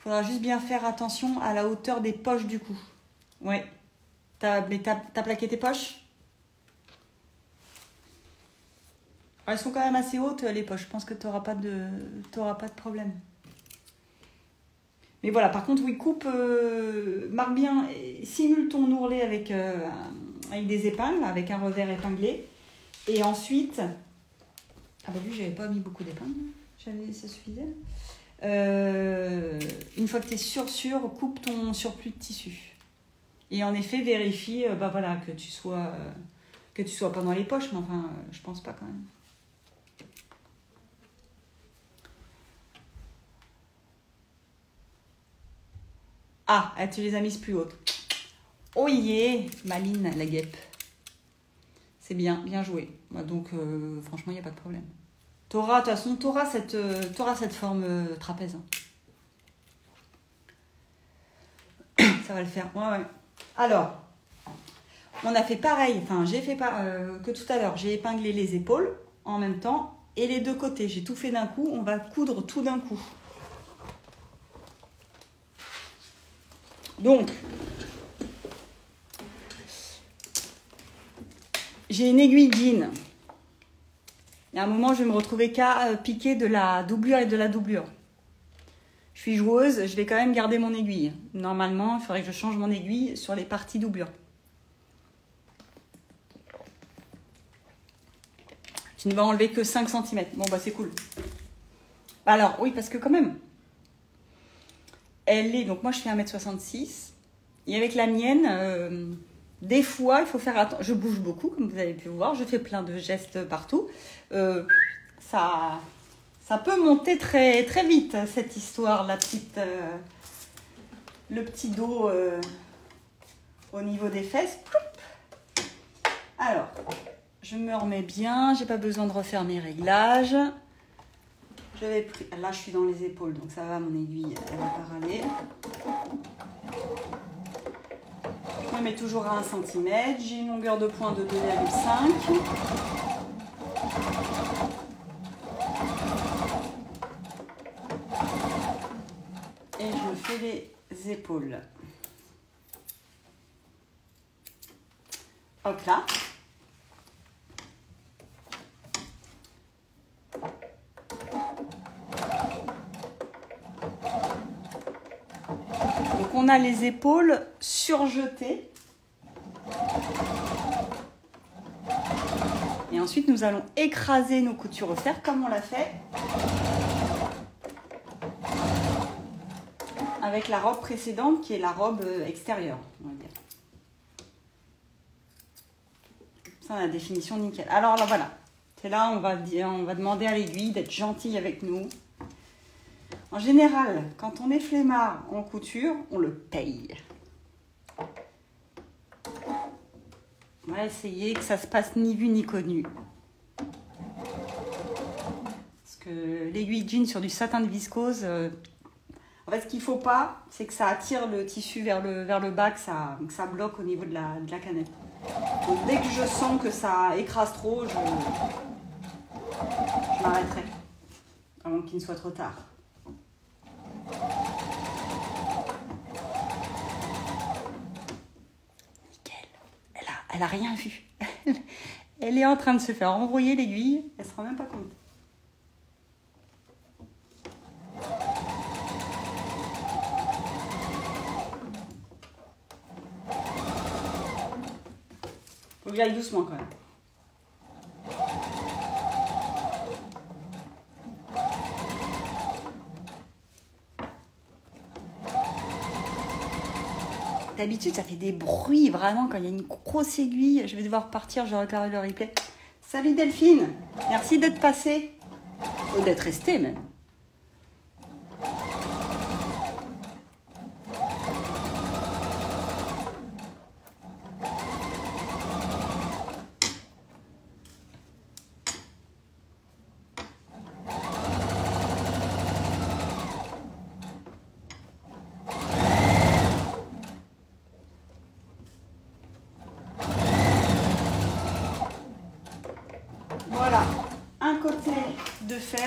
Il faudra juste bien faire attention à la hauteur des poches du cou. Ouais. T'as, mais t'as, t'as plaqué tes poches? Elles sont quand même assez hautes, les poches. Je pense que t'auras pas de, t'auras pas de problème. Mais voilà, par contre, oui, coupe, euh, marque bien, simule ton ourlet avec, euh, avec des épingles, avec un revers épinglé. Et ensuite... Ah bah lui, j'avais pas mis beaucoup d'épingles. J'avais, ça suffisait. Euh, une fois que tu es sûr, sûr, coupe ton surplus de tissu. Et en effet, vérifie euh, bah voilà, que tu sois euh, que tu sois pas dans les poches, mais enfin, euh, je pense pas quand même. Ah, tu les as mises plus hautes. Oh yeah, maline, la guêpe. C'est bien, bien joué. Bah, donc, euh, franchement, il n'y a pas de problème. T'auras, de toute façon, t'auras cette, t'auras cette forme euh, trapèze. Ça va le faire. Ouais, ouais. Alors, on a fait pareil. Enfin, j'ai fait pas euh, que tout à l'heure. J'ai épinglé les épaules en même temps et les deux côtés. J'ai tout fait d'un coup. On va coudre tout d'un coup. Donc, j'ai une aiguille jean. Et à un moment, je vais me retrouver qu'à piquer de la doublure et de la doublure. Je suis joueuse, je vais quand même garder mon aiguille. Normalement, il faudrait que je change mon aiguille sur les parties doublure. Tu ne vas enlever que cinq centimètres. Bon, bah c'est cool. Alors, oui, parce que quand même, elle est... Donc moi, je fais un mètre soixante-six. Et avec la mienne... Euh, des fois, il faut faire attention. Je bouge beaucoup, comme vous avez pu voir. Je fais plein de gestes partout. Euh, ça, ça peut monter très, très vite, cette histoire. La petite, euh, le petit dos euh, au niveau des fesses. Alors, je me remets bien. J'ai pas besoin de refaire mes réglages. Je vais pris... Là, je suis dans les épaules, donc ça va, mon aiguille, elle va pas râler. Je me mets toujours à un centimètre. J'ai une longueur de point de deux virgule cinq. Et je me fais les épaules. Hop là. On a les épaules surjetées. Et ensuite, nous allons écraser nos coutures au fer comme on l'a fait avec la robe précédente qui est la robe extérieure. On va dire. Ça, on a la définition nickel. Alors là, voilà. C'est là, on va, dire, on va demander à l'aiguille d'être gentille avec nous. En général, quand on est flemmard en couture, on le paye. On va essayer que ça se passe ni vu ni connu. Parce que l'aiguille jean sur du satin de viscose, euh, en fait, ce qu'il ne faut pas, c'est que ça attire le tissu vers le, vers le bas, que ça, que ça bloque au niveau de la, de la canette. Donc, dès que je sens que ça écrase trop, je, je m'arrêterai. Avant qu'il ne soit trop tard. elle n'a rien vu. Elle est en train de se faire enrouiller l'aiguille, elle ne se rend même pas compte. Faut que j'aille doucement quand même. D'habitude, ça fait des bruits, vraiment, quand il y a une grosse aiguille. Je vais devoir partir, je regarde le replay. Salut Delphine, merci d'être passée. Ou d'être restée, même.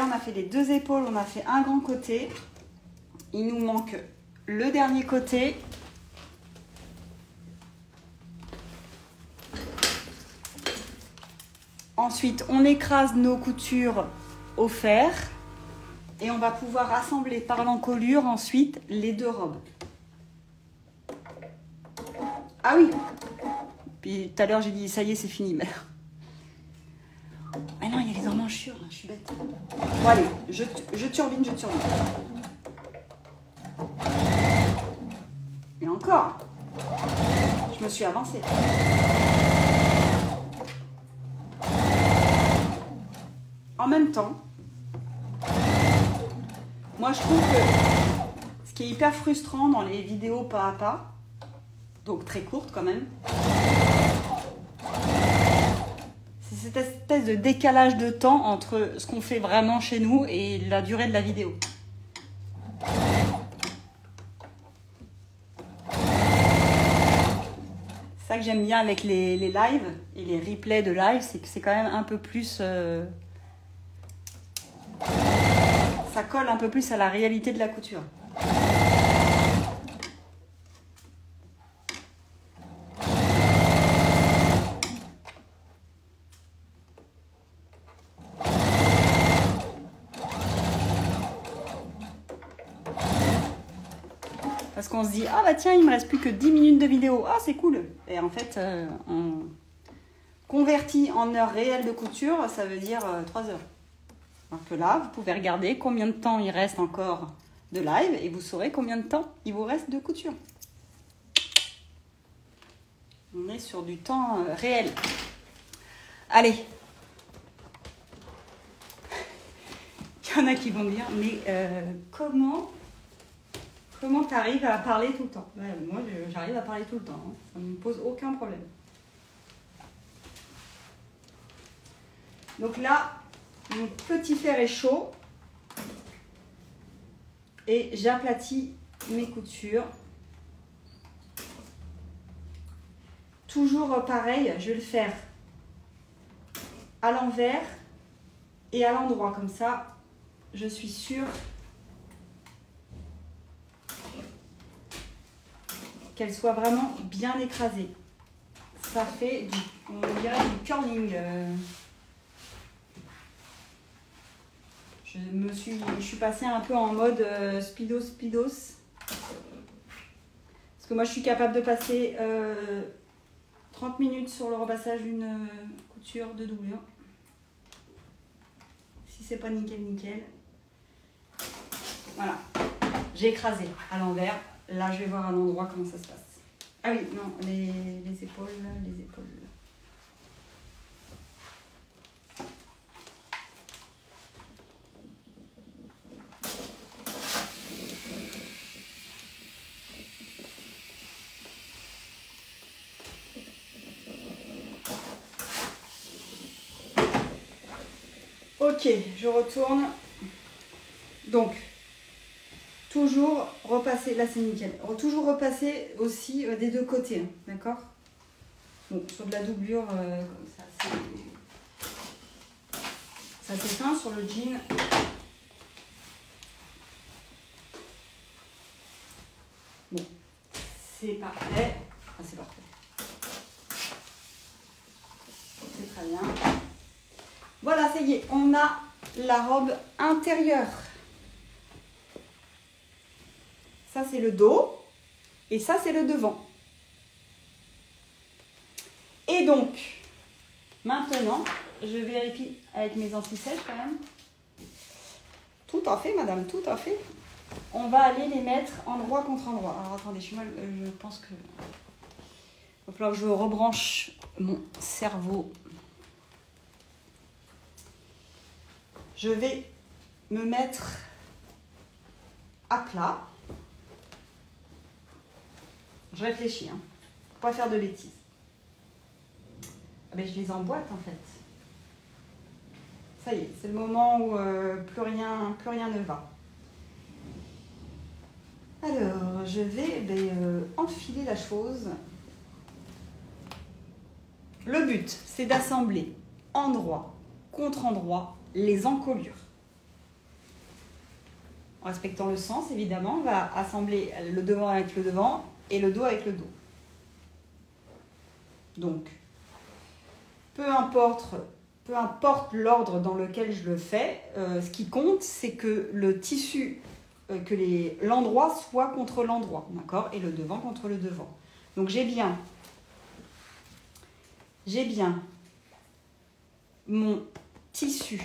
On a fait les deux épaules, on a fait un grand côté. Il nous manque le dernier côté. Ensuite, on écrase nos coutures au fer et on va pouvoir assembler par l'encolure ensuite les deux robes. Ah oui, puis tout à l'heure j'ai dit ça y est, c'est fini. Ah non, il y a les emmanchures, je suis bête. Bon allez, je, je turbine, je turbine. Et encore, je me suis avancée. En même temps, moi je trouve que ce qui est hyper frustrant dans les vidéos pas à pas, donc très courtes quand même, cette espèce de décalage de temps entre ce qu'on fait vraiment chez nous et la durée de la vidéo. C'est ça que j'aime bien avec les, les lives et les replays de live, c'est que c'est quand même un peu plus... Euh, ça colle un peu plus à la réalité de la couture. On se dit ah bah tiens, il me reste plus que dix minutes de vidéo, ah c'est cool, et en fait euh, on convertit en heure réelle de couture, ça veut dire euh, trois heures. Alors que là vous pouvez regarder combien de temps il reste encore de live et vous saurez combien de temps il vous reste de couture. On est sur du temps euh, réel. Allez, il y en a qui vont dire mais euh, comment Comment tu arrives à parler tout le temps? Ouais, moi, j'arrive à parler tout le temps. Hein. Ça ne me pose aucun problème. Donc là, mon petit fer est chaud. Et j'aplatis mes coutures. Toujours pareil, je vais le faire à l'envers et à l'endroit. Comme ça, je suis sûre qu'elle soit vraiment bien écrasée. Ça fait du, on dirait du curling. Je me suis, je suis passée un peu en mode speedos, speedos. Parce que moi, je suis capable de passer euh, trente minutes sur le repassage d'une couture de doublure. Si c'est pas nickel, nickel. Voilà. J'ai écrasé à l'envers. Là, je vais voir à l'endroit comment ça se passe. Ah oui, non, les, les épaules, les épaules. Ok, je retourne. Donc... toujours repasser, là c'est nickel, toujours repasser aussi euh, des deux côtés, hein, d'accord? Bon, sur de la doublure, euh, comme ça, c'est... ça s'éteint sur le jean. Bon, c'est parfait, enfin, c'est parfait. Voilà, ça y est, on a la robe intérieure. Ça, c'est le dos. Et ça, c'est le devant. Et donc, maintenant, je vérifie avec mes anti-sèches quand même. Tout à fait, madame, tout à fait. On va aller les mettre endroit contre endroit. Alors, attendez, je suis mal, je pense que... Il va falloir que je rebranche mon cerveau. Je vais me mettre à plat. Je réfléchis, hein, pour pas faire de bêtises. Ah ben, je les emboîte en fait. Ça y est, c'est le moment où euh, plus rien, plus rien ne va. Alors, je vais ben, euh, enfiler la chose. Le but, c'est d'assembler endroit contre endroit les encolures. En respectant le sens, évidemment, on va assembler le devant avec le devant et le dos avec le dos. Donc, peu importe, peu importe l'ordre dans lequel je le fais, euh, ce qui compte, c'est que le tissu, euh, que les, l'endroit soit contre l'endroit, d'accord, et le devant contre le devant. Donc, j'ai bien... J'ai bien mon tissu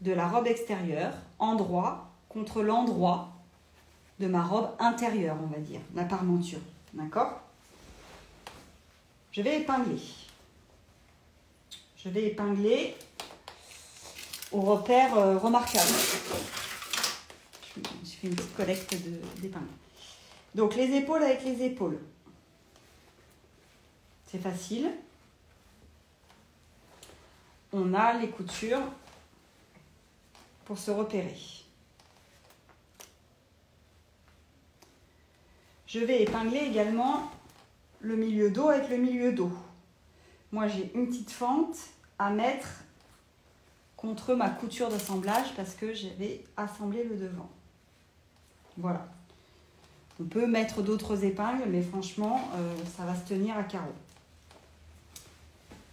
de la robe extérieure, endroit contre l'endroit de ma robe intérieure, on va dire, la parmenture. D'accord? Je vais épingler. Je vais épingler au repère euh, remarquable. Je me suis fait une petite collecte d'épingles. Donc, les épaules avec les épaules. C'est facile. On a les coutures pour se repérer. Je vais épingler également le milieu dos avec le milieu dos. Moi, j'ai une petite fente à mettre contre ma couture d'assemblage parce que j'avais assemblé le devant. Voilà. On peut mettre d'autres épingles, mais franchement, euh, ça va se tenir à carreau.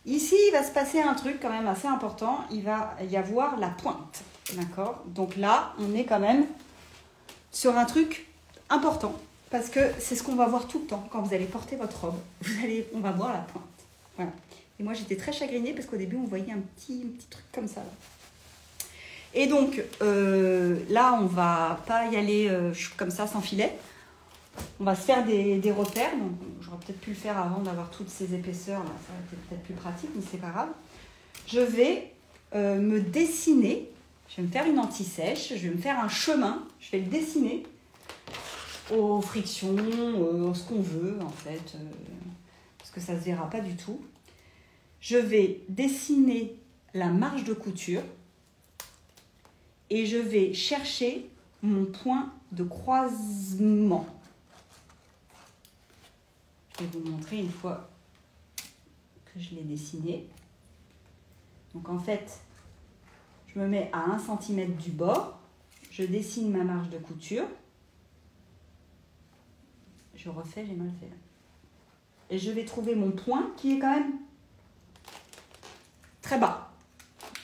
Ici, il va se passer un truc quand même assez important. Il va y avoir la pointe, d'accord? Donc là, on est quand même sur un truc important parce que c'est ce qu'on va voir tout le temps quand vous allez porter votre robe. Vous allez, on va voir la pointe. Voilà. Et moi, j'étais très chagrinée parce qu'au début, on voyait un petit, un petit truc comme ça. Là. Et donc, euh, là, on va pas y aller euh, comme ça, sans filet. On va se faire des, des repères. Donc, j'aurais peut-être pu le faire avant d'avoir toutes ces épaisseurs. Là. Ça aurait été peut-être plus pratique, mais c'est pas grave. Je vais euh, me dessiner. Je vais me faire une anti-sèche. Je vais me faire un chemin. Je vais le dessiner aux frictions, euh, ce qu'on veut, en fait. Euh, parce que ça se verra pas du tout. Je vais dessiner la marge de couture. Et je vais chercher mon point de croisement. Je vais vous montrer une fois que je l'ai dessiné. Donc en fait, je me mets à un centimètre du bord, je dessine ma marge de couture. Je refais, j'ai mal fait. Et je vais trouver mon point qui est quand même très bas.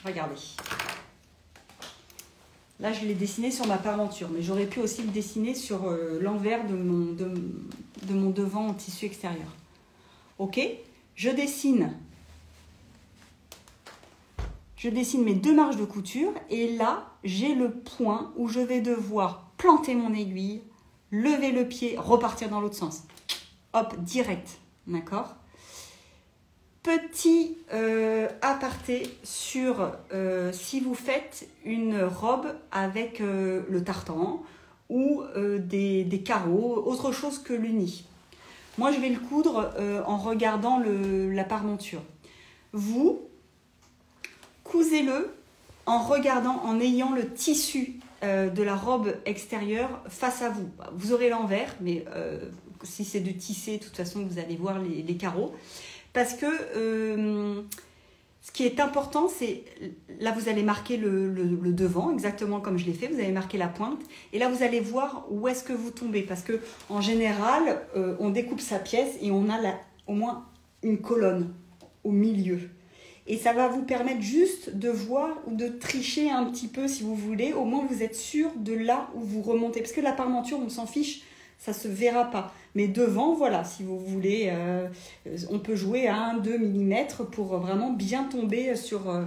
Regardez. Là, je l'ai dessiné sur ma parmenture, mais j'aurais pu aussi le dessiner sur euh, l'envers de mon, de, de mon devant en tissu extérieur. Ok, je dessine. Je dessine mes deux marges de couture et là, j'ai le point où je vais devoir planter mon aiguille, lever le pied, repartir dans l'autre sens. Hop, direct, d'accord? Petit euh, aparté sur euh, si vous faites une robe avec euh, le tartan ou euh, des, des carreaux, autre chose que l'uni. Moi, je vais le coudre euh, en regardant le, la parmenture. Vous, cousez-le en regardant, en ayant le tissu euh, de la robe extérieure face à vous. Vous aurez l'envers, mais euh, si c'est de tisser, de toute façon, vous allez voir les, les carreaux. Parce que euh, ce qui est important, c'est... Là, vous allez marquer le, le, le devant, exactement comme je l'ai fait. Vous allez marquer la pointe. Et là, vous allez voir où est-ce que vous tombez. Parce que en général, euh, on découpe sa pièce et on a la, au moins une colonne au milieu. Et ça va vous permettre juste de voir ou de tricher un petit peu si vous voulez. Au moins, vous êtes sûr de là où vous remontez. Parce que la parmenture, on s'en fiche, ça ne se verra pas. Mais devant, voilà, si vous voulez, euh, on peut jouer à un à deux millimètres pour vraiment bien tomber sur, euh,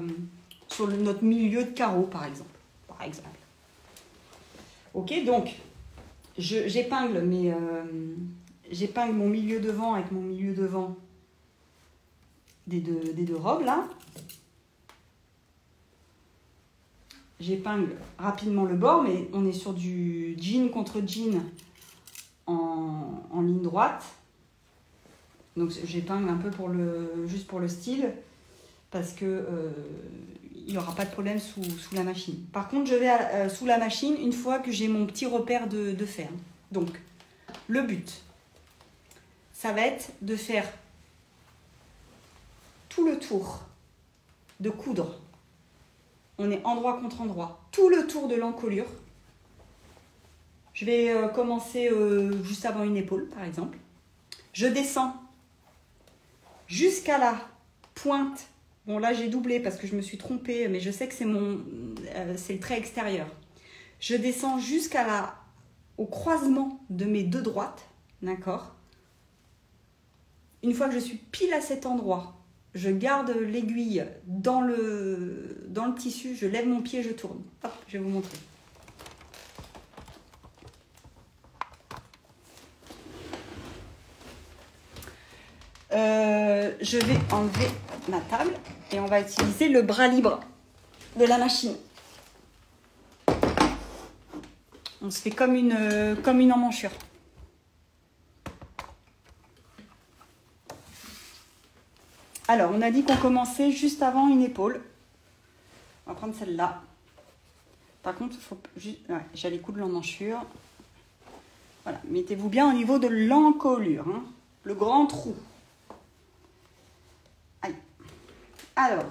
sur le, notre milieu de carreau, par exemple. Par exemple. Ok, donc, j'épingle mais euh, j'épingle mon milieu devant avec mon milieu devant. Des deux, des deux robes là. J'épingle rapidement le bord, mais on est sur du jean contre jean en, en ligne droite. Donc j'épingle un peu pour le, juste pour le style, parce que euh, il n'y aura pas de problème sous, sous la machine. Par contre, je vais à, euh, sous la machine une fois que j'ai mon petit repère de, de fer. Donc le but, ça va être de faire tout le tour, de coudre, on est endroit contre endroit, tout le tour de l'encolure. Je vais euh, commencer euh, juste avant une épaule, par exemple. Je descends jusqu'à la pointe. Bon, là, j'ai doublé parce que je me suis trompée, mais je sais que c'est mon, euh, c'est le trait extérieur. Je descends jusqu'à la, au croisement de mes deux droites, d'accord? Une fois que je suis pile à cet endroit, je garde l'aiguille dans le, dans le tissu, je lève mon pied, je tourne. Hop, je vais vous montrer. Euh, je vais enlever ma table et on va utiliser le bras libre de la machine. On se fait comme une, comme une emmanchure. Alors, on a dit qu'on commençait juste avant une épaule. On va prendre celle-là. Par contre, il faut juste... Ouais, j'ai les coups de l'emmanchure. Voilà, mettez-vous bien au niveau de l'encolure, hein, le grand trou. Allez. Alors,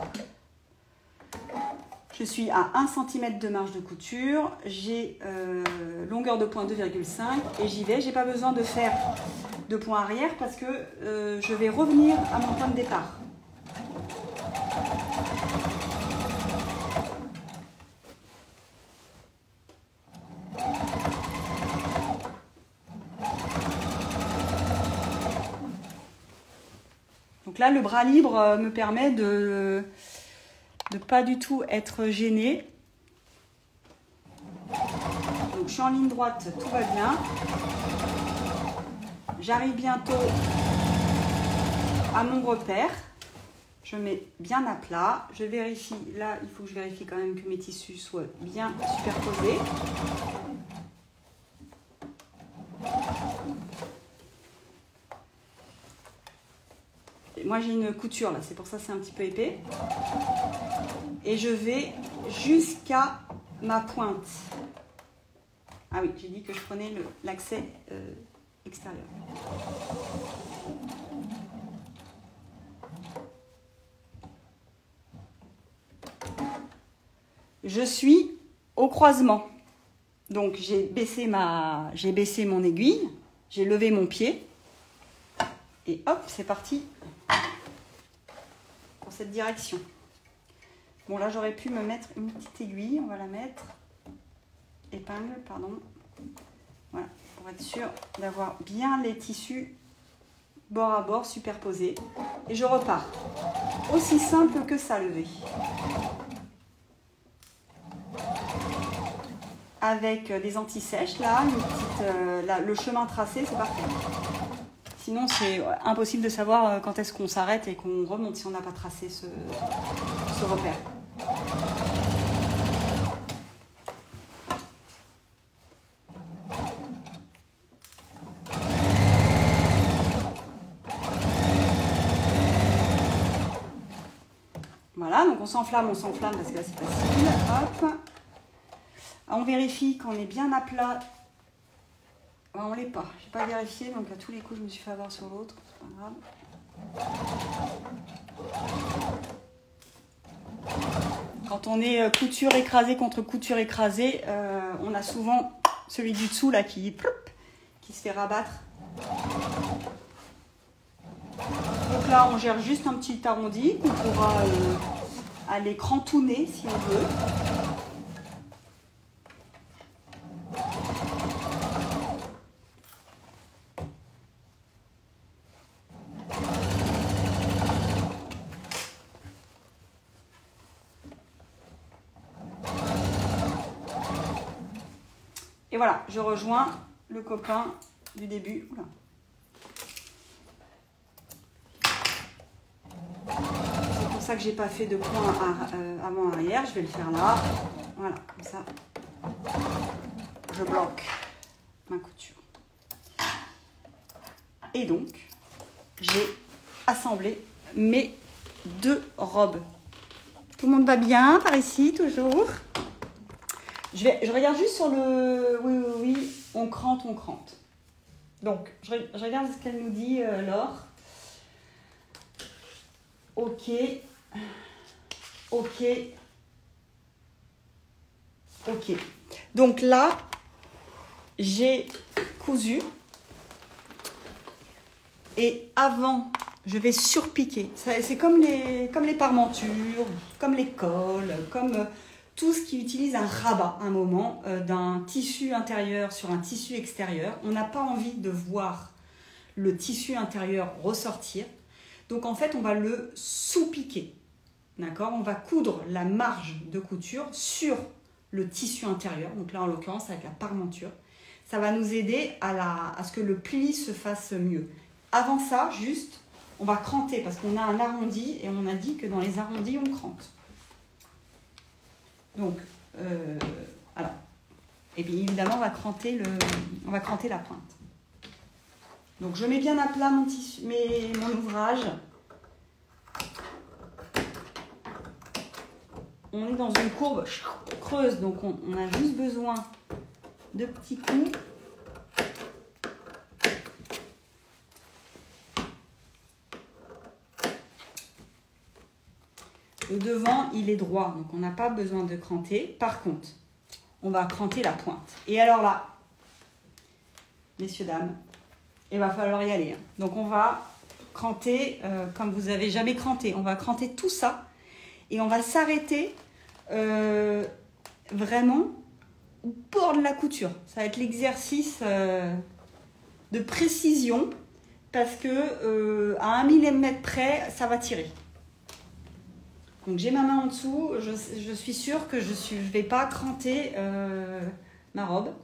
je suis à un centimètre de marge de couture. J'ai euh, longueur de point deux virgule cinq et j'y vais. J'ai pas besoin de faire de point arrière parce que euh, je vais revenir à mon point de départ. Donc là, le bras libre me permet de ne pas du tout être gênée. Donc je suis en ligne droite, tout va bien. J'arrive bientôt à mon repère. Je mets bien à plat. Je vérifie, là, il faut que je vérifie quand même que mes tissus soient bien superposés. Moi, j'ai une couture là, c'est pour ça que c'est un petit peu épais. Et je vais jusqu'à ma pointe. Ah oui, j'ai dit que je prenais l'accès euh, extérieur. Je suis au croisement. Donc, j'ai baissé, ma... j'ai baissé mon aiguille, j'ai levé mon pied. Et hop, c'est parti pour cette direction. Bon, là, j'aurais pu me mettre une petite aiguille. On va la mettre. Épingle, pardon. Voilà, pour être sûr d'avoir bien les tissus bord à bord superposés. Et je repars. Aussi simple que ça, lever. Avec des anti-sèches, là, une petite, euh, là, le chemin tracé, c'est parfait. Sinon, c'est impossible de savoir quand est-ce qu'on s'arrête et qu'on remonte si on n'a pas tracé ce, ce repère. Voilà, donc on s'enflamme, on s'enflamme parce que là, c'est facile. Hop. On vérifie qu'on est bien à plat. On l'est pas, j'ai pas vérifié, donc à tous les coups je me suis fait avoir sur l'autre, c'est pas grave. Quand on est couture écrasée contre couture écrasée, euh, on a souvent celui du dessous là qui, qui se fait rabattre. Donc là, on gère juste un petit arrondi qu'on pourra euh, aller crantonner si on veut. Et voilà, je rejoins le copain du début. Oula. C'est pour ça que j'ai pas fait de point avant arrière. Je vais le faire là. Voilà, comme ça. Je bloque ma couture. Et donc, j'ai assemblé mes deux robes. Tout le monde va bien par ici, toujours ? Je, vais, je regarde juste sur le... Oui, oui, oui, on crante, on crante. Donc, je, je regarde ce qu'elle nous dit, euh, Laure. Ok. Ok. Ok. Donc là, j'ai cousu. Et avant, je vais surpiquer. C'est comme les, comme les parmentures, comme les cols, comme... Tout ce qui utilise un rabat, un moment, euh, d'un tissu intérieur sur un tissu extérieur. On n'a pas envie de voir le tissu intérieur ressortir. Donc, en fait, on va le sous-piquer. D'accord ? On va coudre la marge de couture sur le tissu intérieur. Donc là, en l'occurrence, avec la parmenture. Ça va nous aider à, la, à ce que le pli se fasse mieux. Avant ça, juste, on va cranter parce qu'on a un arrondi et on a dit que dans les arrondis, on crante. Donc, euh, alors, et bien évidemment, on va cranter le, on va cranter la pointe. Donc, je mets bien à plat mon tissu, mes, mon ouvrage. On est dans une courbe creuse, donc on, on a juste besoin de petits coups. Le devant, il est droit, donc on n'a pas besoin de cranter. Par contre, on va cranter la pointe. Et alors là, messieurs, dames, il va falloir y aller. Donc on va cranter euh, comme vous n'avez jamais cranté. On va cranter tout ça et on va s'arrêter euh, vraiment au bord de la couture. Ça va être l'exercice euh, de précision parce que euh, à un millimètre près, ça va tirer. Donc j'ai ma main en dessous, je, je suis sûre que je ne je vais pas cranter euh, ma robe.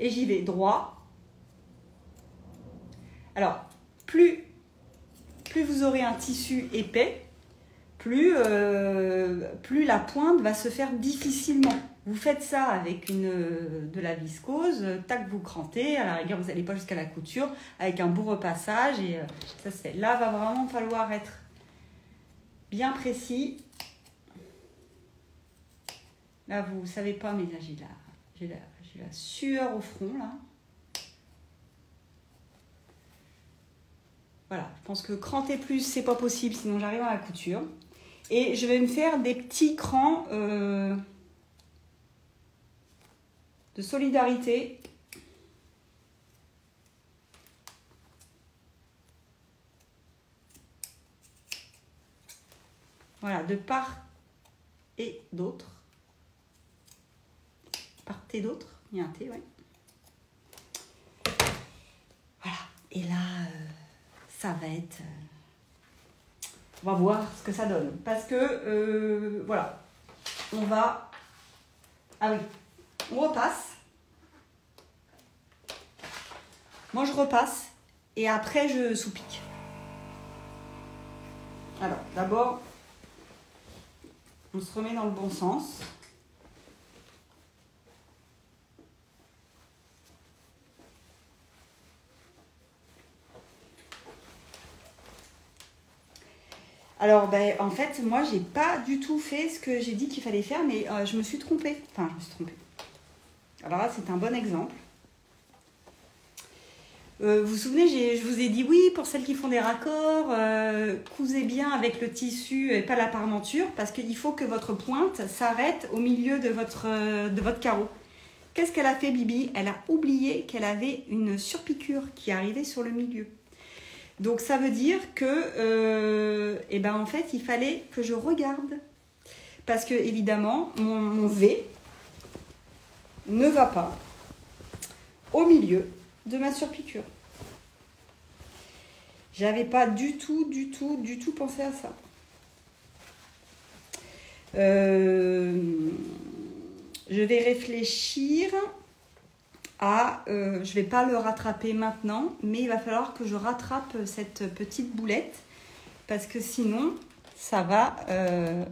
Et j'y vais droit. Alors, plus, plus vous aurez un tissu épais, plus, euh, plus la pointe va se faire difficilement. Vous faites ça avec une, de la viscose, tac, vous crantez. À la rigueur, vous n'allez pas jusqu'à la couture avec un beau repassage. Et euh, ça se fait. Là, va vraiment falloir être... bien précis. Là, vous ne savez pas, mais là, j'ai la, j'ai la, j'ai la sueur au front, là. Voilà, je pense que cranter plus, c'est pas possible, sinon j'arrive à la couture. Et je vais me faire des petits crans euh, de solidarité. Voilà, de part et d'autre. Part et d'autre. Il y a un T, ouais. Voilà. Et là, euh, ça va être... Euh, on va voir ce que ça donne. Parce que, euh, voilà, on va... Ah oui, on repasse. Moi, je repasse. Et après, je sous-pique. Alors, d'abord... on se remet dans le bon sens. Alors, ben, en fait, moi, j'ai pas du tout fait ce que j'ai dit qu'il fallait faire, mais euh, je me suis trompée. Enfin, je me suis trompée. Alors là, c'est un bon exemple. Euh, vous vous souvenez, je vous ai dit, oui, pour celles qui font des raccords, euh, cousez bien avec le tissu et pas la parmenture, parce qu'il faut que votre pointe s'arrête au milieu de votre, euh, de votre carreau. Qu'est-ce qu'elle a fait, Bibi? Elle a oublié qu'elle avait une surpiqûre qui arrivait sur le milieu. Donc ça veut dire que, euh, eh ben, en fait, il fallait que je regarde. Parce que, évidemment, mon, mon V ne va pas au milieu de ma surpiqûre. J'avais pas du tout, du tout, du tout pensé à ça. Euh, je vais réfléchir à... Euh, je ne vais pas le rattraper maintenant, mais il va falloir que je rattrape cette petite boulette parce que sinon, ça va euh,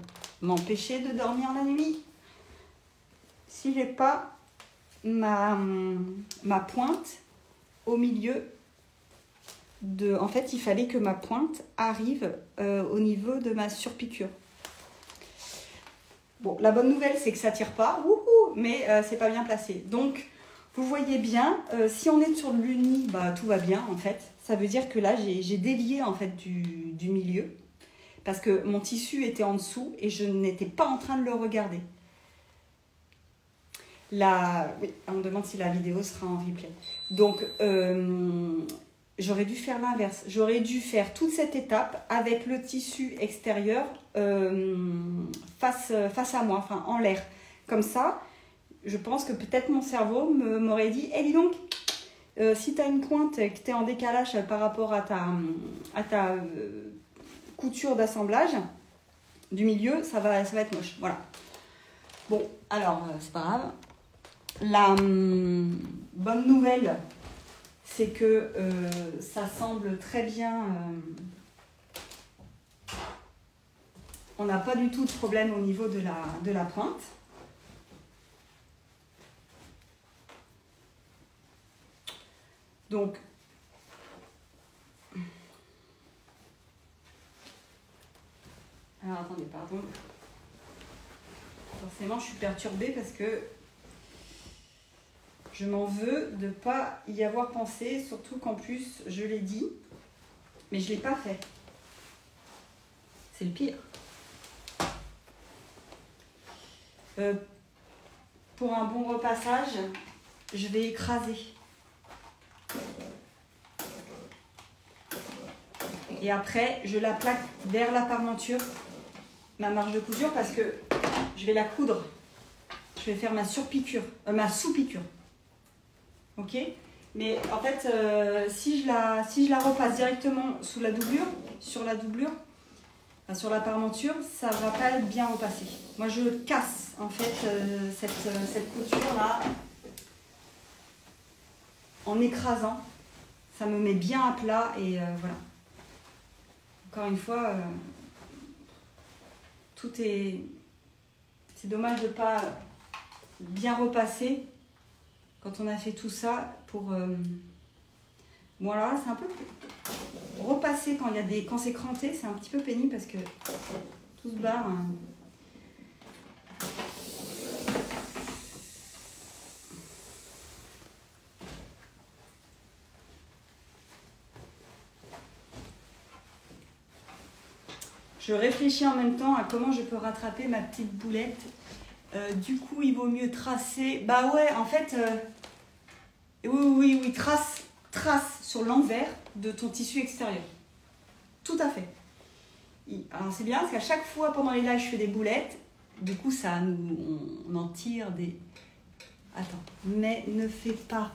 m'empêcher de dormir la nuit. Si je n'ai pas ma, ma pointe au milieu... De, en fait, il fallait que ma pointe arrive euh, au niveau de ma surpiqûre. Bon, la bonne nouvelle, c'est que ça ne tire pas, wouhou, mais euh, c'est pas bien placé. Donc, vous voyez bien, euh, si on est sur l'uni, bah, tout va bien, en fait. Ça veut dire que là, j'ai dévié, en fait, du, du milieu. Parce que mon tissu était en dessous et je n'étais pas en train de le regarder. La... Oui, on me demande si la vidéo sera en replay. Donc... Euh... J'aurais dû faire l'inverse. J'aurais dû faire toute cette étape avec le tissu extérieur euh, face, face à moi, enfin en l'air. Comme ça, je pense que peut-être mon cerveau m'aurait dit « Eh dis donc, euh, si tu as une pointe et que tu es en décalage par rapport à ta, à ta euh, couture d'assemblage du milieu, ça va, ça va être moche. » Voilà. Bon, alors, euh, c'est pas grave. La euh, bonne nouvelle... c'est que euh, ça semble très bien, euh, on n'a pas du tout de problème au niveau de la, de la pointe. Donc, alors attendez, pardon, forcément je suis perturbée parce que je m'en veux de ne pas y avoir pensé, surtout qu'en plus, je l'ai dit, mais je ne l'ai pas fait. C'est le pire. Euh, pour un bon repassage, je vais écraser. Et après, je la plaque vers la parmenture, ma marge de cousure, parce que je vais la coudre. Je vais faire ma surpiqûre, euh, ma sous-piqûre. Ok, mais en fait, euh, si, je la, si je la repasse directement sous la doublure, sur la doublure, enfin, sur la parmenture, ça ne va pas être bien repassé. Moi, je casse en fait euh, cette, euh, cette couture-là en écrasant. Ça me met bien à plat et euh, voilà. Encore une fois, euh, tout est... C'est dommage de ne pas bien repasser. Quand on a fait tout ça pour... Euh... Bon, alors là, c'est un peu... Repasser quand il y a des... Quand c'est cranté, c'est un petit peu pénible parce que tout se barre. Hein. Je réfléchis en même temps à comment je peux rattraper ma petite boulette. Euh, du coup, il vaut mieux tracer... Bah ouais, en fait... Euh... Oui, oui, oui, oui, trace, trace sur l'envers de ton tissu extérieur. Tout à fait. Alors, c'est bien, parce qu'à chaque fois, pendant les lives, je fais des boulettes. Du coup, ça nous... On en tire des... Attends, mais ne fais pas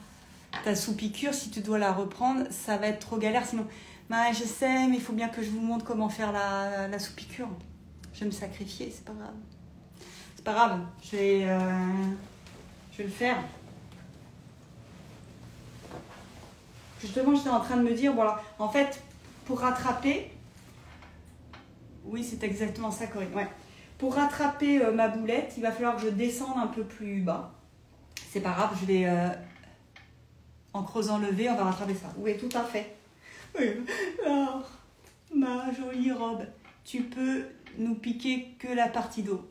ta sous-piqûre. Si tu dois la reprendre, ça va être trop galère. Sinon, bah, je sais, mais il faut bien que je vous montre comment faire la, la sous-piqûre. Je vais me sacrifier, c'est pas grave. Pas grave, je vais, euh, je vais le faire. Justement, j'étais en train de me dire, voilà, en fait, pour rattraper, oui, c'est exactement ça, Corinne, ouais. Pour rattraper euh, ma boulette, il va falloir que je descende un peu plus bas. C'est pas grave, je vais, euh, en creusant le V, on va rattraper ça. Oui, tout à fait. Oui. Alors, ma jolie robe, tu peux nous piquer que la partie dos.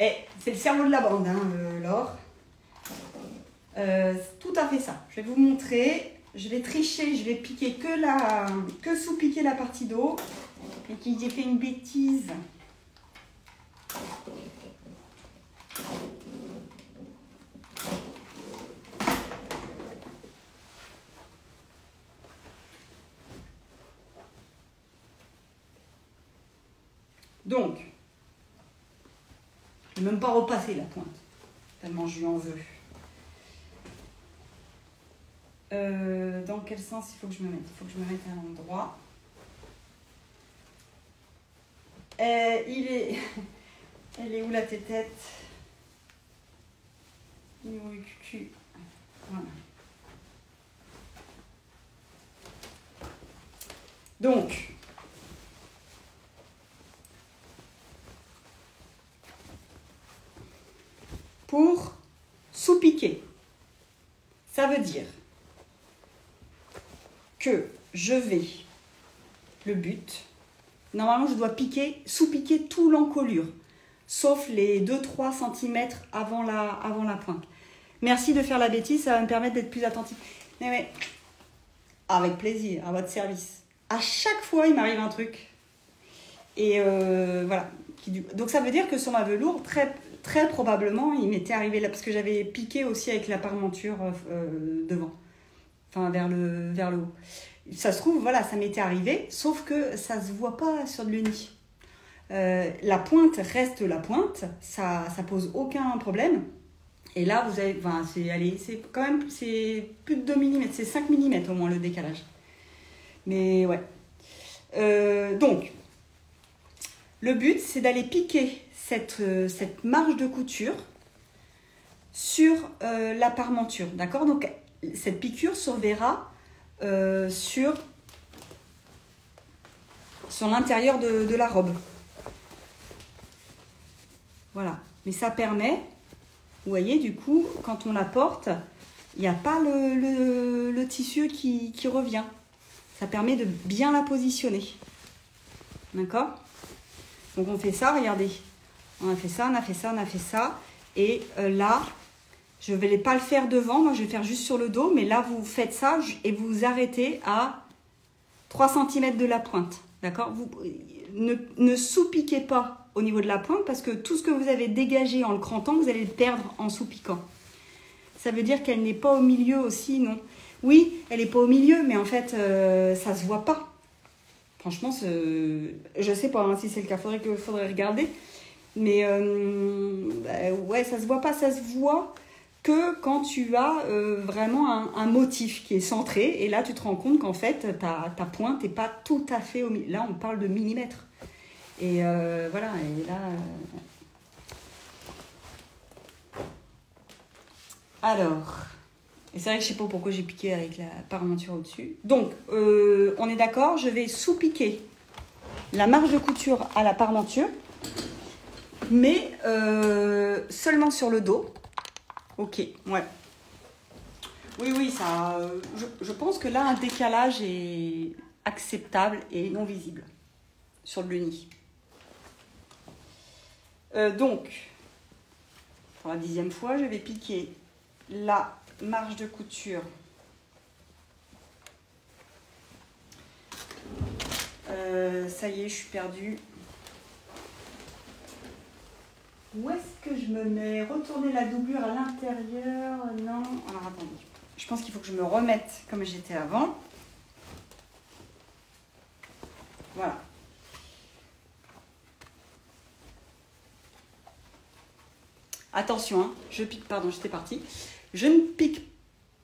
Eh, c'est le cerveau de la bande, hein, l'or. Euh, tout à fait ça. Je vais vous montrer. Je vais tricher, je vais piquer que la, que sous-piquer la partie d'eau. Et qu'il ait fait une bêtise. Donc, je ne vais même pas repasser la pointe, tellement je lui en veux. Euh, dans quel sens il faut que je me mette? Il faut que je me mette à l'endroit. Euh, il est... Elle est où la tétette? Il est où le cucu? Voilà. Donc, pour sous-piquer, ça veut dire que je vais, le but, normalement je dois piquer, sous-piquer tout l'encolure, sauf les deux à trois centimètres avant la, avant la pointe. Merci de faire la bêtise, ça va me permettre d'être plus attentif. Mais, mais avec plaisir, à votre service. À chaque fois, il m'arrive un truc. Et euh, voilà. Donc, ça veut dire que sur ma velours, très, très probablement, il m'était arrivé là. Parce que j'avais piqué aussi avec la parmenture euh, devant. Enfin, vers le, vers le haut. Ça se trouve, voilà, ça m'était arrivé. Sauf que ça ne se voit pas sur de l'uni. Euh, la pointe reste la pointe. Ça ne pose aucun problème. Et là, vous avez... Enfin, c'est, allez, c'est quand même... C'est plus de deux millimètres. C'est cinq millimètres au moins, le décalage. Mais ouais. Euh, donc, le but, c'est d'aller piquer cette, euh, cette marge de couture sur euh, la parmenture. D'accord? Donc, cette piqûre se verra euh, sur, sur l'intérieur de, de la robe. Voilà. Mais ça permet, vous voyez, du coup, quand on la porte, il n'y a pas le, le, le tissu qui, qui revient. Ça permet de bien la positionner. D'accord? Donc, on fait ça, regardez. On a fait ça, on a fait ça, on a fait ça. Et euh, là, je ne vais pas le faire devant. Moi, je vais faire juste sur le dos. Mais là, vous faites ça et vous vous arrêtez à trois centimètres de la pointe. D'accord? Vous ne, ne sous-piquez pas au niveau de la pointe parce que tout ce que vous avez dégagé en le crantant, vous allez le perdre en sous-piquant. Ça veut dire qu'elle n'est pas au milieu aussi, non? Oui, elle n'est pas au milieu, mais en fait, euh, ça ne se voit pas. Franchement, je ne sais pas hein, si c'est le cas, il faudrait, faudrait regarder. Mais euh, bah, ouais, ça ne se voit pas, ça se voit que quand tu as euh, vraiment un, un motif qui est centré. Et là, tu te rends compte qu'en fait, ta, ta pointe n'est pas tout à fait au milieu. Là, on parle de millimètres. Et euh, voilà, et là... Euh... Alors... Et c'est vrai que je ne sais pas pourquoi j'ai piqué avec la parmenture au-dessus. Donc, euh, on est d'accord, je vais sous-piquer la marge de couture à la parmenture, mais euh, seulement sur le dos. Ok, ouais. Oui, oui, ça. Euh, je, je pense que là, un décalage est acceptable et non visible sur le luni. Euh, donc, pour la dixième fois, je vais piquer la marge de couture euh, ça y est, je suis perdue. Où est-ce que je me mets? Retourner la doublure à l'intérieur? Non, alors attendez, je pense qu'il faut que je me remette comme j'étais avant. Voilà. Attention, hein, je pique, pardon, j'étais partie. Je ne pique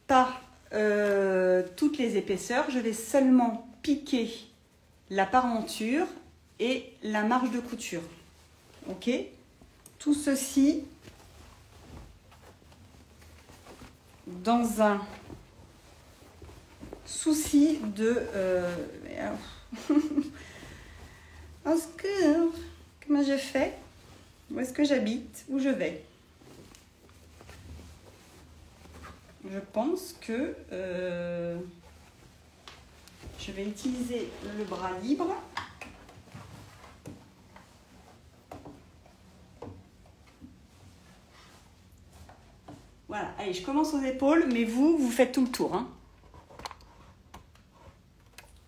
pas euh, toutes les épaisseurs. Je vais seulement piquer la parmenture et la marge de couture. Ok? Tout ceci dans un souci de... Euh, au secours! Comment je fais? Où est-ce que j'habite? Où je vais? Je pense que euh, je vais utiliser le bras libre. Voilà, allez, je commence aux épaules, mais vous, vous faites tout le tour. Hein.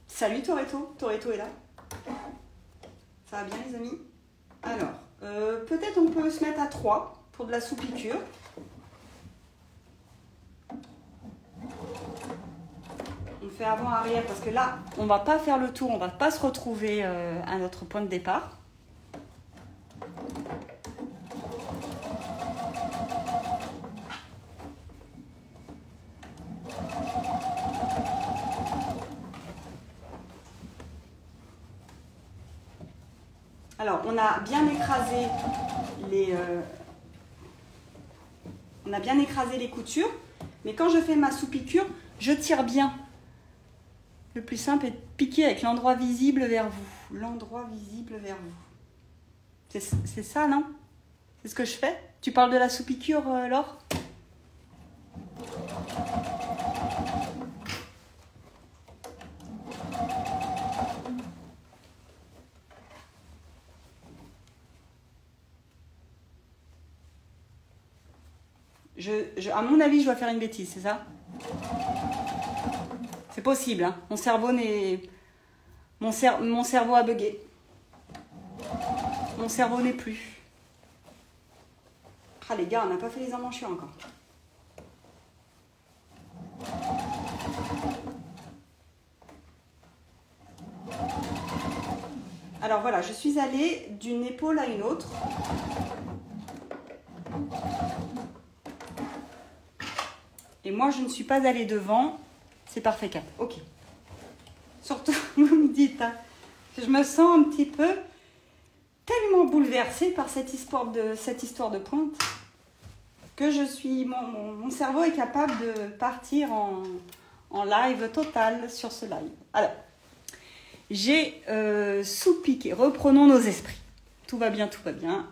Salut Toretto, Toretto est là. Ça va bien les amis? Alors, euh, peut-être on peut se mettre à trois pour de la sous-piqûre. Fait avant arrière parce que là on va pas faire le tour, on va pas se retrouver euh, à notre point de départ. Alors, on a bien écrasé les, euh, on a bien écrasé les coutures, mais quand je fais ma sous-piqûre, je tire bien. Le plus simple est de piquer avec l'endroit visible vers vous. L'endroit visible vers vous. C'est ça, non? C'est ce que je fais? Tu parles de la sous-piqûre, euh, Laure? Je, je, à mon avis, je dois faire une bêtise, c'est ça? C'est possible, hein? Mon cerveau n'est... Mon, cer... Mon cerveau a bugué. Mon cerveau n'est plus. Ah les gars, on n'a pas fait les emmanchures encore. Alors voilà, je suis allée d'une épaule à une autre. Et moi, je ne suis pas allée devant. C'est parfait, Cap. Ok. Surtout, vous me dites, hein, je me sens un petit peu tellement bouleversée par cette histoire de, cette histoire de pointe que je suis, mon, mon, mon cerveau est capable de partir en, en live total sur ce live. Alors, j'ai euh, sous-piqué. Reprenons nos esprits. Tout va bien, tout va bien.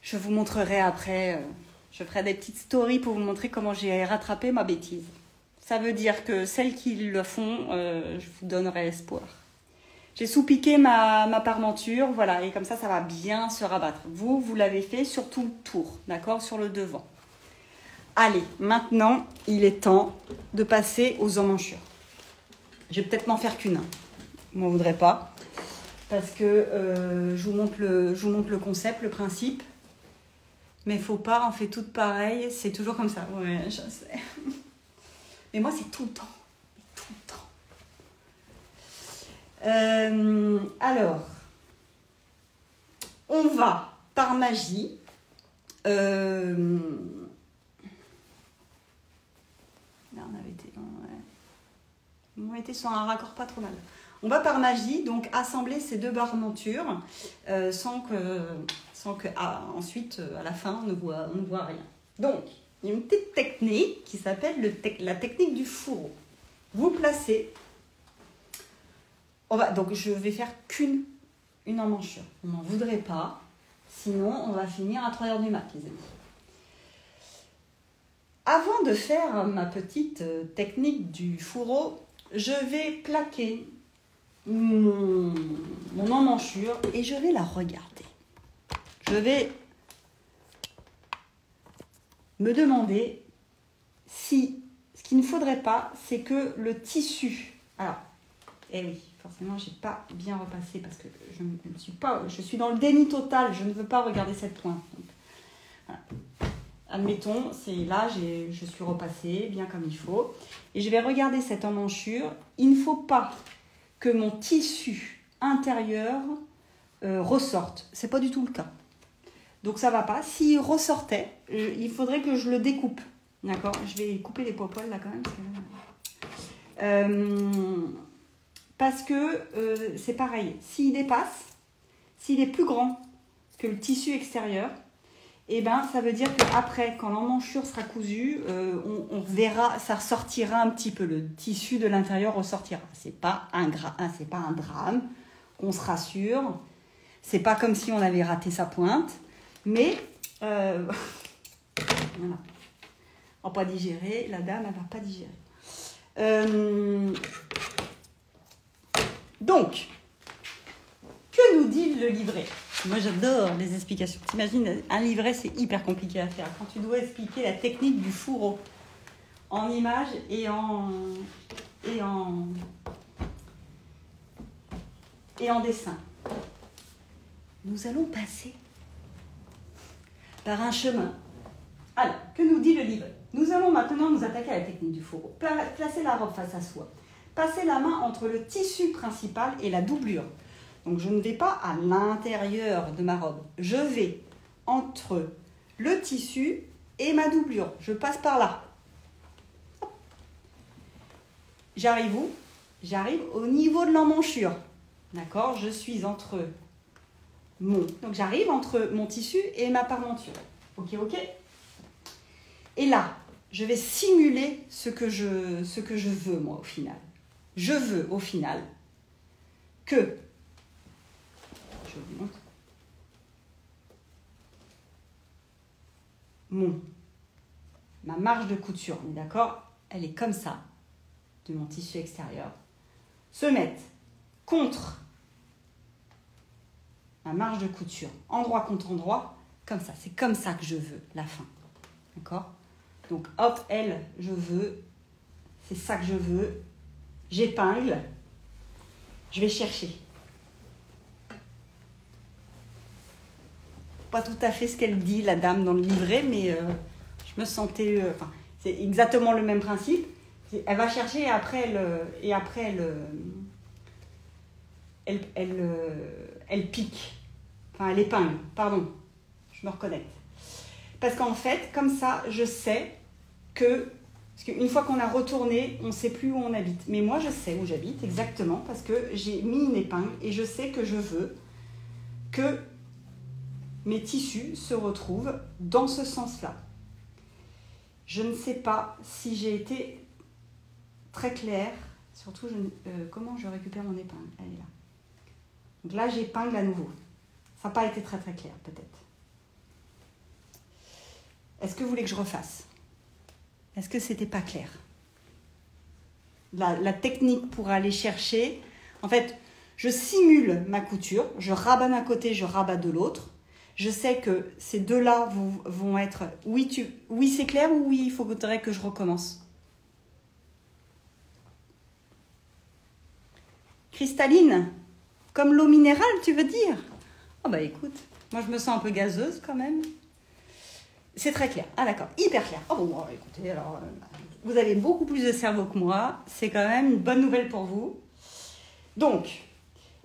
Je vous montrerai après... Euh, Je ferai des petites stories pour vous montrer comment j'ai rattrapé ma bêtise. Ça veut dire que celles qui le font, euh, je vous donnerai espoir. J'ai sous-piqué ma, ma parmenture, voilà, et comme ça, ça va bien se rabattre. Vous, vous l'avez fait sur tout le tour, d'accord, sur le devant. Allez, maintenant, il est temps de passer aux emmanchures. Je vais peut-être m'en faire qu'une. Je m'en voudrais pas, parce que euh, je vous montre le, je vous montre le concept, le principe. Mais faut pas, on fait toutes pareilles, c'est toujours comme ça. Ouais, je sais. Mais moi, c'est tout le temps. Tout le temps. Euh, alors, on va, par magie, euh... là, on avait été, on, ouais. on était sur un raccord pas trop mal. On va par magie donc assembler ces deux parmentures euh, sans que, sans que ah, ensuite à la fin on ne voit, on ne voit rien. Donc il y a une petite technique qui s'appelle te la technique du fourreau. Vous placez, on va donc je vais faire qu'une une emmanchure. On n'en voudrait pas, sinon on va finir à trois heures du mat, les amis. Avant de faire ma petite technique du fourreau, je vais plaquer Mon, mon emmanchure et je vais la regarder. Je vais me demander si ce qu'il ne faudrait pas, c'est que le tissu. Alors, eh oui, forcément, j'ai pas bien repassé parce que je ne suis pas, je suis dans le déni total. Je ne veux pas regarder cette pointe. Donc, voilà. Admettons, c'est là, je suis repassée bien comme il faut et je vais regarder cette emmanchure. Il ne faut pas que mon tissu intérieur euh, ressorte. C'est pas du tout le cas. Donc ça va pas. S'il ressortait, je, il faudrait que je le découpe. D'accord? Je vais couper les popoles là quand même. Euh, parce que euh, c'est pareil. S'il dépasse, s'il est plus grand que le tissu extérieur, et eh ben ça veut dire qu'après, quand l'emmanchure sera cousue, euh, on, on verra, ça ressortira un petit peu, le tissu de l'intérieur ressortira. C'est pas un gra... c'est pas un drame, on se rassure. C'est pas comme si on avait raté sa pointe, mais euh... voilà. On va pas digérer, la dame elle va pas digérer. Euh... Donc, que nous dit le livret ? Moi, j'adore les explications. T'imagines, un livret, c'est hyper compliqué à faire. Quand tu dois expliquer la technique du fourreau en images et en, et en, et en dessin. Nous allons passer par un chemin. Alors, que nous dit le livret? Nous allons maintenant nous attaquer à la technique du fourreau. Placer la robe face à soi. Passer la main entre le tissu principal et la doublure. Donc, je ne vais pas à l'intérieur de ma robe. Je vais entre le tissu et ma doublure. Je passe par là. J'arrive où? J'arrive au niveau de l'emmanchure. D'accord? Je suis entre mon. Donc j'arrive entre mon tissu et ma parmenture. Ok, ok. Et là, je vais simuler ce que je, ce que je veux, moi, au final. Je veux, au final, que... Je vous montre. Mon. Ma marge de couture, on est d'accord? Elle est comme ça, de mon tissu extérieur. Se mettre contre ma marge de couture. Endroit contre endroit, comme ça. C'est comme ça que je veux, la fin. D'accord? Donc, hop, elle, je veux. C'est ça que je veux. J'épingle. Je vais chercher. Pas tout à fait ce qu'elle dit, la dame, dans le livret, mais euh, je me sentais... Euh, enfin, c'est exactement le même principe. Elle va chercher et après, elle, et après elle, elle, elle, elle, elle pique. Enfin, elle épingle. Pardon, je me reconnecte. Parce qu'en fait, comme ça, je sais que... Parce qu'une fois qu'on a retourné, on ne sait plus où on habite. Mais moi, je sais où j'habite exactement parce que j'ai mis une épingle et je sais que je veux que mes tissus se retrouvent dans ce sens-là. Je ne sais pas si j'ai été... très clair, surtout je, euh, comment je récupère mon épingle. Elle est là. Donc là, j'épingle à nouveau. Ça n'a pas été très très clair, peut-être. Est-ce que vous voulez que je refasse? Est-ce que c'était pas clair? la, la technique pour aller chercher... En fait, je simule ma couture. Je rabats d'un côté, je rabats de l'autre. Je sais que ces deux-là vont, vont être... Oui, tu, oui c'est clair ou oui, il faudrait que je recommence? Cristalline, comme l'eau minérale, tu veux dire? Ah bah écoute, moi je me sens un peu gazeuse quand même. C'est très clair. Ah d'accord, hyper clair. Oh bon, écoutez, alors vous avez beaucoup plus de cerveau que moi. C'est quand même une bonne nouvelle pour vous. Donc,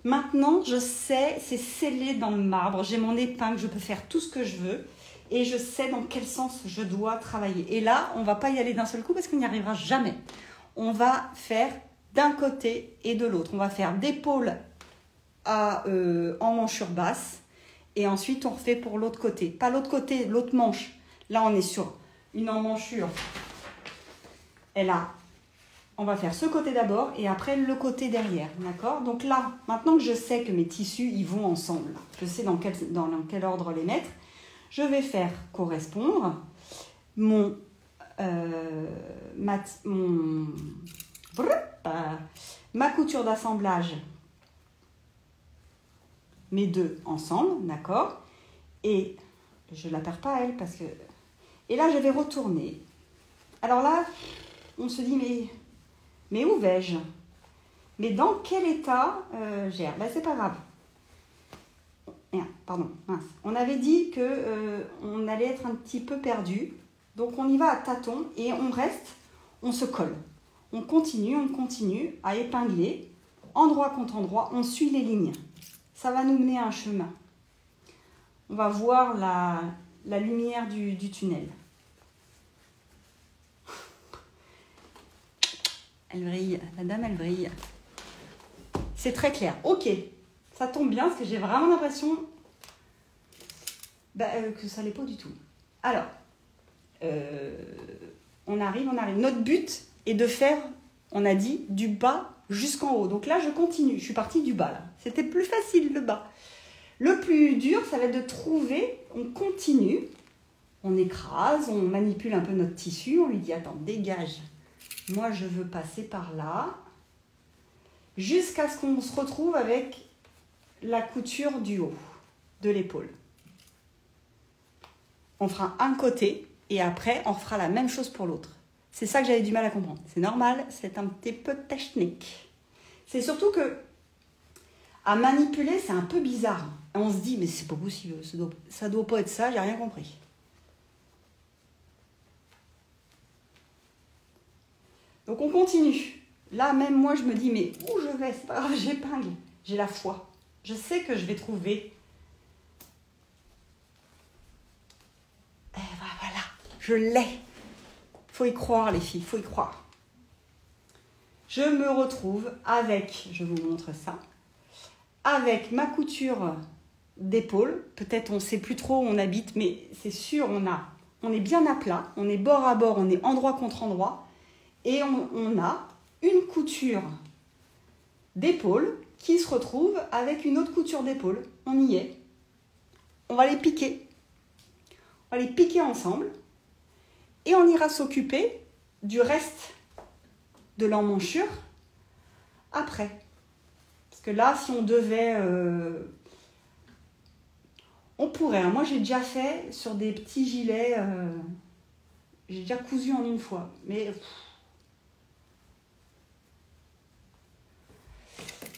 maintenant je sais, c'est scellé dans le marbre. J'ai mon épingle, je peux faire tout ce que je veux. Et je sais dans quel sens je dois travailler. Et là, on ne va pas y aller d'un seul coup parce qu'on n'y arrivera jamais. On va faire... d'un côté et de l'autre. On va faire d'épaule à euh, en manchure basse et ensuite on refait pour l'autre côté. Pas l'autre côté, l'autre manche. Là, on est sur une emmanchure. Et là, on va faire ce côté d'abord et après le côté derrière. D'accord? Donc là, maintenant que je sais que mes tissus, ils vont ensemble, je sais dans quel, dans, dans quel ordre les mettre, je vais faire correspondre mon... Euh, mat, mon ma couture d'assemblage, mes deux ensemble, d'accord? Et je la perds pas, elle, parce que... Et là, je vais retourner. Alors là, on se dit, mais, mais où vais-je? Mais dans quel état euh, j'ai? Ben, c'est pas grave. Pardon, mince. On avait dit que euh, on allait être un petit peu perdu. Donc, on y va à tâtons et on reste, on se colle. On continue, on continue à épingler, endroit contre endroit, on suit les lignes. Ça va nous mener à un chemin. On va voir la, la lumière du, du tunnel. Elle brille, la dame, elle brille. C'est très clair. Ok, ça tombe bien parce que j'ai vraiment l'impression bah, euh, que ça l'est pas du tout. Alors, euh, on arrive, on arrive. Notre but... et de faire, on a dit, du bas jusqu'en haut. Donc là, je continue. Je suis partie du bas, là. C'était plus facile, le bas. Le plus dur, ça va être de trouver. On continue. On écrase, on manipule un peu notre tissu. On lui dit, attends, dégage. Moi, je veux passer par là. Jusqu'à ce qu'on se retrouve avec la couture du haut, de l'épaule. On fera un côté et après, on fera la même chose pour l'autre. C'est ça que j'avais du mal à comprendre. C'est normal, c'est un petit peu technique. C'est surtout que à manipuler, c'est un peu bizarre. On se dit, mais c'est pas possible, ça doit, ça doit pas être ça, j'ai rien compris. Donc on continue. Là, même moi, je me dis, mais où je vais? C'est pas grave, j'épingle. J'ai la foi. Je sais que je vais trouver. Et voilà, je l'ai. Faut y croire, les filles, faut y croire. Je me retrouve avec, je vous montre ça, avec ma couture d'épaule. Peut-être on ne sait plus trop où on habite, mais c'est sûr, on, a, on est bien à plat, on est bord à bord, on est endroit contre endroit. Et on, on a une couture d'épaule qui se retrouve avec une autre couture d'épaule. On y est. On va les piquer. On va les piquer ensemble. Et on ira s'occuper du reste de l'emmanchure après. Parce que là, si on devait... Euh, on pourrait. Hein. Moi, j'ai déjà fait sur des petits gilets. Euh, j'ai déjà cousu en une fois. Mais... Pff.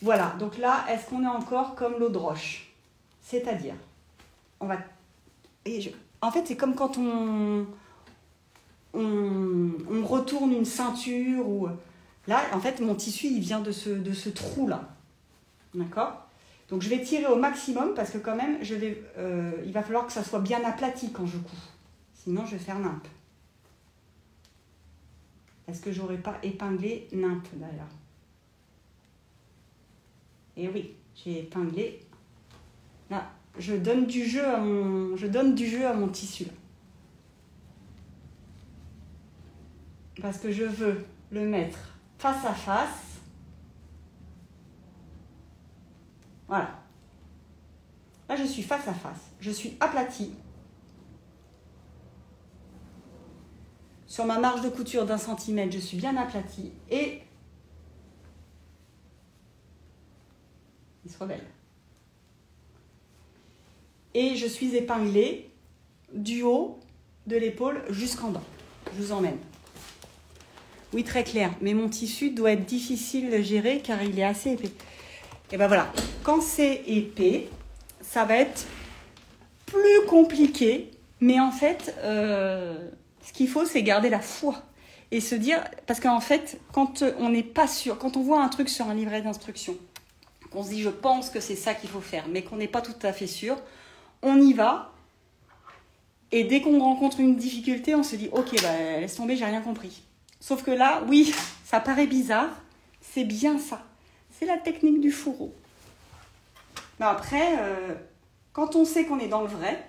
Voilà. Donc là, est-ce qu'on est encore comme l'eau de roche? C'est-à-dire, on va... Et je... En fait, c'est comme quand on... On, on retourne une ceinture ou... Là, en fait, mon tissu, il vient de ce, de ce trou-là. D'accord? Donc, je vais tirer au maximum parce que quand même, je vais, euh, il va falloir que ça soit bien aplati quand je couds. Sinon, je vais faire nimpe. Est-ce que j'aurais pas épinglé nimpe, d'ailleurs? Et oui, j'ai épinglé. Là, je donne du jeu à mon, je donne du jeu à mon tissu, là. Parce que je veux le mettre face à face. Voilà. Là, je suis face à face. Je suis aplatie. Sur ma marge de couture d'un centimètre, je suis bien aplatie. Et... il se rebelle. Et je suis épinglée du haut de l'épaule jusqu'en bas. Je vous emmène. Oui, très clair. Mais mon tissu doit être difficile de gérer car il est assez épais. Et ben voilà. Quand c'est épais, ça va être plus compliqué. Mais en fait, euh, ce qu'il faut, c'est garder la foi et se dire... Parce qu'en fait, quand on n'est pas sûr, quand on voit un truc sur un livret d'instruction, qu'on se dit « je pense que c'est ça qu'il faut faire », mais qu'on n'est pas tout à fait sûr, on y va. Et dès qu'on rencontre une difficulté, on se dit « ok, bah, laisse tomber, j'ai rien compris ». Sauf que là, oui, ça paraît bizarre, c'est bien ça. C'est la technique du fourreau. Mais après, euh, quand on sait qu'on est dans le vrai,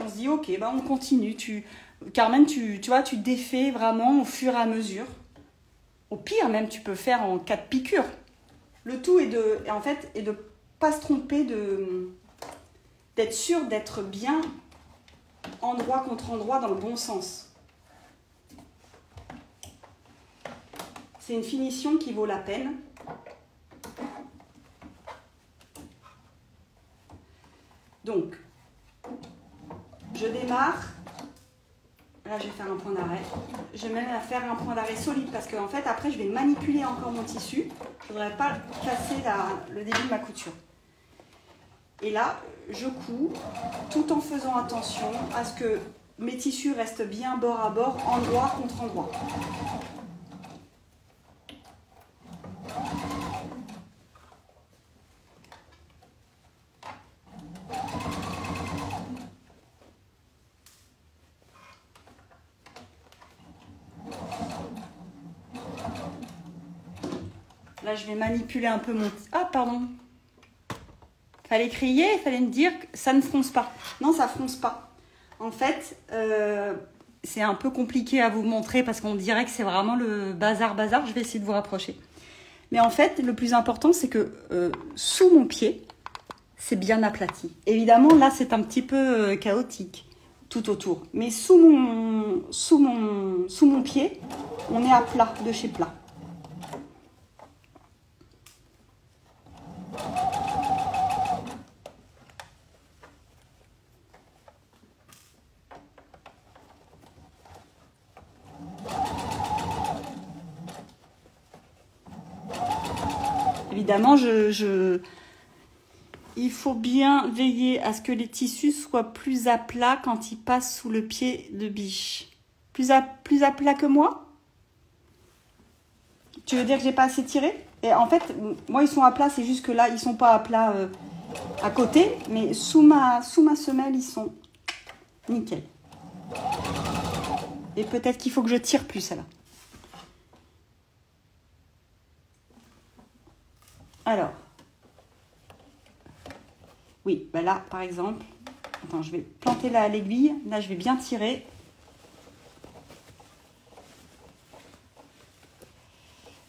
on se dit, ok, bah on continue. Tu, Carmen, tu, tu vois, tu défais vraiment au fur et à mesure. Au pire, même, tu peux faire en quatre piqûres. Le tout est de en fait, est de pas se tromper, de d'être sûr d'être bien endroit contre endroit dans le bon sens. C'est une finition qui vaut la peine. Donc, je démarre. Là, je vais faire un point d'arrêt. Je vais même faire un point d'arrêt solide parce qu'en fait, après, je vais manipuler encore mon tissu. Je ne voudrais pas casser la, le début de ma couture. Et là, je couds tout en faisant attention à ce que mes tissus restent bien bord à bord, endroit contre endroit. Là, je vais manipuler un peu mon... Ah, pardon. Fallait crier, fallait me dire que ça ne fronce pas. Non, ça ne fronce pas. En fait, euh, c'est un peu compliqué à vous montrer parce qu'on dirait que c'est vraiment le bazar, bazar. Je vais essayer de vous rapprocher. Mais en fait, le plus important, c'est que euh, sous mon pied, c'est bien aplati. Évidemment, là, c'est un petit peu euh, chaotique tout autour. Mais sous mon, sous mon, sous mon pied, on est à plat, de chez plat. Évidemment, je, je... il faut bien veiller à ce que les tissus soient plus à plat quand ils passent sous le pied de biche. Plus à, plus à plat que moi? Tu veux dire que j'ai pas assez tiré? Et en fait, moi, ils sont à plat, c'est juste que là, ils sont pas à plat euh, à côté, mais sous ma, sous ma semelle, ils sont nickel. Et peut-être qu'il faut que je tire plus, celle-là. Alors, Oui, ben là, par exemple, attends, je vais planter là à l'aiguille. Là, je vais bien tirer.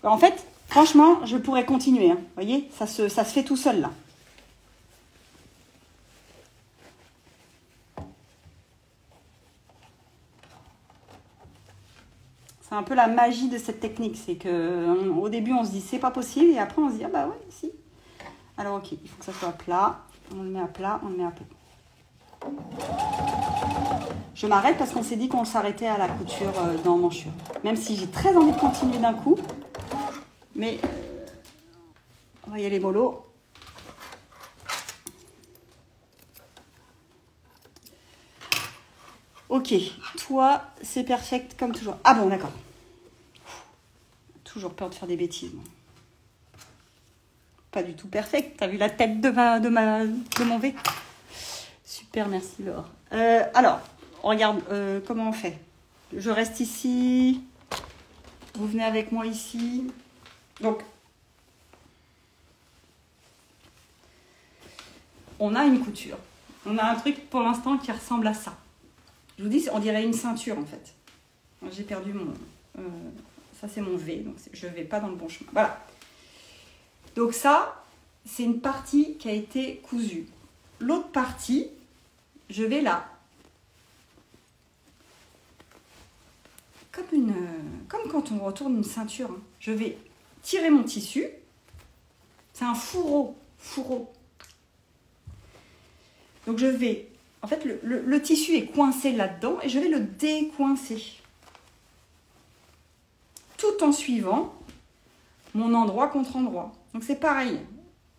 En fait, franchement, je pourrais continuer. Hein. Vous voyez, ça se, ça se fait tout seul, là. C'est un peu la magie de cette technique. C'est qu'au début, on se dit, c'est pas possible. Et après, on se dit, ah bah ouais, si. Alors, ok, il faut que ça soit plat. On le met à plat, on le met à plat. Je m'arrête parce qu'on s'est dit qu'on s'arrêtait à la couture dans manchure. Même si j'ai très envie de continuer d'un coup. Mais on va y aller mollo. Ok, toi, c'est perfect comme toujours. Ah bon, d'accord. Toujours peur de faire des bêtises. Pas du tout perfect. T'as vu la tête de ma, de ma, de mon V? Super, merci Laure. Euh, alors, on regarde euh, comment on fait. Je reste ici. Vous venez avec moi ici. Donc, on a une couture. On a un truc pour l'instant qui ressemble à ça. Je vous dis, on dirait une ceinture en fait. J'ai perdu mon... Euh, ça c'est mon V, donc je ne vais pas dans le bon chemin. Voilà. Donc ça, c'est une partie qui a été cousue. L'autre partie, je vais là. Comme, une, comme quand on retourne une ceinture. Hein. Je vais tirer mon tissu. C'est un fourreau. Fourreau. Donc je vais... En fait, le, le, le tissu est coincé là-dedans et je vais le décoincer. Tout en suivant mon endroit contre endroit. Donc c'est pareil.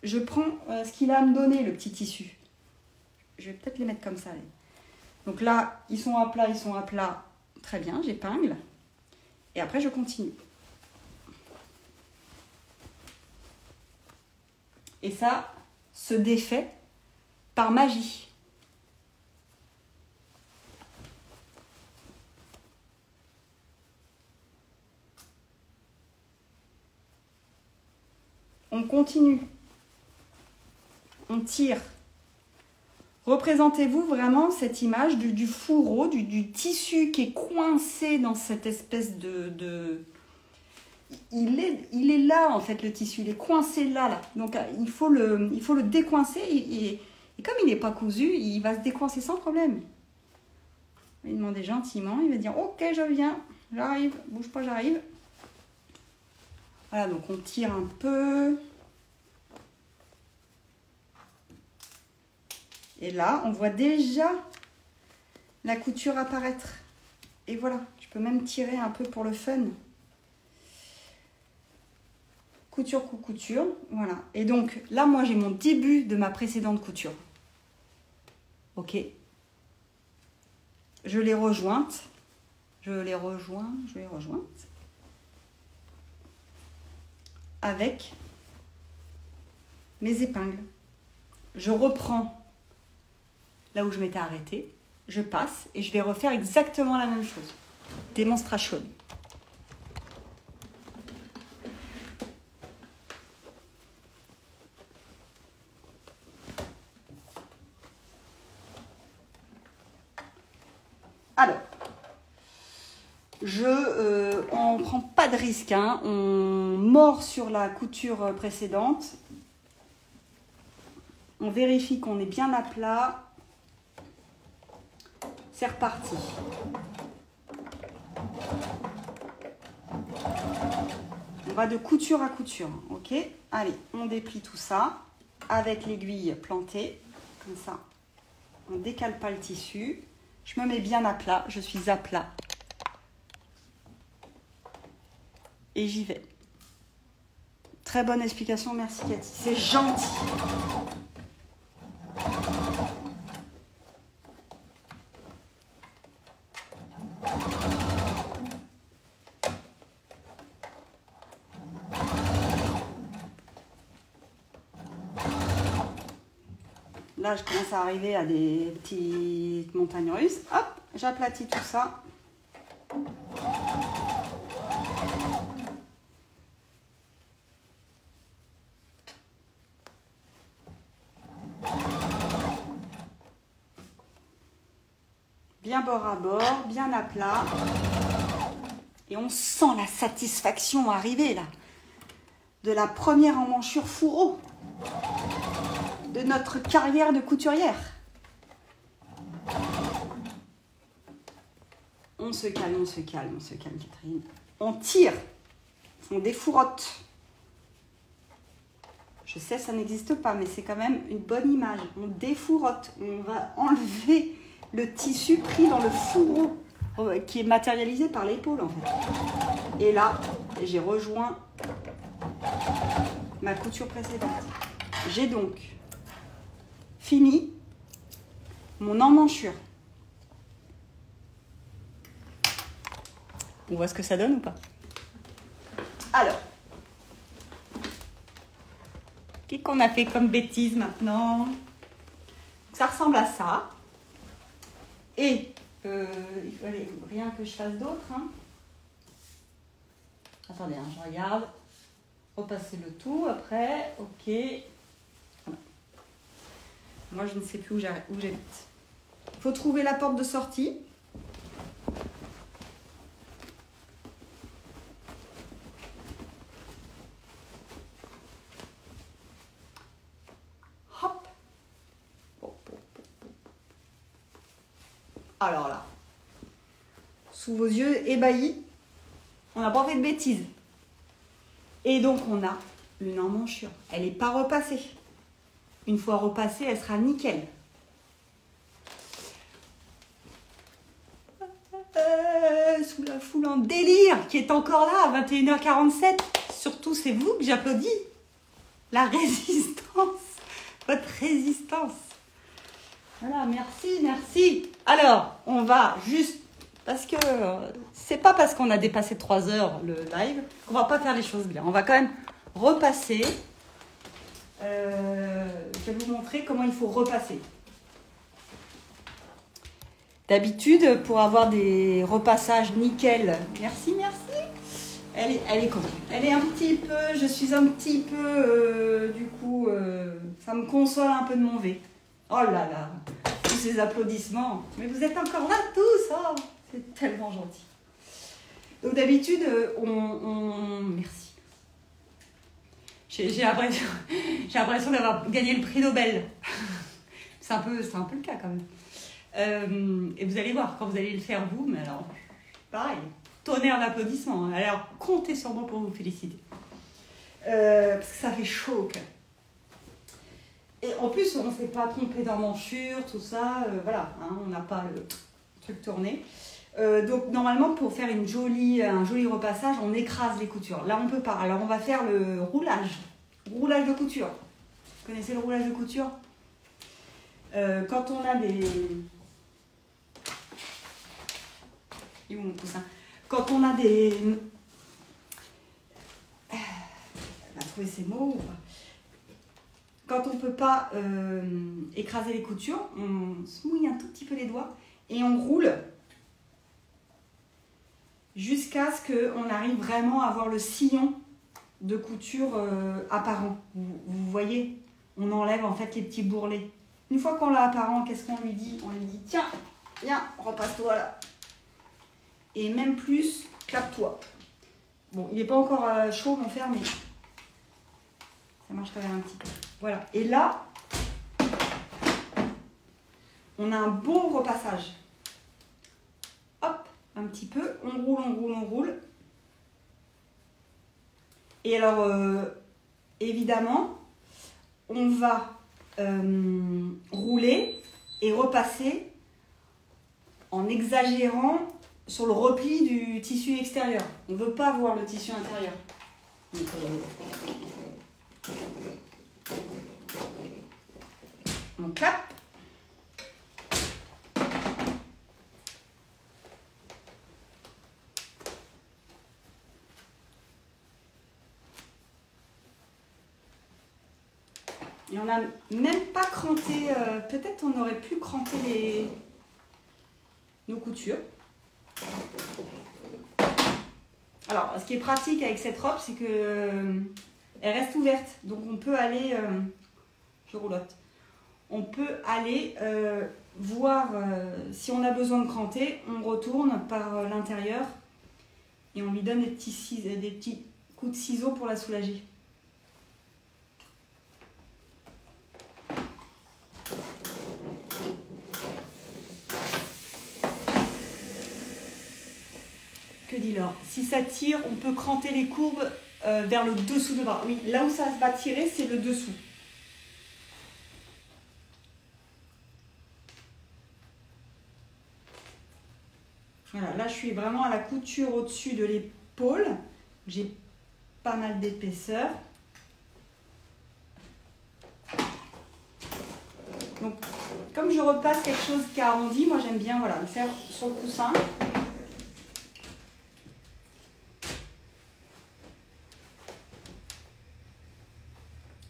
Je prends euh, ce qu'il a à me donner, le petit tissu. Je vais peut-être les mettre comme ça. Allez. Donc là, ils sont à plat, ils sont à plat. Très bien, j'épingle. Et après, je continue. Et ça se défait par magie. On continue, on tire. Représentez-vous vraiment cette image du, du fourreau, du, du tissu qui est coincé dans cette espèce de... de... Il, est, il est là en fait le tissu, il est coincé là. là. Donc il faut le, il faut le décoincer et, et comme il n'est pas cousu, il va se décoincer sans problème. Il va demander gentiment, il va dire « Ok, je viens, j'arrive, bouge pas, j'arrive ». Voilà, donc on tire un peu. Et là, on voit déjà la couture apparaître. Et voilà, je peux même tirer un peu pour le fun. Couture, coup, couture, voilà. Et donc, là, moi, j'ai mon début de ma précédente couture. Ok. Je l'ai rejointe. Je l'ai rejointe, je l'ai rejointe. Avec mes épingles. Je reprends là où je m'étais arrêtée, je passe et je vais refaire exactement la même chose. Démonstration. Alors, je, euh, on ne prend pas de risque, hein, on mord sur la couture précédente. On vérifie qu'on est bien à plat. C'est reparti. On va de couture à couture. Ok. Allez, on déplie tout ça avec l'aiguille plantée. Comme ça. On ne décale pas le tissu. Je me mets bien à plat. Je suis à plat. Et j'y vais. Très bonne explication, merci Katy. C'est gentil. Là, je commence à arriver à des petites montagnes russes. Hop, j'aplatis tout ça. bien bord à bord, bien à plat. Et on sent la satisfaction arriver là, de la première emmanchure fourreau, de notre carrière de couturière. On se calme, on se calme, on se calme, Catherine. On tire, on défourotte. Je sais, ça n'existe pas, mais c'est quand même une bonne image. On défourotte, on va enlever le tissu pris dans le fourreau qui est matérialisé par l'épaule, en fait. Et là, j'ai rejoint ma couture précédente. J'ai donc fini mon emmanchure. On voit ce que ça donne ou pas? Alors, qu'est-ce qu'on a fait comme bêtise maintenant? Ça ressemble à ça. Et euh, il fallait rien que je fasse d'autre. Hein. Attendez, hein, je regarde. Repasser le tout après. Ok. Voilà. Moi, je ne sais plus où j'habite. Il faut trouver la porte de sortie. Alors là, sous vos yeux ébahis, on n'a pas fait de bêtises. Et donc, on a une emmanchure. Elle n'est pas repassée. Une fois repassée, elle sera nickel. Euh, sous la foule en délire qui est encore là à vingt et une heures quarante-sept. Surtout, c'est vous que j'applaudis. La résistance. Votre résistance. Voilà, merci, merci. Alors, on va juste, parce que c'est pas parce qu'on a dépassé trois heures le live qu'on va pas faire les choses bien. On va quand même repasser. Euh, je vais vous montrer comment il faut repasser. D'habitude, pour avoir des repassages nickel, merci, merci. Elle est, elle est comment? Elle est un petit peu, je suis un petit peu, euh, du coup, euh, ça me console un peu de mon V. Oh là là, tous ces applaudissements. Mais vous êtes encore là tous, oh, c'est tellement gentil. Donc d'habitude, on, on... Merci. J'ai l'impression d'avoir gagné le prix Nobel. C'est un, un peu le cas quand même. Euh, et vous allez voir, quand vous allez le faire vous, mais alors, pareil, tonnerre d'applaudissements. Alors, comptez sur moi pour vous féliciter. Euh, parce que ça fait chaud au cœur. Et en plus, on ne s'est pas trompé d'emmanchure, tout ça, euh, voilà, hein, on n'a pas le truc tourné. Euh, donc, normalement, pour faire une jolie, un joli repassage, on écrase les coutures. Là, on ne peut pas. Alors, on va faire le roulage, roulage de couture. Vous connaissez le roulage de couture? euh, Quand on a des... Il est où mon coussin? Quand on a des... Elle va trouver ses mots ou pas? Quand on ne peut pas euh, écraser les coutures, on se mouille un tout petit peu les doigts et on roule jusqu'à ce qu'on arrive vraiment à avoir le sillon de couture euh, apparent. Vous, vous voyez, on enlève en fait les petits bourrelets. Une fois qu'on l'a apparent, qu'est-ce qu'on lui dit? On lui dit, tiens, viens, repasse-toi là. Et même plus, clape-toi. Bon, il n'est pas encore euh, chaud, mon fer, mais ça marche quand même un petit peu. Voilà, et là, on a un bon repassage. Hop, un petit peu, on roule, on roule, on roule. Et alors, euh, évidemment, on va euh, rouler et repasser en exagérant sur le repli du tissu extérieur. On ne veut pas voir le tissu intérieur. On clap. Et on n'a même pas cranté, euh, peut-être on aurait pu cranter les, nos coutures. Alors, ce qui est pratique avec cette robe, c'est que euh, elle reste ouverte. Donc on peut aller... Euh, je roulotte. On peut aller euh, voir euh, si on a besoin de cranter, on retourne par euh, l'intérieur et on lui donne des petits, ciseaux, des petits coups de ciseaux pour la soulager. Que dit Laure? Si ça tire, on peut cranter les courbes euh, vers le dessous de bras. Oui, là où ça va tirer, c'est le dessous. Voilà, là je suis vraiment à la couture au-dessus de l'épaule. J'ai pas mal d'épaisseur. Donc, comme je repasse quelque chose qui arrondit, moi j'aime bien voilà, le faire sur le coussin.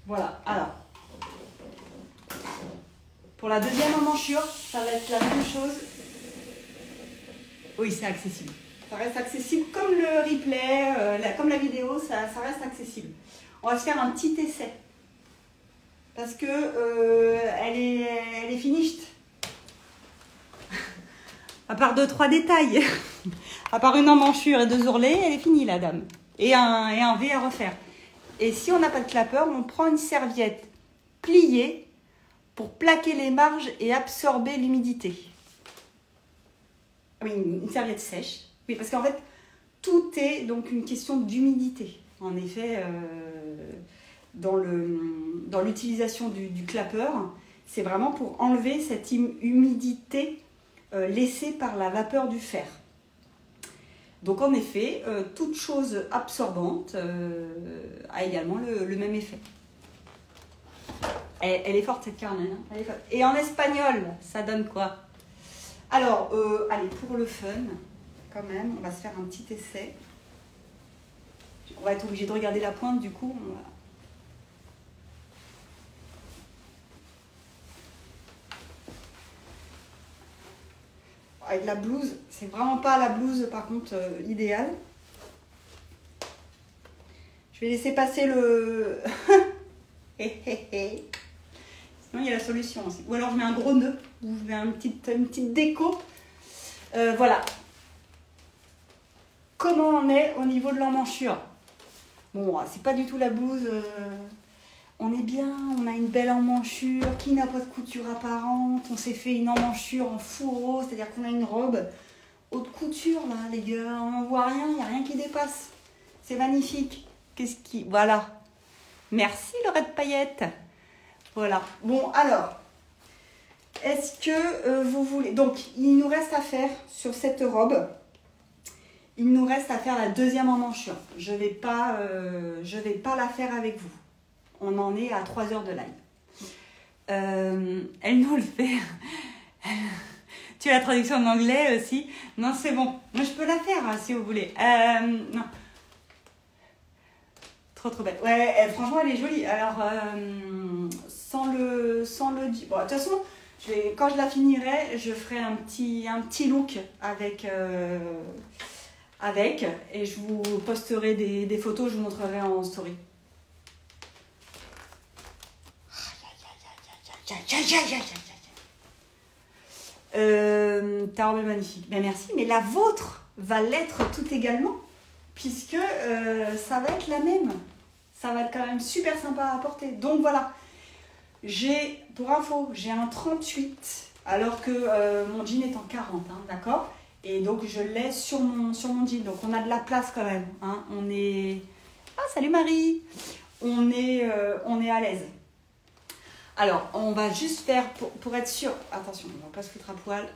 Voilà, alors, pour la deuxième emmanchure, ça va être la même chose. Oui, c'est accessible. Ça reste accessible comme le replay, euh, la, comme la vidéo, ça, ça reste accessible. On va se faire un petit essai. Parce que euh, elle est, elle est finished. À part deux, trois détails. À part une emmanchure et deux ourlets, elle est finie la dame. Et un, et un V à refaire. Et si on n'a pas de clapeur, on prend une serviette pliée pour plaquer les marges et absorber l'humidité. Oui, une serviette sèche. Oui, parce qu'en fait, tout est donc une question d'humidité. En effet, euh, dans le, dans l'utilisation du, du clapeur, c'est vraiment pour enlever cette humidité euh, laissée par la vapeur du fer. Donc en effet, euh, toute chose absorbante euh, a également le, le même effet. Elle, elle est forte cette carne, hein, elle est forte. Et en espagnol, ça donne quoi? Alors, euh, allez, pour le fun, quand même, on va se faire un petit essai. On va être obligé de regarder la pointe, du coup. On va... Avec la blouse, c'est vraiment pas la blouse par contre euh, idéale. Je vais laisser passer le... Sinon il y a la solution aussi. Ou alors je mets un gros nœud, ou je mets une petite, une petite déco. Euh, voilà. Comment on est au niveau de l'emmanchure? Bon, c'est pas du tout la blouse... Euh... On est bien, on a une belle emmanchure qui n'a pas de couture apparente. On s'est fait une emmanchure en fourreau, c'est-à-dire qu'on a une robe haute couture, là, les gars. On n'en voit rien, il n'y a rien qui dépasse. C'est magnifique. Qu'est-ce qui... Voilà. Merci, Laurette Paillette. Voilà. Bon, alors, est-ce que euh, vous voulez... Donc, il nous reste à faire, sur cette robe, il nous reste à faire la deuxième emmanchure. Je ne vais pas, euh, je vais pas la faire avec vous. On en est à trois heures de live. Euh, elle nous le fait. Tu as la traduction en anglais aussi? Non, c'est bon. Moi, je peux la faire, hein, si vous voulez. Euh, non. Trop, trop belle. Ouais, elle, franchement, elle est jolie. Alors, euh, sans le... Sans le bon, de toute façon, je vais, quand je la finirai, je ferai un petit, un petit look avec... Euh, avec. Et je vous posterai des, des photos, je vous montrerai en story. Euh, ta robe est magnifique. Ben merci, mais la vôtre va l'être tout également, puisque euh, ça va être la même. Ça va être quand même super sympa à porter. Donc voilà, j'ai, pour info, j'ai un trente-huit, alors que euh, mon jean est en quarante, hein, d'accord? Et donc je l'ai sur mon, sur mon jean, donc on a de la place quand même. Hein. On est... Ah, salut Marie! On est, euh, on est à l'aise. Alors, on va juste faire, pour, pour être sûr... Attention, on ne va pas se foutre à poil.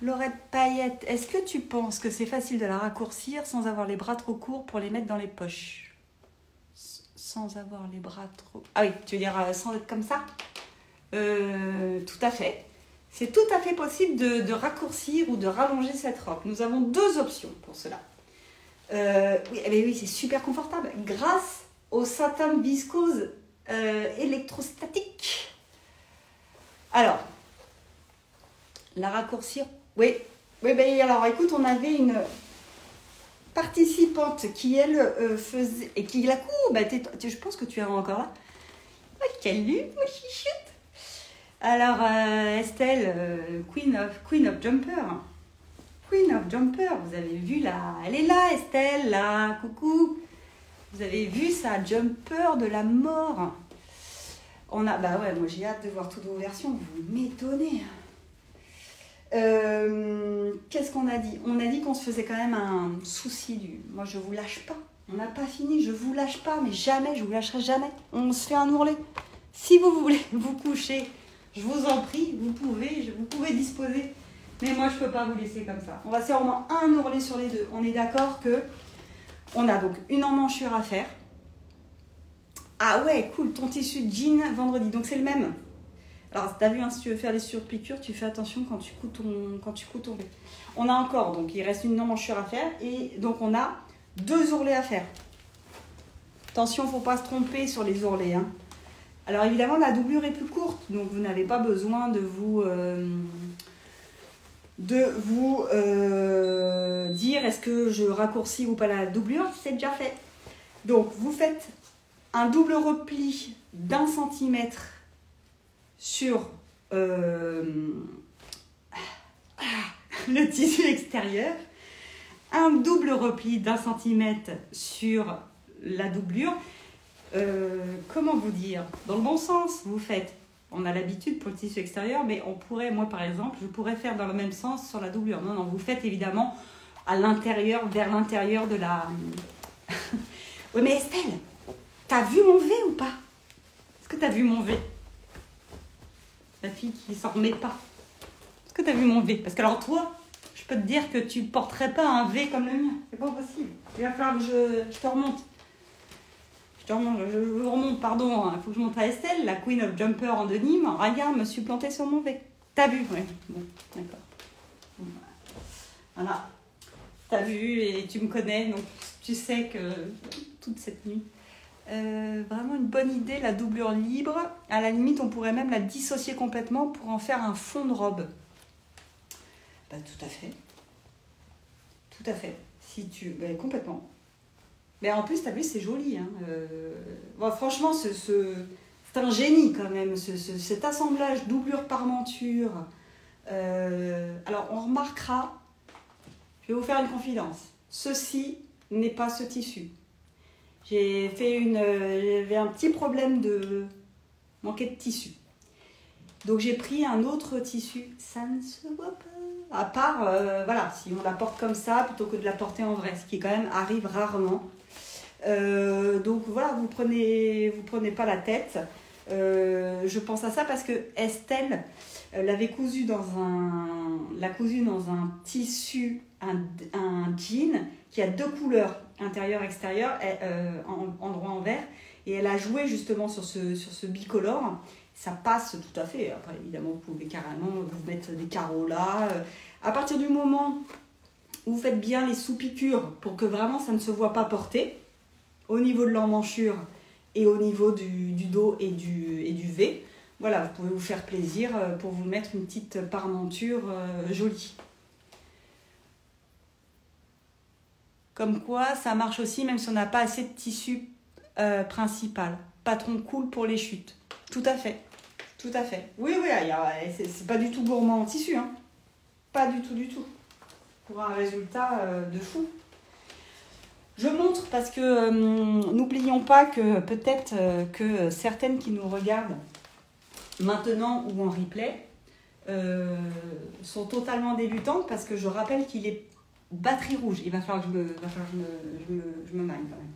Laurette Paillette, est-ce que tu penses que c'est facile de la raccourcir sans avoir les bras trop courts pour les mettre dans les poches? Sans avoir les bras trop... Ah oui, tu veux dire euh, sans être comme ça? euh, Tout à fait. C'est tout à fait possible de, de raccourcir ou de rallonger cette robe. Nous avons deux options pour cela. Euh, oui, eh bien, oui, c'est super confortable. Grâce au satin viscose... Euh, électrostatique. Alors, la raccourcir. Oui, oui, ben alors écoute, on avait une participante qui elle euh, faisait et qui la coupe. Bah, je pense que tu es encore là. Oh, quelle lune, mon chichoute. Alors, euh, Estelle, euh, Queen of, Queen of Jumper. Queen of Jumper, vous avez vu là. Elle est là, Estelle, là. Coucou. Vous avez vu ça, Jumper de la mort. On a, bah ouais, moi j'ai hâte de voir toutes vos versions. Vous m'étonnez. Euh, Qu'est-ce qu'on a dit? On a dit qu'on se faisait quand même un souci du... Moi, je vous lâche pas. On n'a pas fini. Je vous lâche pas, mais jamais. Je vous lâcherai jamais. On se fait un ourlet. Si vous voulez vous coucher, je vous en prie, vous pouvez, vous pouvez disposer. Mais moi, je ne peux pas vous laisser comme ça. On va faire au moins un ourlet sur les deux. On est d'accord que on a donc une emmanchure à faire. Ah ouais, cool, ton tissu jean vendredi. Donc, c'est le même. Alors, tu as vu, hein, si tu veux faire des surpiqûres, tu fais attention quand tu coupes ton, quand tu coupes ton lait. On a encore, donc il reste une emmanchure à faire. Et donc, on a deux ourlets à faire. Attention, il ne faut pas se tromper sur les ourlets, hein. Alors, évidemment, la doublure est plus courte. Donc, vous n'avez pas besoin de vous... Euh, de vous euh, dire est-ce que je raccourcis ou pas la doublure, c'est déjà fait. Donc vous faites un double repli d'un centimètre sur euh, le tissu extérieur, un double repli d'un centimètre sur la doublure. Euh, comment vous dire? Dans le bon sens, vous faites... On a l'habitude pour le tissu extérieur, mais on pourrait, moi par exemple, je pourrais faire dans le même sens sur la doublure. Non, non, vous faites évidemment à l'intérieur, vers l'intérieur de la... Oui, mais Estelle, t'as vu mon V ou pas? Est-ce que t'as vu mon V? La fille qui s'en remet pas. Est-ce que t'as vu mon V? Parce que alors toi, je peux te dire que tu porterais pas un V comme le mien. C'est pas possible. Il va falloir que je, je te remonte. Je vous remonte, pardon, il faut que je monte à Estelle, la Queen of Jumper en denim. Regarde, me supplanter sur mon V. T'as vu? Oui, bon, d'accord. Voilà. T'as vu et tu me connais, donc tu sais que toute cette nuit. Euh, vraiment une bonne idée, la doublure libre. À la limite, on pourrait même la dissocier complètement pour en faire un fond de robe. Bah, tout à fait. Tout à fait. Si tu... Bah, complètement. Mais en plus, t'as vu, c'est joli. Hein. Euh... Bon, franchement, ce, ce... c'est un génie quand même, ce, ce, cet assemblage doublure-parmenture. Euh... Alors, on remarquera, je vais vous faire une confidence, ceci n'est pas ce tissu. J'ai fait une... J'avais un petit problème de manquer de tissu. Donc, j'ai pris un autre tissu. Ça ne se voit pas. À part, euh, voilà, si on la porte comme ça plutôt que de la porter en vrai, ce qui quand même arrive rarement. Euh, donc voilà, vous prenez, vous prenez pas la tête. Euh, je pense à ça parce que Estelle euh, l'avait cousu dans un, l'a cousu dans un tissu, un, un jean qui a deux couleurs, intérieur extérieur, et, euh, en, en droit en vert, et elle a joué justement sur ce, sur ce bicolore. Ça passe tout à fait. Après, évidemment, vous pouvez carrément vous mettre des carreaux là. À partir du moment où vous faites bien les sous-piqûres pour que vraiment ça ne se voit pas porter, au niveau de l'emmanchure et au niveau du, du dos et du, et du V, voilà, vous pouvez vous faire plaisir pour vous mettre une petite parmenture jolie. Comme quoi, ça marche aussi, même si on n'a pas assez de tissu euh, principal. Patron cool pour les chutes. Tout à fait. Tout à fait. Oui, oui, c'est pas du tout gourmand en tissu. Hein. Pas du tout, du tout. Pour un résultat euh, de fou. Je montre parce que euh, n'oublions pas que peut-être euh, que certaines qui nous regardent maintenant ou en replay euh, sont totalement débutantes parce que je rappelle qu'il est batterie rouge. Il va falloir que je me, va falloir que je me, je me, je me manne quand même.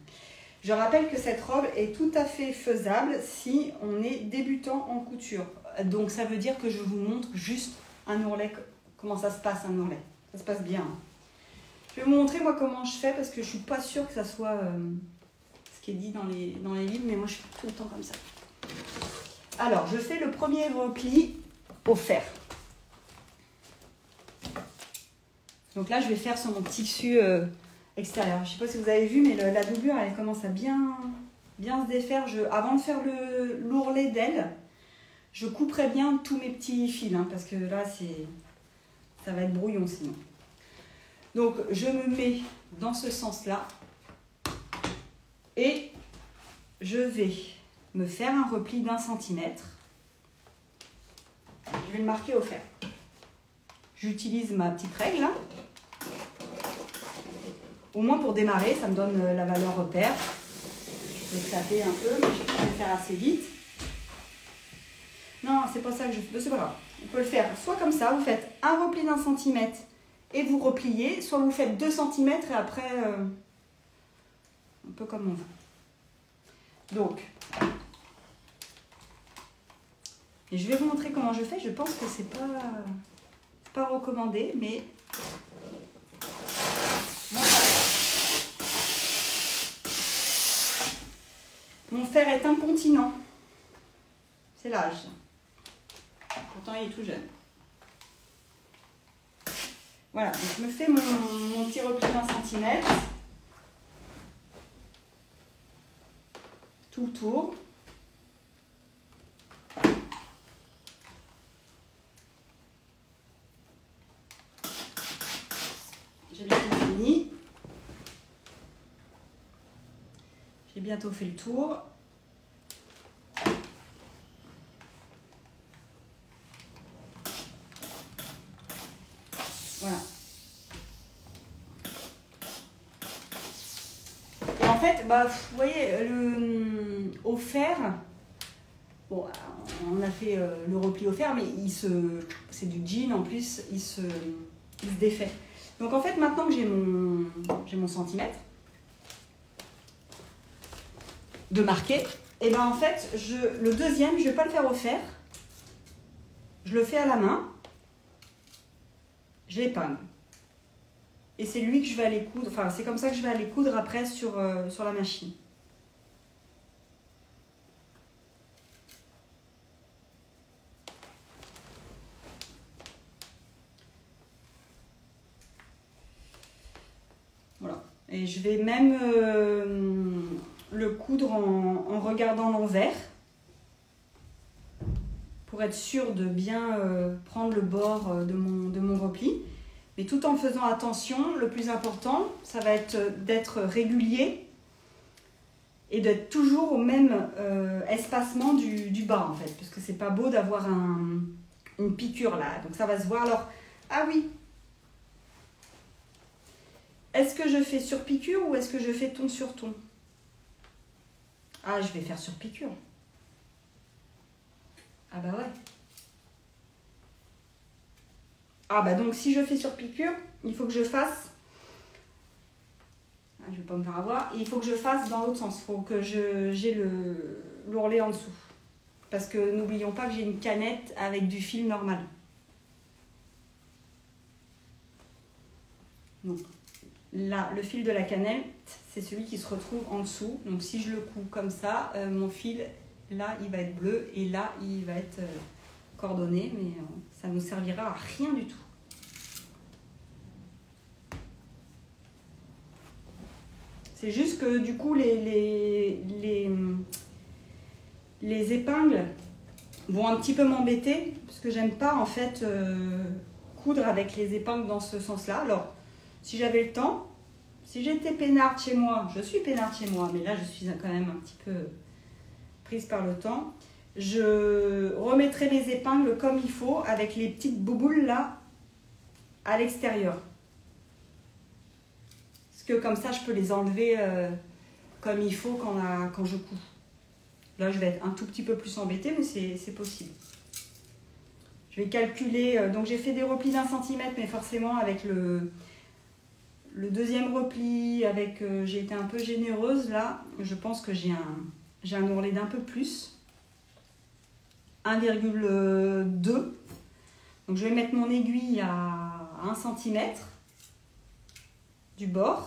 Je rappelle que cette robe est tout à fait faisable si on est débutant en couture. Donc ça veut dire que je vous montre juste un ourlet, comment ça se passe un ourlet. Ça se passe bien. Je vais vous montrer moi comment je fais parce que je suis pas sûre que ça soit euh, ce qui est dit dans les, dans les livres, mais moi je fais tout le temps comme ça. Alors je fais le premier repli au fer. Donc là je vais faire sur mon tissu... Euh, extérieur. Je ne sais pas si vous avez vu, mais le, la doublure, elle commence à bien, bien se défaire. Je, avant de faire l'ourlet d'elle, je couperai bien tous mes petits fils, hein, parce que là, ça va être brouillon sinon. Donc, je me mets dans ce sens-là et je vais me faire un repli d'un centimètre. je vais le marquer au fer. J'utilise ma petite règle. Hein. Au moins pour démarrer, ça me donne la valeur repère. Je vais taper un peu, mais je vais le faire assez vite. Non, c'est pas ça que je fais. C'est pas grave. On peut le faire soit comme ça, vous faites un repli d'un centimètre et vous repliez, soit vous faites deux centimètres et après, euh, un peu comme on veut. Donc, et je vais vous montrer comment je fais. Je pense que c'est pas, pas recommandé, mais... Mon fer est incontinent. C'est l'âge. Pourtant, il est tout jeune. Voilà, donc je me fais mon, mon petit repli d'un centimètre. Tout le tour. J'ai bientôt fini. J'ai bientôt fait le tour. Voilà. Et en fait, bah, vous voyez, le, au fer, bon, on a fait euh, le repli au fer, mais il se, c'est du jean en plus, il se, il se défait. Donc en fait, maintenant que j'ai mon, j'ai mon centimètre de marqué, et ben en fait, je, le deuxième, je ne vais pas le faire au fer, je le fais à la main. Je l'épingle. Et c'est lui que je vais aller coudre, enfin c'est comme ça que je vais aller coudre après sur, euh, sur la machine. Voilà. Et je vais même euh, le coudre en, en regardant l'envers. Pour être sûr de bien euh, prendre le bord euh, de, mon, de mon repli. Mais tout en faisant attention, le plus important, ça va être euh, d'être régulier et d'être toujours au même euh, espacement du, du bas en fait. Parce que c'est pas beau d'avoir un, une piqûre là. Donc ça va se voir. Alors, ah oui, est-ce que je fais sur piqûre ou est-ce que je fais ton sur ton? Ah, je vais faire sur piqûre. Ah bah ouais. Ah bah donc si je fais sur piqûre, il faut que je fasse... Ah, je ne vais pas me faire avoir. Il faut que je fasse dans l'autre sens. Il faut que j'ai le l'ourlet en dessous. Parce que n'oublions pas que j'ai une canette avec du fil normal. Donc là, le fil de la canette, c'est celui qui se retrouve en dessous. Donc si je le couds comme ça, euh, mon fil... Là, il va être bleu et là, il va être coordonné, mais ça ne nous servira à rien du tout. C'est juste que du coup, les, les, les, les épingles vont un petit peu m'embêter parce que j'aime pas en fait euh, coudre avec les épingles dans ce sens-là. Alors, si j'avais le temps, si j'étais peinarde chez moi, je suis peinarde chez moi, mais là, je suis quand même un petit peu... par le temps, je remettrai mes épingles comme il faut avec les petites bouboules là à l'extérieur parce que comme ça je peux les enlever euh, comme il faut quand, la, quand je couds. Là je vais être un tout petit peu plus embêtée mais c'est possible. Je vais calculer, euh, donc j'ai fait des replis d'un centimètre mais forcément avec le le deuxième repli avec euh, j'ai été un peu généreuse là, je pense que j'ai un J'ai un ourlet d'un peu plus, un virgule deux. Donc je vais mettre mon aiguille à un centimètre du bord.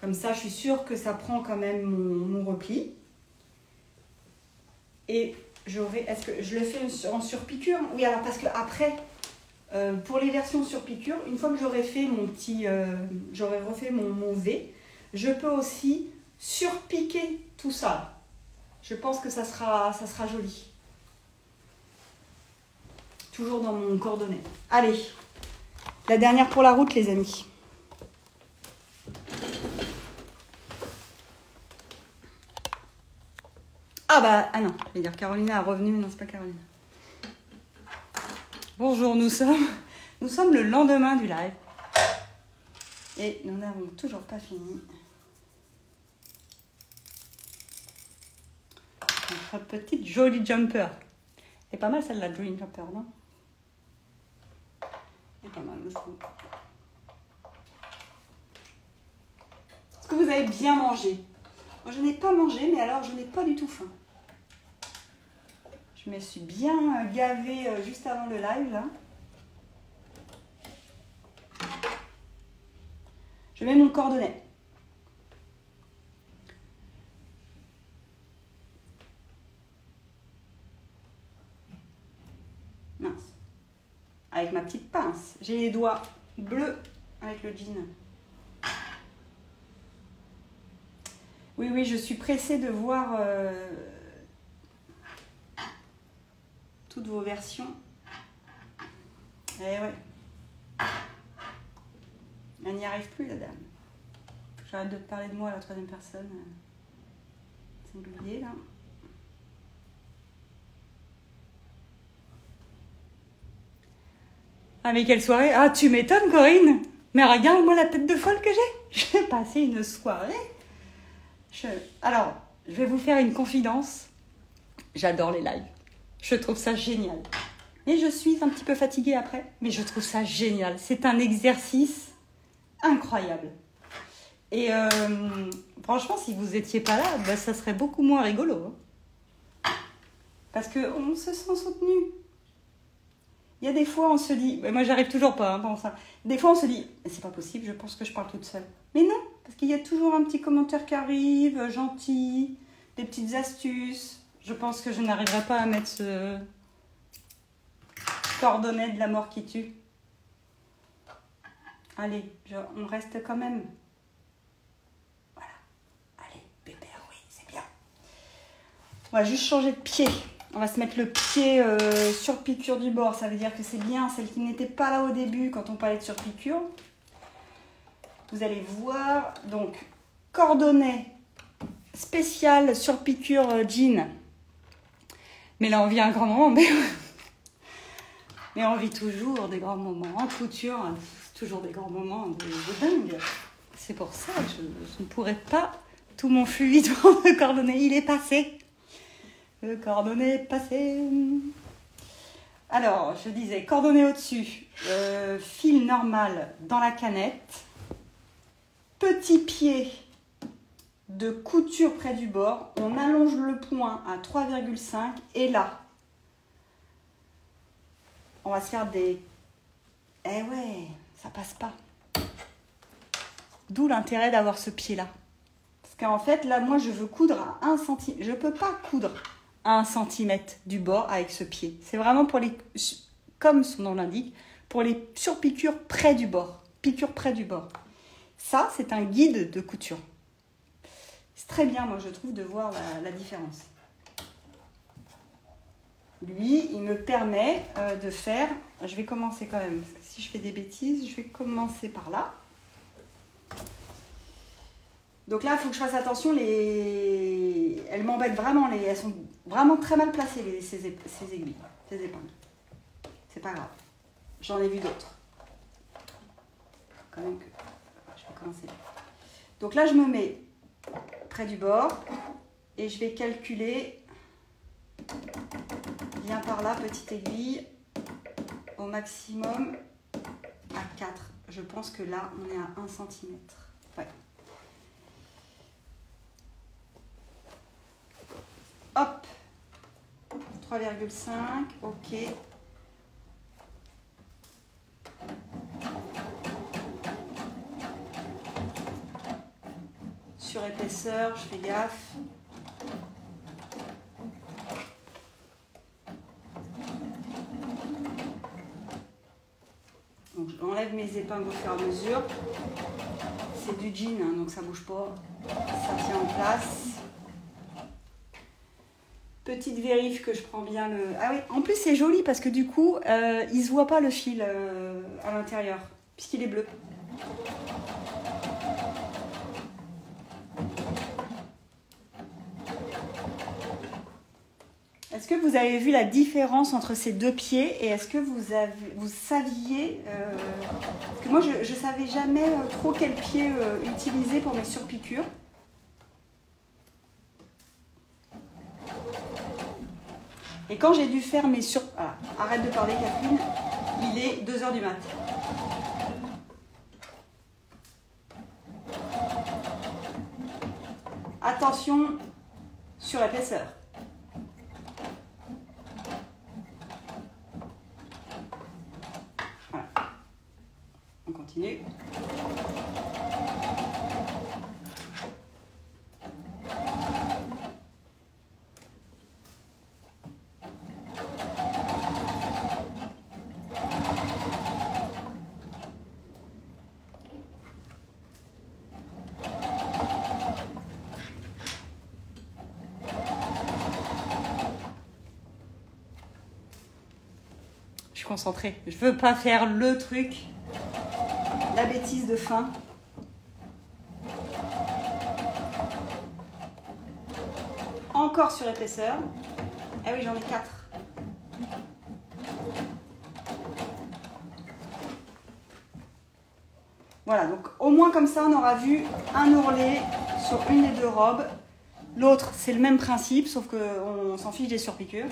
Comme ça, je suis sûre que ça prend quand même mon, mon repli. Et j'aurai... Est-ce que je le fais en surpiqûre? Oui, alors parce que après, euh, pour les versions surpiqûre, une fois que j'aurai fait mon petit... Euh, j'aurai refait mon, mon V, je peux aussi surpiquer tout ça. Je pense que ça sera, ça sera joli. Toujours dans mon cordonnet. Allez, la dernière pour la route, les amis. Ah bah, ah non, je vais dire Carolina a revenu, mais non, c'est pas Carolina. Bonjour, nous sommes, nous sommes le lendemain du live et nous n'avons toujours pas fini notre petite jolie jumper. C'est pas mal celle-là, Dream Jumper, non? C'est pas mal aussi. Est-ce que vous avez bien mangé? Moi, je n'ai pas mangé, mais alors je n'ai pas du tout faim. Je me suis bien gavée juste avant le live, là. Je mets mon cordonnet. Mince. Avec ma petite pince. J'ai les doigts bleus avec le jean. Oui, oui, je suis pressée de voir... Euh... toutes vos versions. Et ouais. Elle n'y arrive plus, la dame. J'arrête de parler de moi à la troisième personne. C'est oublié, là. Ah, mais quelle soirée! Ah, tu m'étonnes, Corinne! Mais regarde-moi la tête de folle que j'ai! J'ai passé une soirée. Je... Alors, je vais vous faire une confidence. J'adore les lives. Je trouve ça génial. Et je suis un petit peu fatiguée après, mais je trouve ça génial. C'est un exercice incroyable. Et euh, franchement, si vous n'étiez pas là, bah, ça serait beaucoup moins rigolo. Hein. Parce qu'on se sent soutenu. Il y a des fois, on se dit... Mais moi, j'arrive toujours pas hein, pendant ça. Des fois, on se dit, c'est pas possible, je pense que je parle toute seule. Mais non, parce qu'il y a toujours un petit commentaire qui arrive, gentil, des petites astuces... Je pense que je n'arriverai pas à mettre ce cordonnet de la mort qui tue. Allez, je, on reste quand même. Voilà. Allez, pépère, oui, c'est bien. On va juste changer de pied. On va se mettre le pied euh, sur piqûre du bord. Ça veut dire que c'est bien. Celle qui n'était pas là au début quand on parlait de sur piqûre. Vous allez voir. Donc, cordonnet spécial sur piqûre euh, jean. Mais là, on vit un grand moment, mais, mais on vit toujours des grands moments. En couture, hein, toujours des grands moments de, de dingue. C'est pour ça que je, je ne pourrais pas tout mon fluide dans le cordonnet. Il est passé. Le cordonnet est passé. Alors, je disais, cordonnet au-dessus, euh, fil normal dans la canette, petit pied de couture près du bord, on allonge le point à trois virgule cinq et là, on va se faire des... Eh ouais, ça passe pas. D'où l'intérêt d'avoir ce pied-là. Parce qu'en fait, là, moi, je veux coudre à un centimètre. Je peux pas coudre à un centimètre du bord avec ce pied. C'est vraiment pour les... Comme son nom l'indique, pour les surpiqûres près du bord. Piqûres près du bord. Ça, c'est un guide de couture. C'est très bien, moi, je trouve, de voir la, la différence. Lui, il me permet euh, de faire... Je vais commencer quand même. Parce que si je fais des bêtises, je vais commencer par là. Donc là, il faut que je fasse attention. Les... Elles m'embêtent vraiment. Les... Elles sont vraiment très mal placées, les... ces, é... ces aiguilles, ces épingles. C'est pas grave. J'en ai vu d'autres. Quand même que... Je vais commencer. Donc là, je me mets... près du bord et je vais calculer bien par là, petite aiguille au maximum à quatre. Je pense que là on est à un centimètre. Ouais. Hop, trois virgule cinq, ok. Sur épaisseur, je fais gaffe. Donc j'enlève mes épingles au fur et à mesure. C'est du jean, hein, donc ça bouge pas. Ça tient en place. Petite vérif que je prends bien le... Ah oui, en plus c'est joli parce que du coup, euh, il se voit pas le fil euh, à l'intérieur puisqu'il est bleu. Est-ce que vous avez vu la différence entre ces deux pieds et est-ce que vous, avez, vous saviez... Euh, parce que moi, je ne savais jamais euh, trop quel pied euh, utiliser pour mes surpiqûres. Et quand j'ai dû faire mes sur... Ah, arrête de parler, Catherine. Il est deux heures du matin. Attention sur l'épaisseur. Voilà. On continue. Concentrée. Je veux pas faire le truc, la bêtise de fin. Encore sur l'épaisseur. Ah oui, j'en ai quatre. Voilà, donc au moins comme ça, on aura vu un ourlet sur une des deux robes. L'autre, c'est le même principe, sauf qu'on s'en fiche des surpiqûres.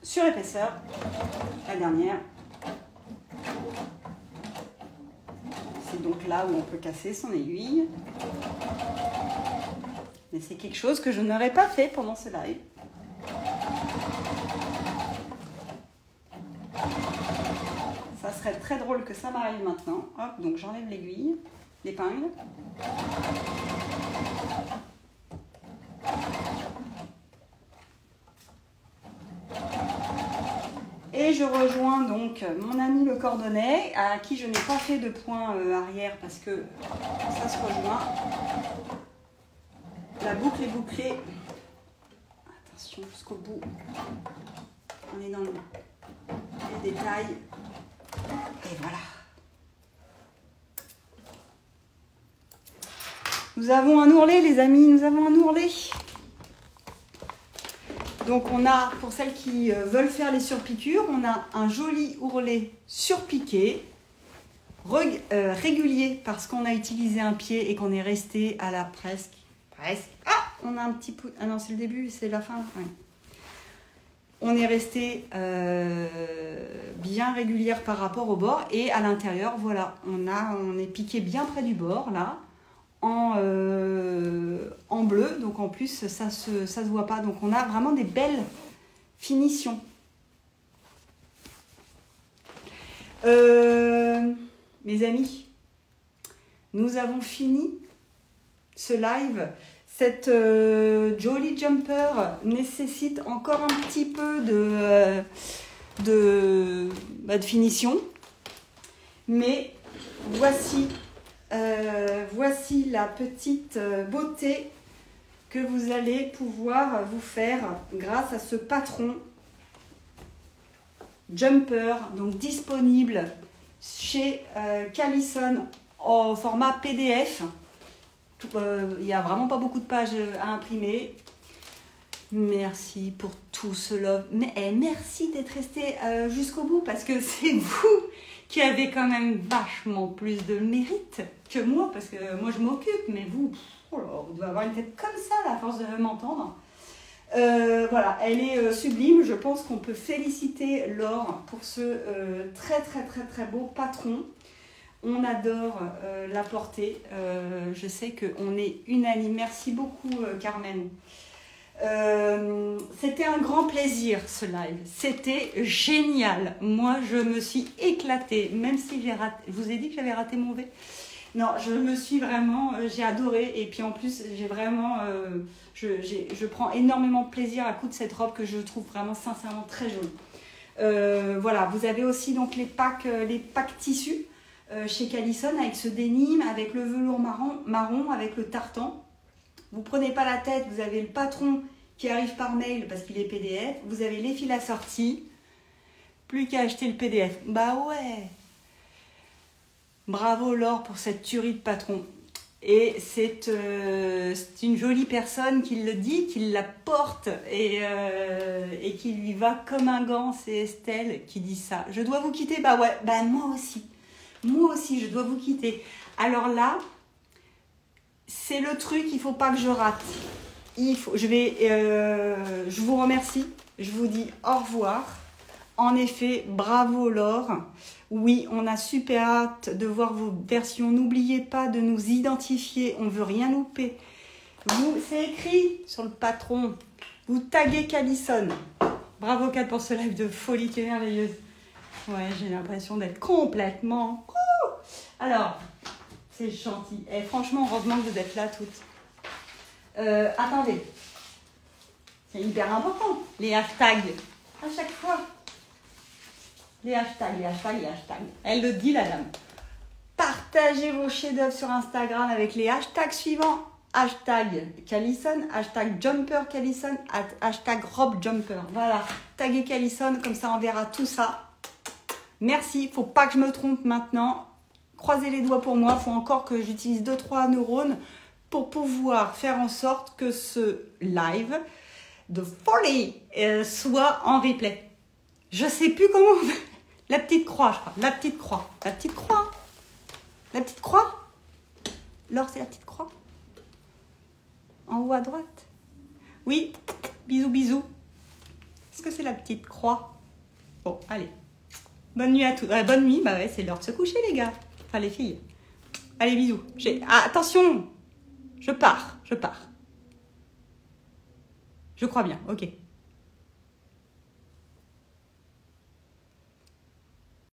Sur l'épaisseur, la dernière, c'est donc là où on peut casser son aiguille, mais c'est quelque chose que je n'aurais pas fait pendant ce live. Ça serait très drôle que ça m'arrive maintenant. Hop, donc j'enlève l'aiguille, l'épingle. Et je rejoins donc mon ami le cordonnet, à qui je n'ai pas fait de point arrière parce que ça se rejoint. La boucle est bouclée. Attention jusqu'au bout. On est dans le détail. Et voilà. Nous avons un ourlet, les amis, nous avons un ourlet. Donc on a, pour celles qui veulent faire les surpiqûres, on a un joli ourlet surpiqué, euh, régulier parce qu'on a utilisé un pied et qu'on est resté à la presque, presque, ah, on a un petit peu, ah non c'est le début, c'est la fin, ouais. On est resté euh, bien régulière par rapport au bord et à l'intérieur, voilà, on, a, on est piqué bien près du bord là. En, euh, en bleu, donc en plus ça se, ça se voit pas, donc on a vraiment des belles finitions. Euh, mes amis, nous avons fini ce live. Cette euh, Jolly Jumper nécessite encore un petit peu de, de, bah, de finition, mais voici Euh, voici la petite beauté que vous allez pouvoir vous faire grâce à ce patron jumper, donc disponible chez euh, Calissone en format P D F. Il n'y a vraiment pas beaucoup de pages à imprimer. Merci pour tout ce love. Mais, hey, merci d'être resté euh, jusqu'au bout parce que c'est vous qui avez quand même vachement plus de mérite que moi, parce que moi je m'occupe, mais vous, oh là, vous devez avoir une tête comme ça, à force de m'entendre. Euh, voilà, elle est euh, sublime, je pense qu'on peut féliciter Laure pour ce euh, très très très très beau patron. On adore euh, la portée, euh, je sais qu'on est unanime. Merci beaucoup euh, Carmen. Euh, c'était un grand plaisir ce live, c'était génial, moi je me suis éclatée, même si j'ai raté, je vous ai dit que j'avais raté mon V, non je me suis vraiment, j'ai adoré et puis en plus j'ai vraiment, euh, je, je prends énormément de plaisir à coup de cette robe que je trouve vraiment sincèrement très jolie. Euh, voilà, vous avez aussi donc les packs, les packs tissus euh, chez Calissone avec ce dénime, avec le velours marron, marron, avec le tartan. Vous prenez pas la tête, vous avez le patron qui arrive par mail parce qu'il est P D F, vous avez les fils assortis, plus qu'à acheter le P D F. Bah ouais! Bravo Laure pour cette tuerie de patron. Et c'est euh, une jolie personne qui le dit, qui la porte et, euh, et qui lui va comme un gant. C'est Estelle qui dit ça. Je dois vous quitter. Bah ouais, bah moi aussi. Moi aussi, je dois vous quitter. Alors là, c'est le truc, il ne faut pas que je rate. Il faut, je, vais, euh, je vous remercie. Je vous dis au revoir. En effet, bravo Laure. Oui, on a super hâte de voir vos versions. N'oubliez pas de nous identifier. On ne veut rien louper. Vous, c'est écrit sur le patron. Vous taguez Calissone. Bravo Cal pour ce live de folie, qui est merveilleuse. Ouais, j'ai l'impression d'être complètement... Ouh, alors, c'est gentil. Et franchement, heureusement que vous êtes là toutes. Euh, attendez. C'est hyper important, les hashtags. À chaque fois. Les hashtags, les hashtags, les hashtags. Elle le dit, la dame. Partagez vos chefs-d'œuvre sur Instagram avec les hashtags suivants. Hashtag Calissone, hashtag Jumper Calissone, hashtag Rob Jumper. Voilà, taguez Calissone, comme ça on verra tout ça. Merci, faut pas que je me trompe maintenant. Croisez les doigts pour moi, faut encore que j'utilise deux trois neurones pour pouvoir faire en sorte que ce live de folie euh, soit en replay. Je sais plus comment on fait. La petite croix, je crois. La petite croix. La petite croix. La petite croix. Laure, c'est la petite croix. En haut à droite. Oui. Bisous, bisous. Est-ce que c'est la petite croix? Bon, allez. Bonne nuit à tous. Euh, bonne nuit. Bah ouais, c'est l'heure de se coucher, les gars. Enfin, les filles. Allez, bisous. Ah, attention. Je pars. Je pars. Je crois bien. Ok.